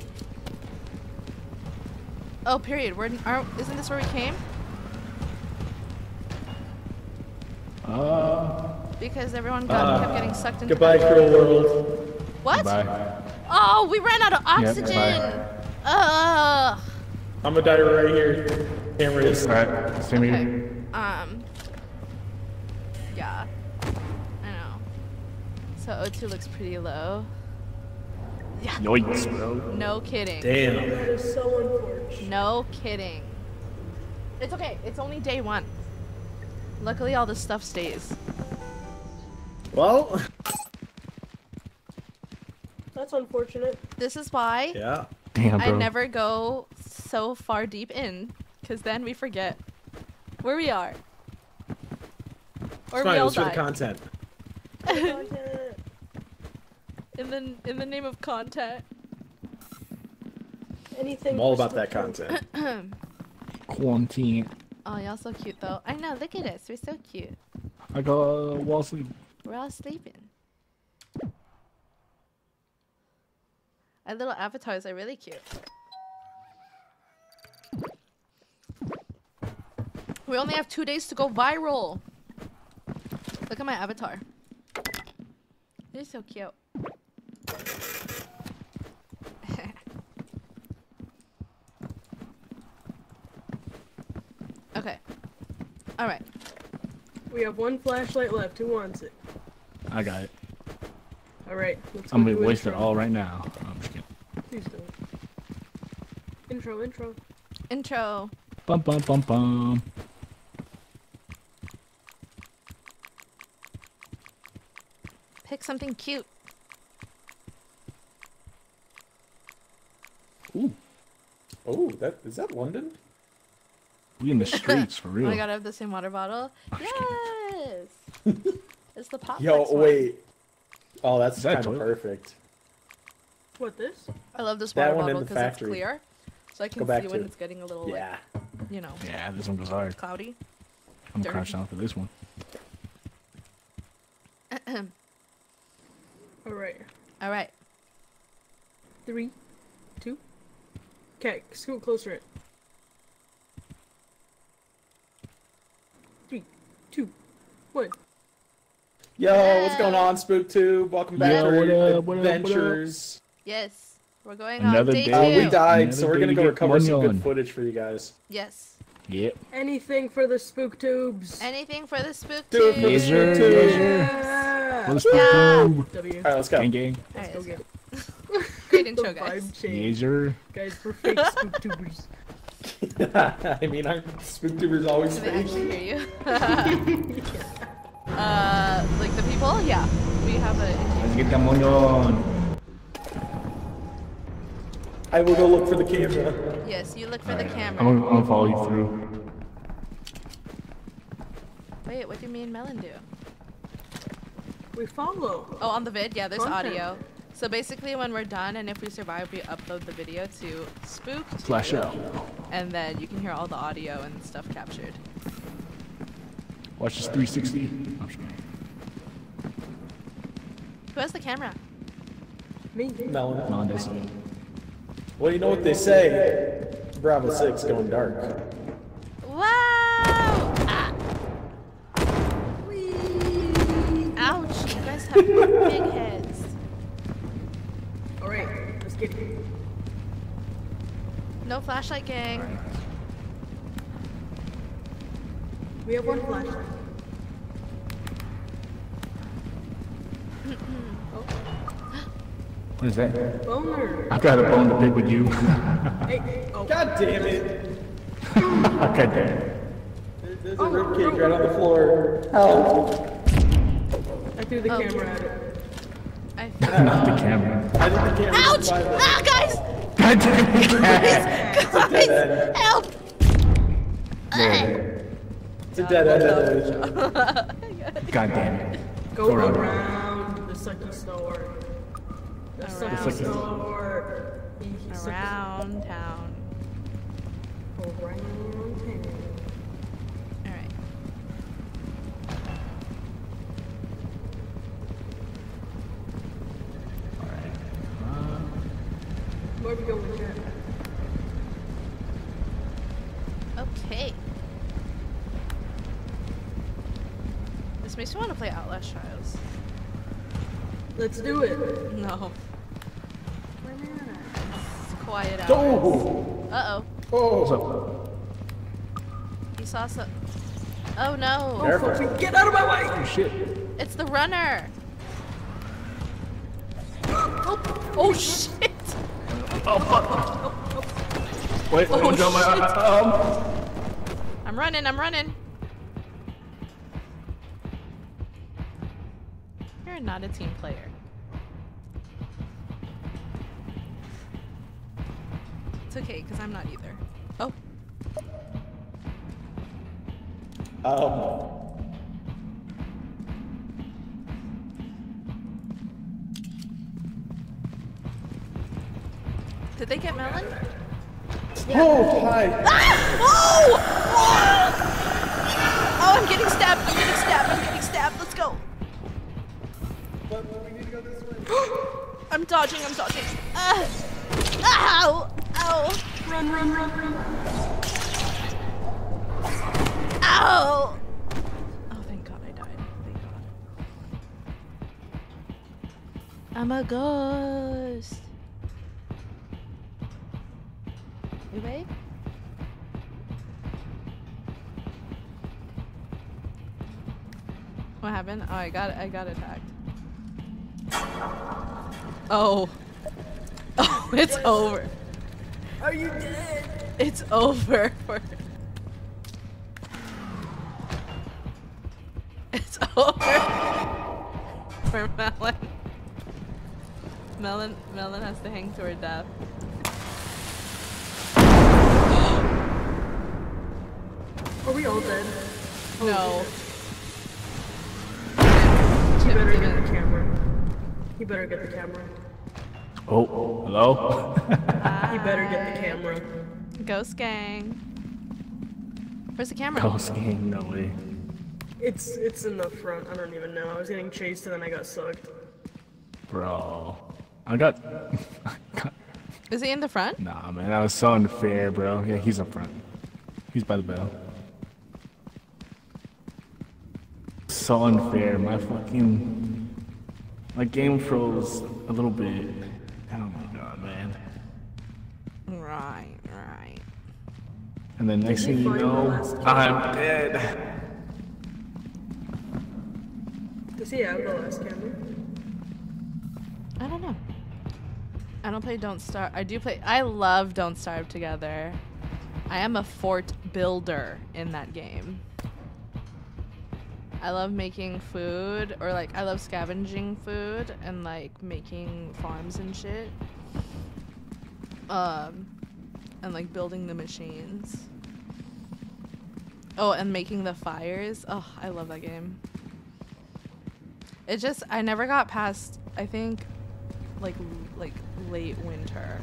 Oh, period. Where are, isn't this where we came? Uh, because everyone got, uh, kept getting sucked into Goodbye, cruel world. What? Goodbye. Oh, we ran out of oxygen. Yep, Ugh. I'm gonna die right here. Camera is. All right. Same okay. here. Um. Yeah. So O two looks pretty low. Yeah. Yoinks, bro. No kidding. Damn. That is so unfortunate. No kidding. It's okay. It's only day one. Luckily, all this stuff stays. Well. That's unfortunate. This is why. Yeah. Damn, bro. I never go so far deep in, because then we forget where we are. Or it's we fine, all let's die. For the content. In the in the name of content. Anything. I'm all about that content. Content. Oh, y'all so cute though. I know, look at us. We're so cute. I got uh, wall sleep. We're all sleeping. Our little avatars are really cute. We only have two days to go viral. Look at my avatar. They're so cute. Okay. All right. We have one flashlight left. Who wants it? I got it. All right. Let's I'm gonna waste intro. it all right now. I'm just kidding. Please don't. Intro, intro, intro. Bum bum bum bum. Pick something cute. Ooh. Oh, that is that London? We in the streets for real. Oh my god, I have the same water bottle. I'm yes. It's the pop. Yo, wait. One. Oh, that's that kind of perfect. What this? I love this water bottle because it's clear, so I can see when it. it's getting a little yeah. like, you know. Yeah, this one was hard. Cloudy. I'm gonna crouch down for this one. All right. All right. Three, two. Okay, scoot closer in. Three, two, one. Yo, yeah. What's going on, SpookTube? Welcome back to our adventures. Yes, we're going Another on day, day two. Uh, we died, Another so we're gonna go recover some on. good footage for you guys. Yes. Yep. Anything for the SpookTubes. Anything for the SpookTubes. Do it for the SpookTubes. Yeah. For the SpookTube. Yeah. All right, let's go. Gang, gang. Let's right, go get it. Great intro, guys. Laser. Guys, we're fake SpookTubers. I mean, our SpookTubers always fake. Did they actually hear you? Uh, like the people? Yeah. We have a... Let's get on. I will go look for the camera. Yes, you look for All the right. camera. I'm gonna, I'm gonna follow you through. Wait, what do me and Melon do? We follow. Oh, on the vid? Yeah, there's Content. audio. So basically when we're done and if we survive, we upload the video to SpookTube. Flash out. And then you can hear all the audio and stuff captured. Watch this three sixty. I'm just kidding. Who has the camera? Me. No, no, no. Well, you know what they say. Bravo six going dark. Wow! Ah. Wee. Ouch, you guys have big heads. Alright, let's get it. No flashlight, gang. Right. We have one flashlight. Oh. What is that? Boner. I've got a bone to pick with you. Hey, hey, oh. God damn it. God damn it. There's, there's oh, a ribcage right on the floor. Oh. I threw the oh. camera at it. I Not the camera. I think the camera. Ouch! Ah, guys! God damn it! Guys! Guys! Help! It's a dead end. God damn it. Go, Go around. around the sucky snore. The sucky snore. Around town. Around town. Alright. Where we go with that? Okay. This makes me want to play Outlast Trials. Let's do it. No. It's quiet out. Oh. Uh oh. Oh. What's up? You saw some. Oh no. Oh, folks, get out of my way! Oh shit. It's the runner. Oh, oh shit. Oh fuck! Oh, oh, oh. Wait, oh, don't jump my arm. I'm running, I'm running. You're not a team player. It's okay, because I'm not either. Oh. Oh. Did they get Melon? Yeah. Oh, hi. Ah! Oh! Oh, I'm getting stabbed. I'm getting stabbed. I'm getting stabbed. Let's go. But, well, we need to go this way. I'm dodging. I'm dodging. Uh, ow! Ow! Run! Run! Run! Run! Ow! Oh, thank God I died. Thank God. I'm a ghost. You babe? What happened? Oh, I got I got attacked. Oh. Oh, it's what? Over. Are you dead? It's over. It's over. For Melon. Melon Melon has to hang to her death. Are we all dead? No. Oh, he better get the camera. He better get the camera. Oh, oh. Hello? He better get the camera. Ghost gang. Where's the camera? Ghost gang, no way. It's it's in the front. I don't even know. I was getting chased and then I got sucked. Bro. I got. I got... Is he in the front? Nah, man. That was so unfair, bro. Yeah, he's up front. He's by the bell. So unfair, my fucking, my game froze a little bit. Oh my god, man. Right, right. And then next thing you know, I'm dead. Does he have the last camera? I don't know. I don't play Don't Starve. I do play, I love Don't Starve Together. I am a fort builder in that game. I love making food, or like I love scavenging food and like making farms and shit, um, and like building the machines. Oh, and making the fires. Oh, I love that game. It just, I never got past, I think, like like late winter,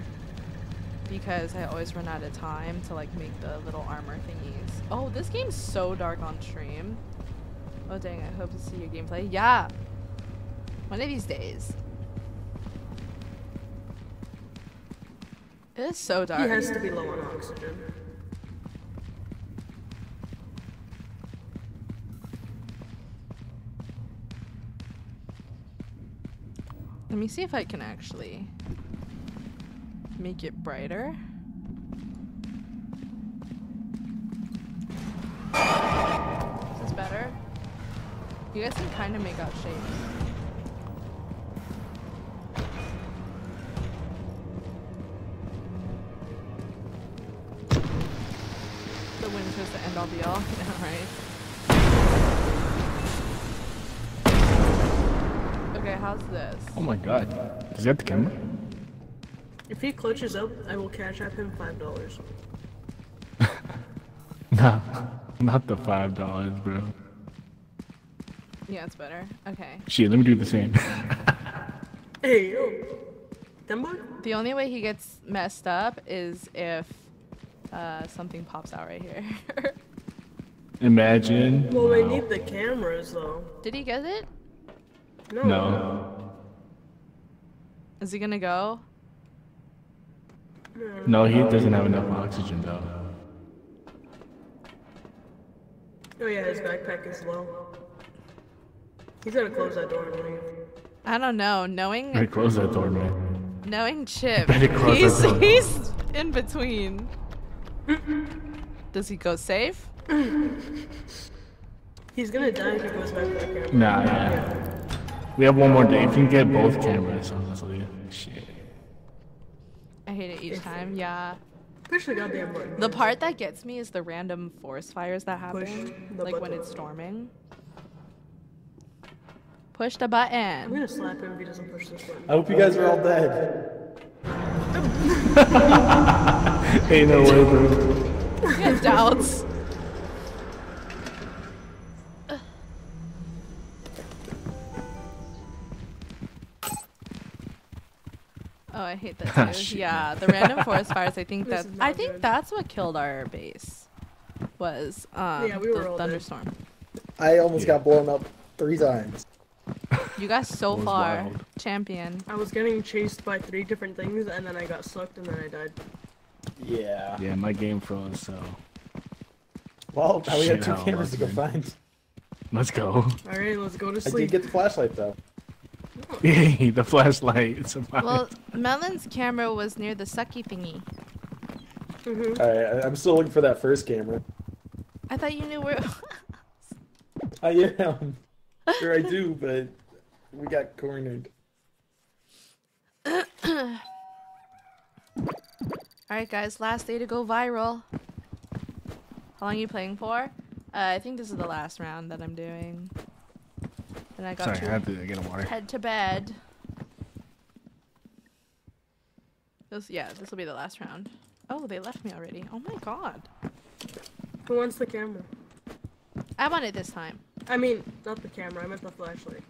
because I always run out of time to like make the little armor thingies. Oh, this game's so dark on stream. Oh dang, I hope to see your gameplay. Yeah! One of these days. It is so dark. He has to be low on oxygen. Let me see if I can actually make it brighter. Is this better? You guys can kind of make out shapes. The winter's the end all be all. Yeah, right? Okay, how's this? Oh my god. Does he have the camera? If he clutches up, I will cash up him five dollars. Nah, not the five dollars, bro. Yeah, it's better. Okay. Shit, let me do the same. Hey, yo. Dumbo? The only way he gets messed up is if uh, something pops out right here. Imagine. Well, wow. They need the cameras, though. Did he get it? No. No. Is he gonna go? No, he doesn't have enough oxygen, though. Oh, yeah, his backpack is low. He's gonna close that door, man. I don't know. Knowing. Better close that door, man. Knowing Chip, close he's that door. He's in between. Does he go safe? He's gonna die if he goes back to that camera. Nah, yeah. We have one more day. If you can get both cameras, honestly. Shit. I hate it each time. Yeah. Push the goddamn button. The part that gets me is the random forest fires that happen, like button. When it's storming. Push the button. I'm gonna slap him if he doesn't push this button. I hope you guys are all dead. Ain't no way, bro. You have doubts. Oh, I hate that too. Yeah, the random forest fires. I think that's. I think that's what killed our base. was um, yeah, we were the thunderstorm. There. I almost yeah. got blown up three times. You got so far, wild. champion. I was getting chased by three different things, and then I got sucked, and then I died. Yeah. Yeah, my game froze, so... Well, now we have two cameras to go find. Let's go. Alright, let's go to sleep. I did get the flashlight, though. Yay, the flashlight. It's well, Melon's camera was near the sucky thingy. Mm-hmm. Alright, I'm still looking for that first camera. I thought you knew where it was. I am. Sure I do, but we got cornered. Alright guys, last day to go viral. How long are you playing for? Uh, I think this is the last round that I'm doing. And I got Sorry, to, I have to get a water. head to bed. This, yeah, this will be the last round. Oh, they left me already. Oh my god. Who wants the camera? I want it this time. I mean, not the camera, I meant the flashlight.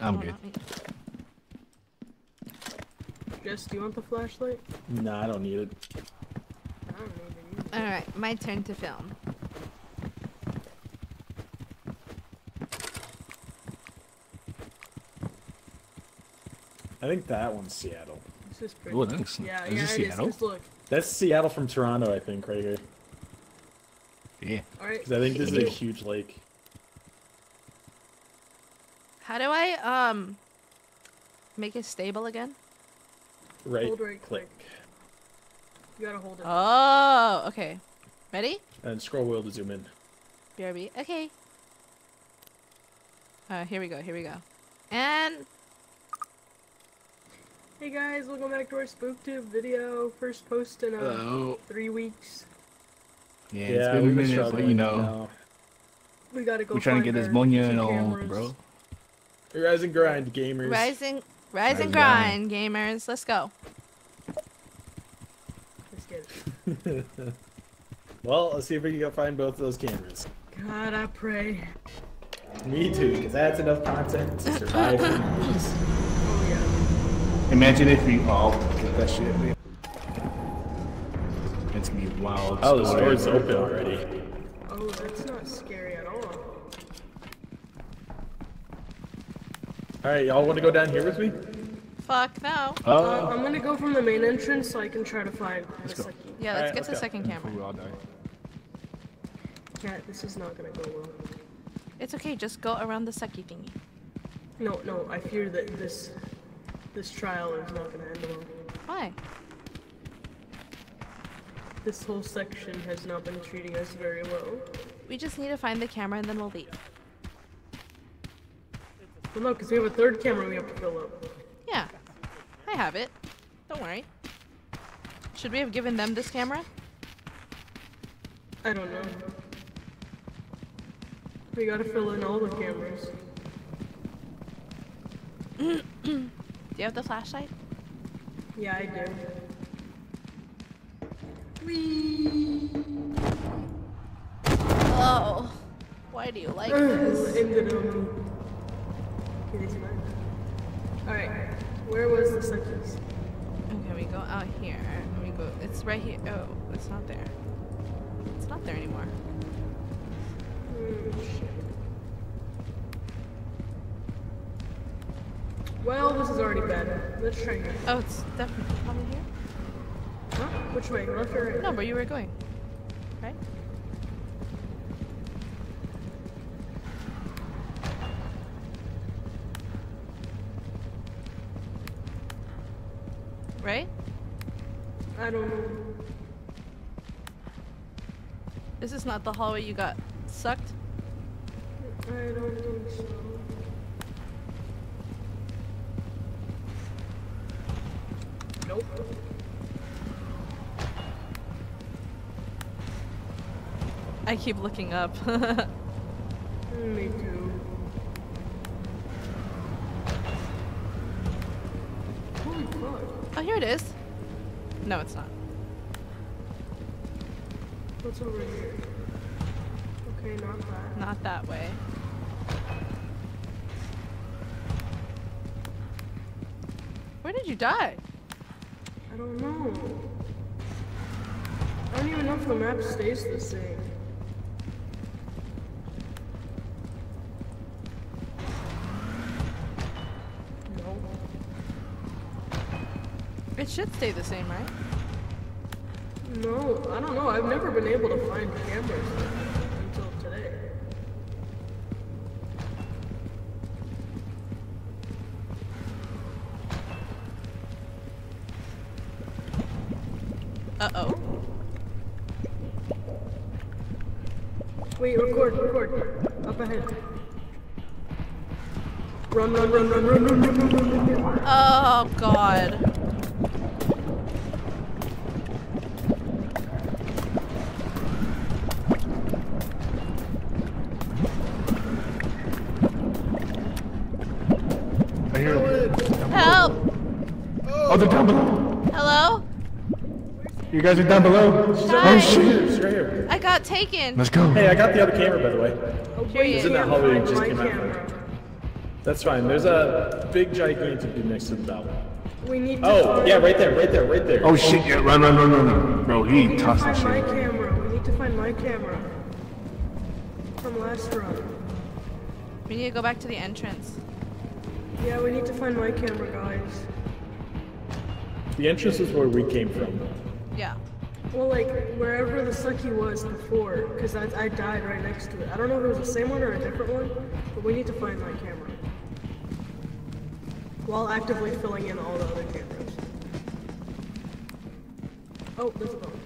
I'm oh, good. Jess, do you want the flashlight? No, I don't need it. I don't need it. Alright, my turn to film. I think that one's Seattle. This is pretty. Oh, nice. Yeah, is yeah, this it Seattle? Is. Look. That's Seattle from Toronto, I think, right here. Yeah. Alright. Because I think this is a huge lake. How do I, um, make it stable again? Right, hold right click. click. You gotta hold it. Oh, okay. Ready? And scroll wheel to zoom in. B R B. Okay. Uh, here we go, here we go. And... Hey guys, welcome back to our SpookTube video. First post in, uh, three weeks. Yeah, yeah it's been a minute, but you know. Now. We gotta go We're trying to get this money and all, bro. Rise and grind, gamers. Rise and, rise rise and grind, down. gamers. Let's go. Let's get it. Well, let's see if we can go find both of those cameras. God, I pray. Me too, because that's enough content to survive. Oh, yeah. Imagine if we all get that shit. It's gonna be wild. Oh, the store's open already. Oh, that's not scary at all. Alright, y'all want to go down here with me? Fuck, no. Oh. Uh, I'm going to go from the main entrance so I can try to find let's the go. second Yeah, let's right, get let's the go. second camera. We all die. Yeah, this is not going to go well. It's okay, just go around the sucky thingy. No, no, I fear that this this trial is not going to end well. Why? This whole section has not been treating us very well. We just need to find the camera and then we'll leave. Well, no, because we have a third camera we have to fill up. Yeah. I have it. Don't worry. Should we have given them this camera? I don't know. We gotta fill in all the cameras. Do you have the flashlight? Yeah, I do. Whee! Oh. Why do you like this? In the room. Alright, where was the circus? Okay, we go out here. We go. It's right here. Oh, it's not there. It's not there anymore. Mm, shit. Well, this is already bad. Let's try again. Oh, it's definitely probably here. Huh? Which way? Left or right? No, where you were going. Right? Right? I don't know. This is not the hallway you got sucked? I don't think so. Nope. I keep looking up. Me too. Oh, here it is. No, it's not. What's over here? Okay, not that. Not that way. Where did you die? I don't know. I don't even know if the map stays the same. It should stay the same, right? No, I don't know. I've never been able to find cameras until today. Uh-oh. Wait, record, record. Up ahead. Run, run, run, run, run, run, run, run, run, run. Oh, God. You guys are down below. Hi. Oh shit! She's right here. I got taken. Let's go. Hey, I got the other camera by the way. Okay. It's in that hallway just came out. That's fine. There's a big gigantic dude next to the bell. We need. To oh yeah, right there, right there, right there. Oh, oh shit! Yeah, run, run, run, run, run, bro. He we tossed that shit. We need to find my camera. We need to find my camera from last run. We need to go back to the entrance. Yeah, we need to find my camera, guys. The entrance is where we came from. Yeah. Well, like, wherever the sucky was before, because I, I died right next to it. I don't know if it was the same one or a different one, but we need to find my camera. While actively filling in all the other cameras. Oh, there's a bone.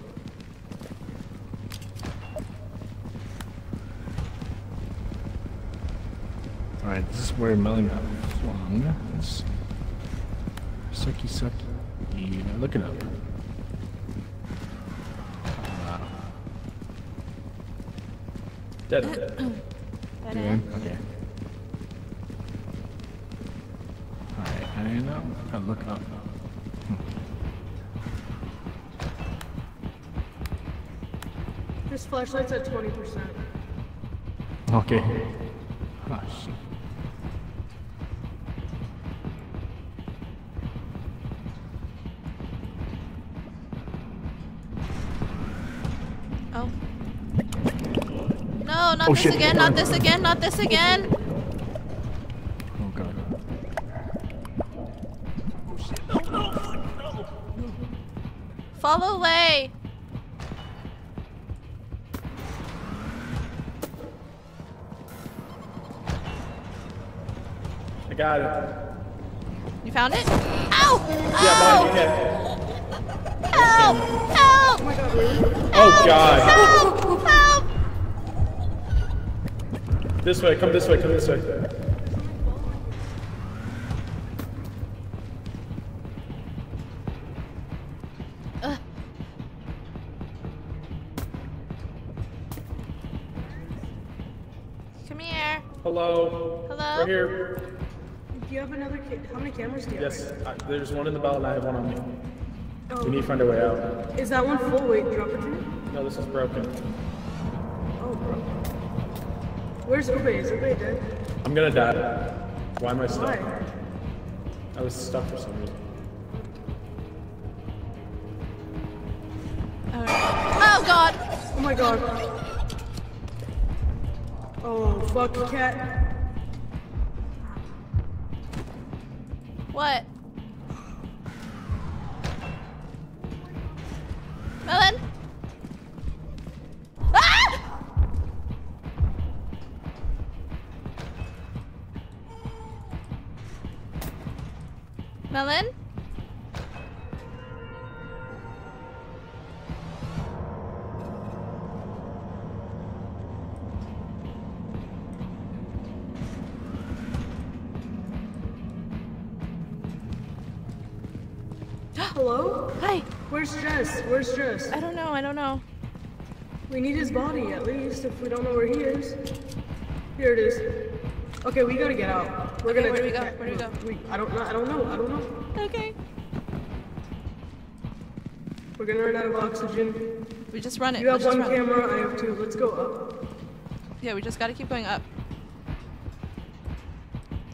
Alright, this is where Melly got flung. Let's see. Sucky, sucky. Look it up. Dead, dead. Dead end? Okay. Alright, I know. I look up. Hmm. This flashlight's at twenty percent. Okay. Oh, shit. Not oh, this shit. again, not this again, not this again! Oh god. Oh shit, no, no, no! Follow Lay! I got it. You found it? Ow! Ow! Yeah, help! Help! Help! Oh god! Help! This way, come this way, come this way. Uh. Come here. Hello. Hello. Right here. Do you have another kid? How many cameras do you yes, have? Yes, right? There's one in the bell and I have one on me. Oh. We need to find a way out. Is that one full? Wait, drop it to me? No, this is broken. Oh, broken. Where's Ube? Is Ube dead? I'm gonna die. Why am I stuck? Why? I was stuck for some reason. Alright. Oh god! Oh my god. Oh, fuck the cat. What? Melon? Melon? Hello? Hi. Where's Jess? Where's Jess? I don't know. I don't know. We need his body at least if we don't know where he is. Here it is. Okay, we gotta get out. We're okay, gonna. Where do we go? Where do we go? We, I don't know. I don't know. I don't know. Okay. We're gonna run out of oxygen. We just run it. You have one camera. I have two. Let's go up. Yeah, we just gotta keep going up.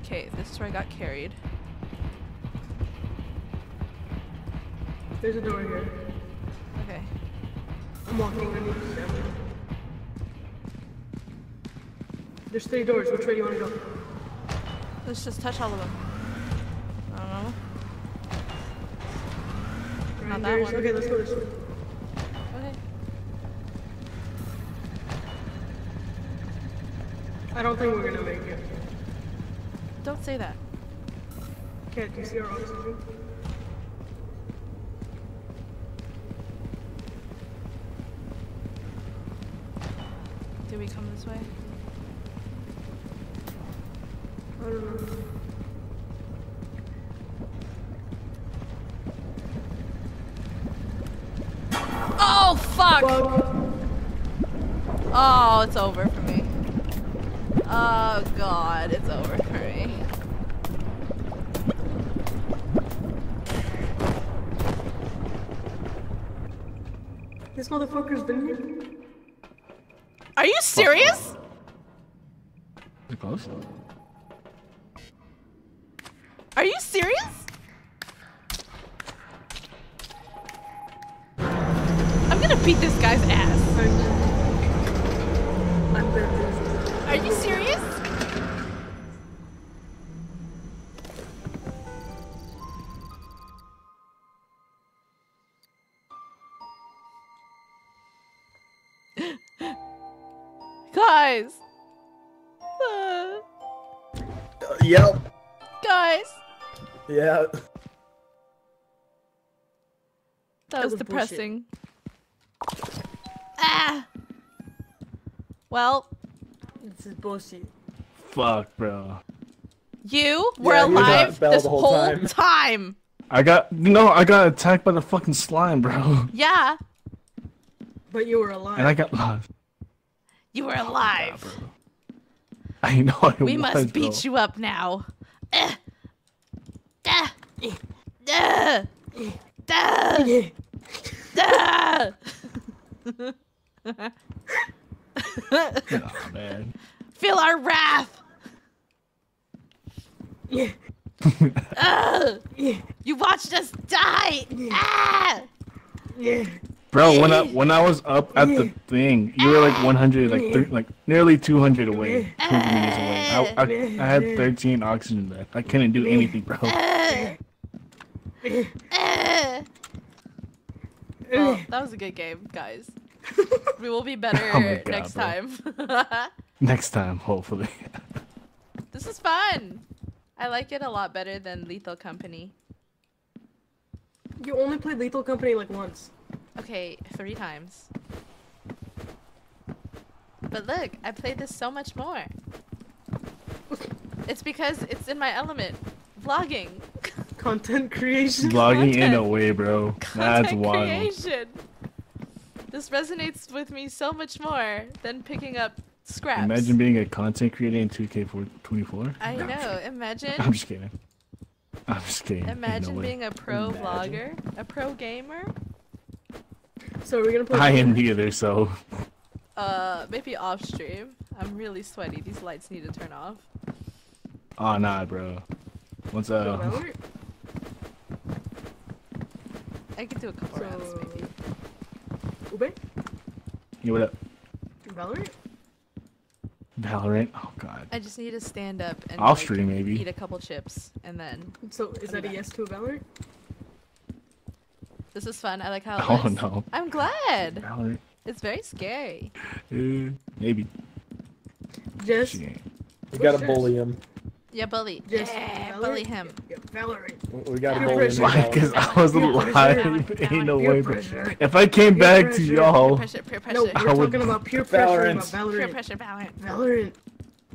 Okay, this is where I got carried. There's a door here. Okay. I'm walking underneath the camera. There's three doors. Which way do you want to go? Let's just touch all of them. I don't know. Not that one. Okay, let's go this way. Okay. I don't think we're gonna make it. Don't say that. Okay, do you see our oxygen? Did we come this way? I don't know. Oh, fuck! Oh, it's over for me. Oh, God, it's over for me. This motherfucker's been here. Are you serious? You're close. Are you serious? I'm gonna beat this guy's ass. Are you serious? Guys. Uh. Yep. Guys. Yeah. That, that was, was depressing. Bullshit. Ah. Well. This is bullshit. Fuck, bro. You were yeah, alive this whole, whole time. time. I got no. I got attacked by the fucking slime, bro. Yeah. But you were alive. And I got lost. You were alive. Oh, yeah, I know I We was, must beat bro. you up now. Uh, uh, uh, uh, uh. Oh, man. Feel our wrath. uh, you watched us die. Ah. Bro, when I when I was up at the thing, you were like one hundred, like thirty, like nearly two hundred away. two hundred meters away. I, I I had thirteen oxygen left. I couldn't do anything, bro. Well, that was a good game, guys. We will be better oh God, next bro. time. Next time, hopefully. This is fun. I like it a lot better than Lethal Company. You only played Lethal Company like once. Okay, three times. But look, I played this so much more. It's because it's in my element. Vlogging. Content creation. Vlogging in a way, bro. That's wild. Creation. This resonates with me so much more than picking up scraps. Imagine being a content creator in two K twenty-four. I no, know, imagine. I'm just kidding. I'm just kidding. Imagine no being a pro imagine. vlogger, a pro gamer. So we're gonna play. I am neither, so. Uh, maybe off stream. I'm really sweaty. These lights need to turn off. Oh nah, bro. What's up? Uh... I could do a couple so... rounds, maybe. Ube? Yo, what up? Valorant? Valorant? Oh god. I just need to stand up and off like, stream, maybe. Eat a couple chips and then. So is that a back. yes to a Valorant? This is fun. I like how. It oh is. no! I'm glad. Valorant. It's very scary. Uh, maybe. Just. You gotta yours? bully him. Yeah, bully. Just yeah, Valorant? bully him. Yeah, Valorant. We gotta yeah, bully pressure. him. Because I was yeah, alive. Pressure. Ain't no way. Pressure. If I came peer back pressure. to y'all. Peer pressure. Peer no, we're talking would... about peer pressure. Valorant. About Valorant. Peer pressure. Valorant. Valorant.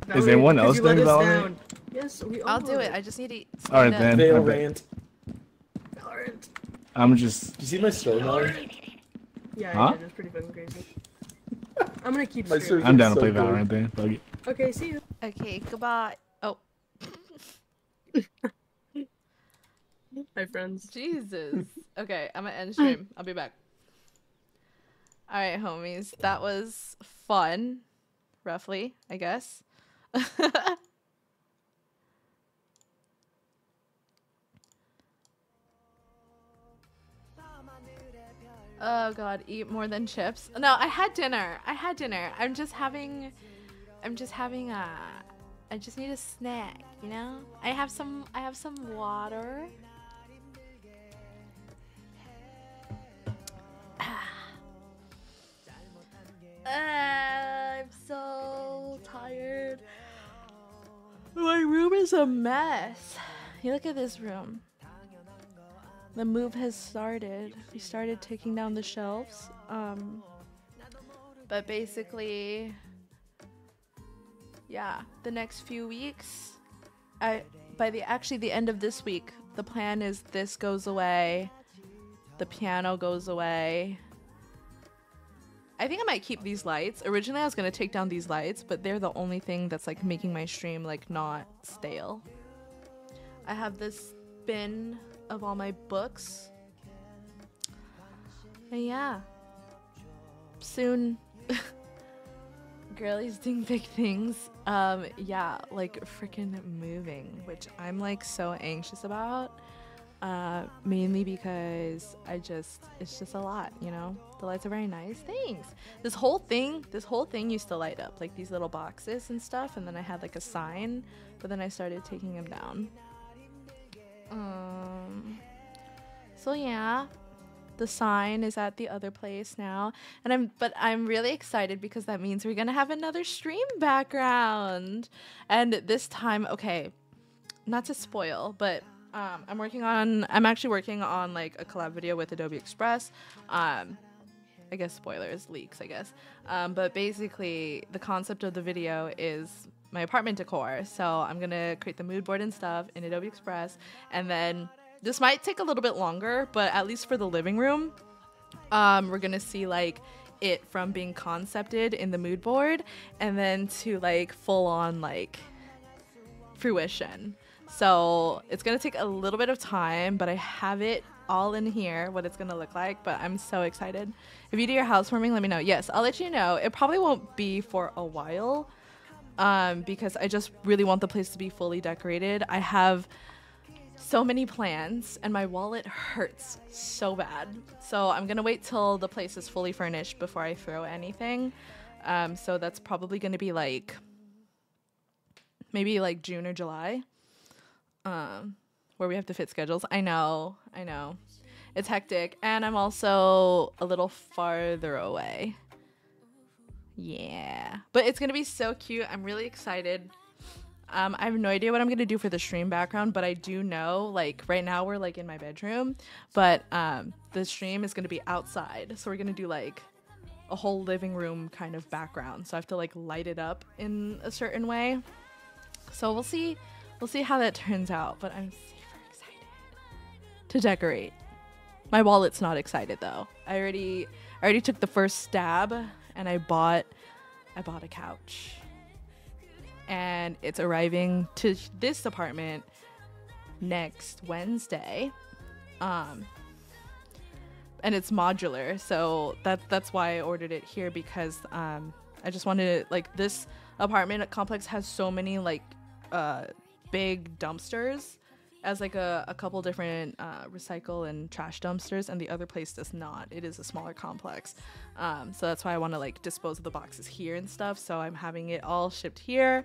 Valorant. Is anyone else doing Valorant? Yes, we all. I'll do it. I just need to. All right, then. Valorant. Valorant. I'm just. Did you see my storyline? Yeah, huh? yeah, that's pretty fucking crazy. I'm gonna keep. I'm down to so play Valorant then. Buggy. Okay, see you. Okay, goodbye. Oh. Hi, friends. Jesus. Okay, I'm gonna end stream. I'll be back. All right, homies. That was fun, roughly, I guess. Oh god, eat more than chips. No, I had dinner. I had dinner. I'm just having, I'm just having a, I just need a snack, you know? I have some, I have some water. I'm so tired. My room is a mess. You look at this room. The move has started. We started taking down the shelves. Um, but basically, yeah, the next few weeks, I, by the actually the end of this week, the plan is this goes away, the piano goes away. I think I might keep these lights. Originally, I was gonna take down these lights, but they're the only thing that's like making my stream like not stale. I have this bin of all my books. And yeah, soon, girlies doing big things. Um, yeah, like freaking moving, which I'm like so anxious about. Uh, mainly because I just, it's just a lot, you know? The lights are very nice. Thanks. This whole thing, this whole thing used to light up, like these little boxes and stuff, and then I had like a sign, but then I started taking them down. Um, so yeah, the sign is at the other place now, and I'm, but I'm really excited because that means we're gonna have another stream background. And this time, okay, not to spoil, but Um, I'm working on, I'm actually working on like a collab video with Adobe Express. Um, I guess spoilers, leaks, I guess. Um, but basically the concept of the video is my apartment decor. So I'm going to create the mood board and stuff in Adobe Express. And then this might take a little bit longer, but at least for the living room, um, we're going to see like it from being concepted in the mood board and then to like full on like fruition. So it's gonna take a little bit of time, but I have it all in here, what it's gonna look like, but I'm so excited. If you do your housewarming, let me know. Yes, I'll let you know. It probably won't be for a while um, because I just really want the place to be fully decorated. I have so many plans and my wallet hurts so bad. So I'm gonna wait till the place is fully furnished before I throw anything. Um, so that's probably gonna be like, maybe like June or July. Um, where we have to fit schedules. I know, I know. It's hectic. And I'm also a little farther away. Yeah. But it's going to be so cute. I'm really excited. Um, I have no idea what I'm going to do for the stream background, but I do know, like, right now we're, like, in my bedroom. But um, the stream is going to be outside. So we're going to do, like, a whole living room kind of background. So I have to, like, light it up in a certain way. So we'll see. We'll see how that turns out, but I'm super excited to decorate. My wallet's not excited though. I already, I already took the first stab, and I bought, I bought a couch, and it's arriving to this apartment next Wednesday. Um, and it's modular, so that that's why I ordered it here because um, I just wanted to, like, this apartment complex has so many like. Uh, big dumpsters as like a, a couple different uh, recycle and trash dumpsters, and the other place does not. It is a smaller complex. Um, so that's why I want to like dispose of the boxes here and stuff. So I'm having it all shipped here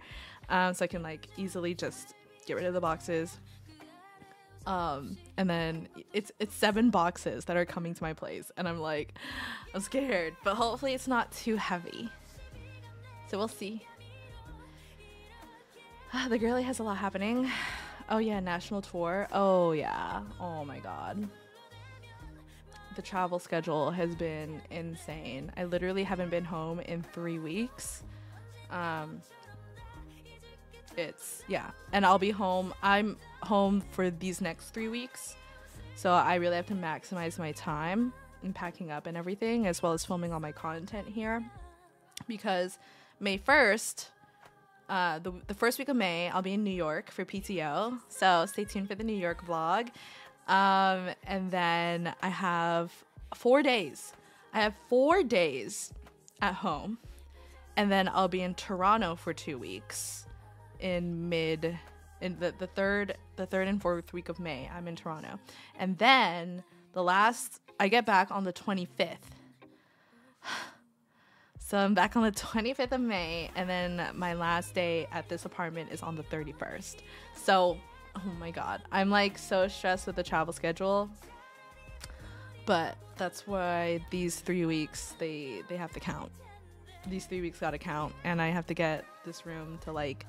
um, so I can like easily just get rid of the boxes. Um, and then it's, it's seven boxes that are coming to my place, and I'm like, I'm scared, but hopefully it's not too heavy. So we'll see. The girly has a lot happening. Oh yeah, national tour. Oh yeah. Oh my god. The travel schedule has been insane. I literally haven't been home in three weeks. Um, it's, yeah. And I'll be home. I'm home for these next three weeks. So I really have to maximize my time in packing up and everything, as well as filming all my content here. Because May first... Uh, the, the first week of May, I'll be in New York for P T O, so stay tuned for the New York vlog. Um, and then I have four days. I have four days at home, and then I'll be in Toronto for two weeks in mid, in the, the third, the third and fourth week of May. I'm in Toronto, and then the last, I get back on the twenty-fifth. So I'm back on the twenty-fifth of May, and then my last day at this apartment is on the thirty-first. So, oh my god, I'm like so stressed with the travel schedule. But that's why these three weeks, they, they have to count. these three weeks gotta count, and I have to get this room to like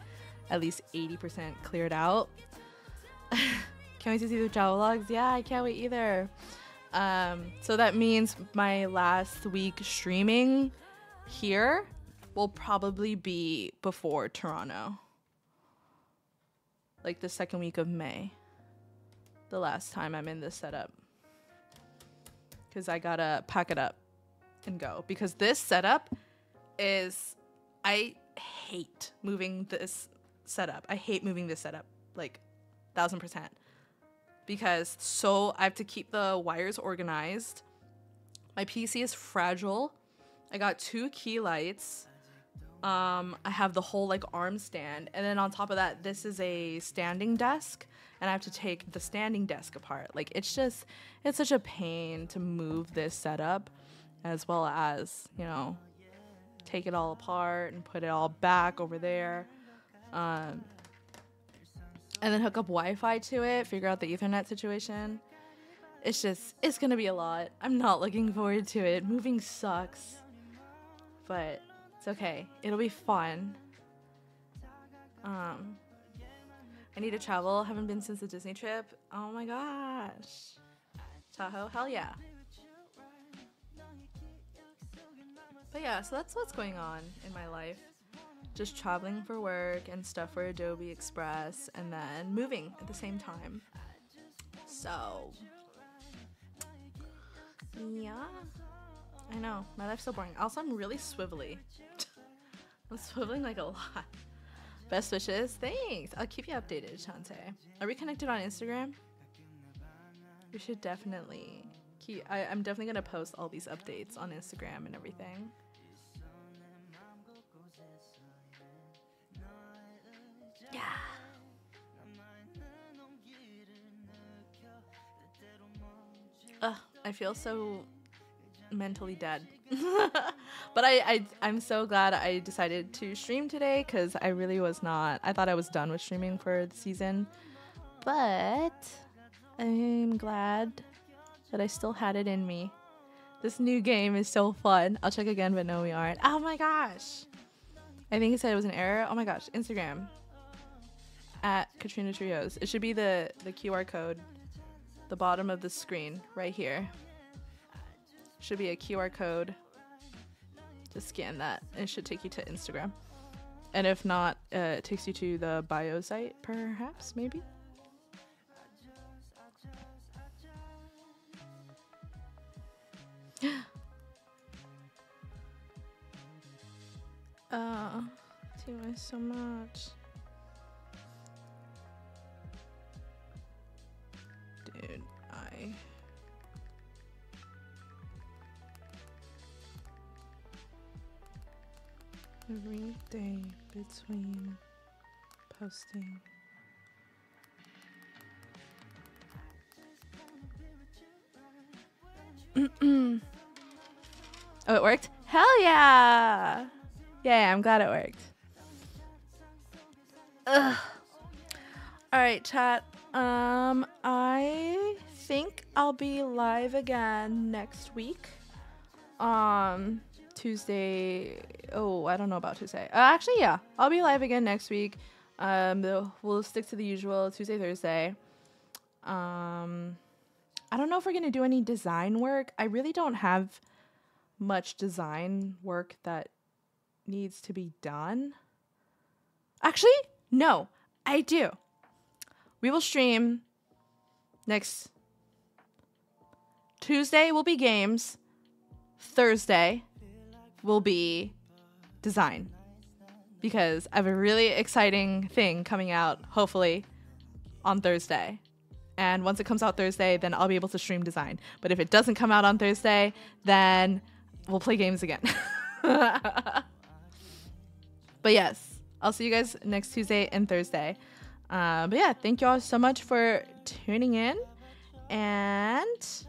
at least eighty percent cleared out. Can't wait to see the travel logs. Yeah, I can't wait either. Um, so that means my last week streaming here will probably be before Toronto. Like the second week of May. The last time I'm in this setup. Because I gotta pack it up and go. Because this setup is... I hate moving this setup. I hate moving this setup. Like, thousand percent. Because so I have to keep the wires organized. My P C is fragile. I got two key lights. Um, I have the whole like arm stand. And then on top of that, this is a standing desk. And I have to take the standing desk apart. Like it's just, it's such a pain to move this setup as well as, you know, take it all apart and put it all back over there. Um, and then hook up Wi-Fi to it, figure out the Ethernet situation. It's just, it's gonna be a lot. I'm not looking forward to it. Moving sucks, but it's okay. It'll be fun. Um, I need to travel. Haven't been since the Disney trip. Oh my gosh. Tahoe, hell yeah. But yeah, so that's what's going on in my life. Just traveling for work and stuff for Adobe Express and then moving at the same time. So, yeah, I know, my life's so boring. Also, I'm really swivelly. I'm swiveling like a lot. Best wishes, thanks. I'll keep you updated, Chante. Are we connected on Instagram? We should definitely keep, I, I'm definitely gonna post all these updates on Instagram and everything. Yeah. Ugh, I feel so mentally dead. But I, I, I'm so glad I decided to stream today because I really was not. I thought I was done with streaming for the season. But I'm glad that I still had it in me. This new game is so fun. I'll check again, but no, we aren't. Oh my gosh. I think he said it was an error. Oh my gosh. Instagram. At Katrina Trios. It should be the, the Q R code, the bottom of the screen, right here. Should be a Q R code. Just scan that. It should take you to Instagram. And if not, uh, it takes you to the bio site, perhaps, maybe? uh, thank you so much. Dude, I... Every day between posting. Oh, it worked? Hell yeah! Yeah, I'm glad it worked. Ugh. All right, chat. Um, I think I'll be live again next week. Um, Tuesday. Oh, I don't know about Tuesday. Uh, actually, yeah, I'll be live again next week. Um, we'll stick to the usual Tuesday, Thursday. Um, I don't know if we're gonna do any design work. I really don't have much design work that needs to be done. Actually, no, I do. We will stream next Tuesday will be games. Thursday will be design because I have a really exciting thing coming out, hopefully, on Thursday. And once it comes out Thursday, then I'll be able to stream design. But if it doesn't come out on Thursday, then we'll play games again. But yes, I'll see you guys next Tuesday and Thursday. Uh, but yeah, thank you all so much for tuning in. And is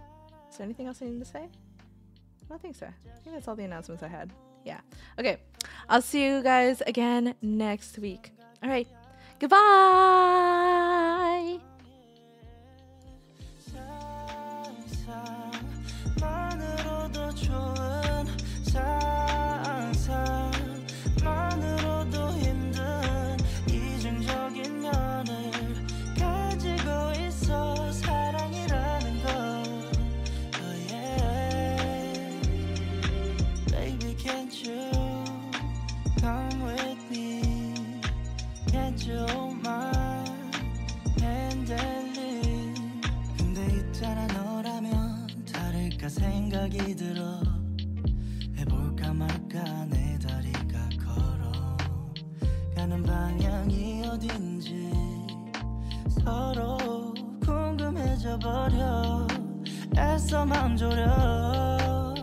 there anything else I need to say? I don't think so. I think that's all the announcements I had. Yeah. Okay. I'll see you guys again next week. All right. Goodbye. 생각이 들어 해볼까 말까 내 다리가 걸어가는 방향이 어딘지 서로 궁금해져버려 애써 맘 졸여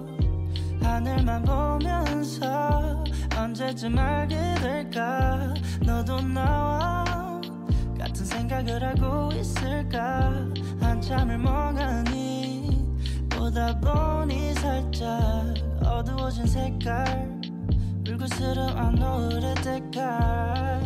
하늘만 보면서 언제쯤 알게 될까 너도 나와 같은 생각을 하고 있을까 한참을 멍하니 보다 보니 살짝 어두워진 색깔 불그스름한 노을의 때깔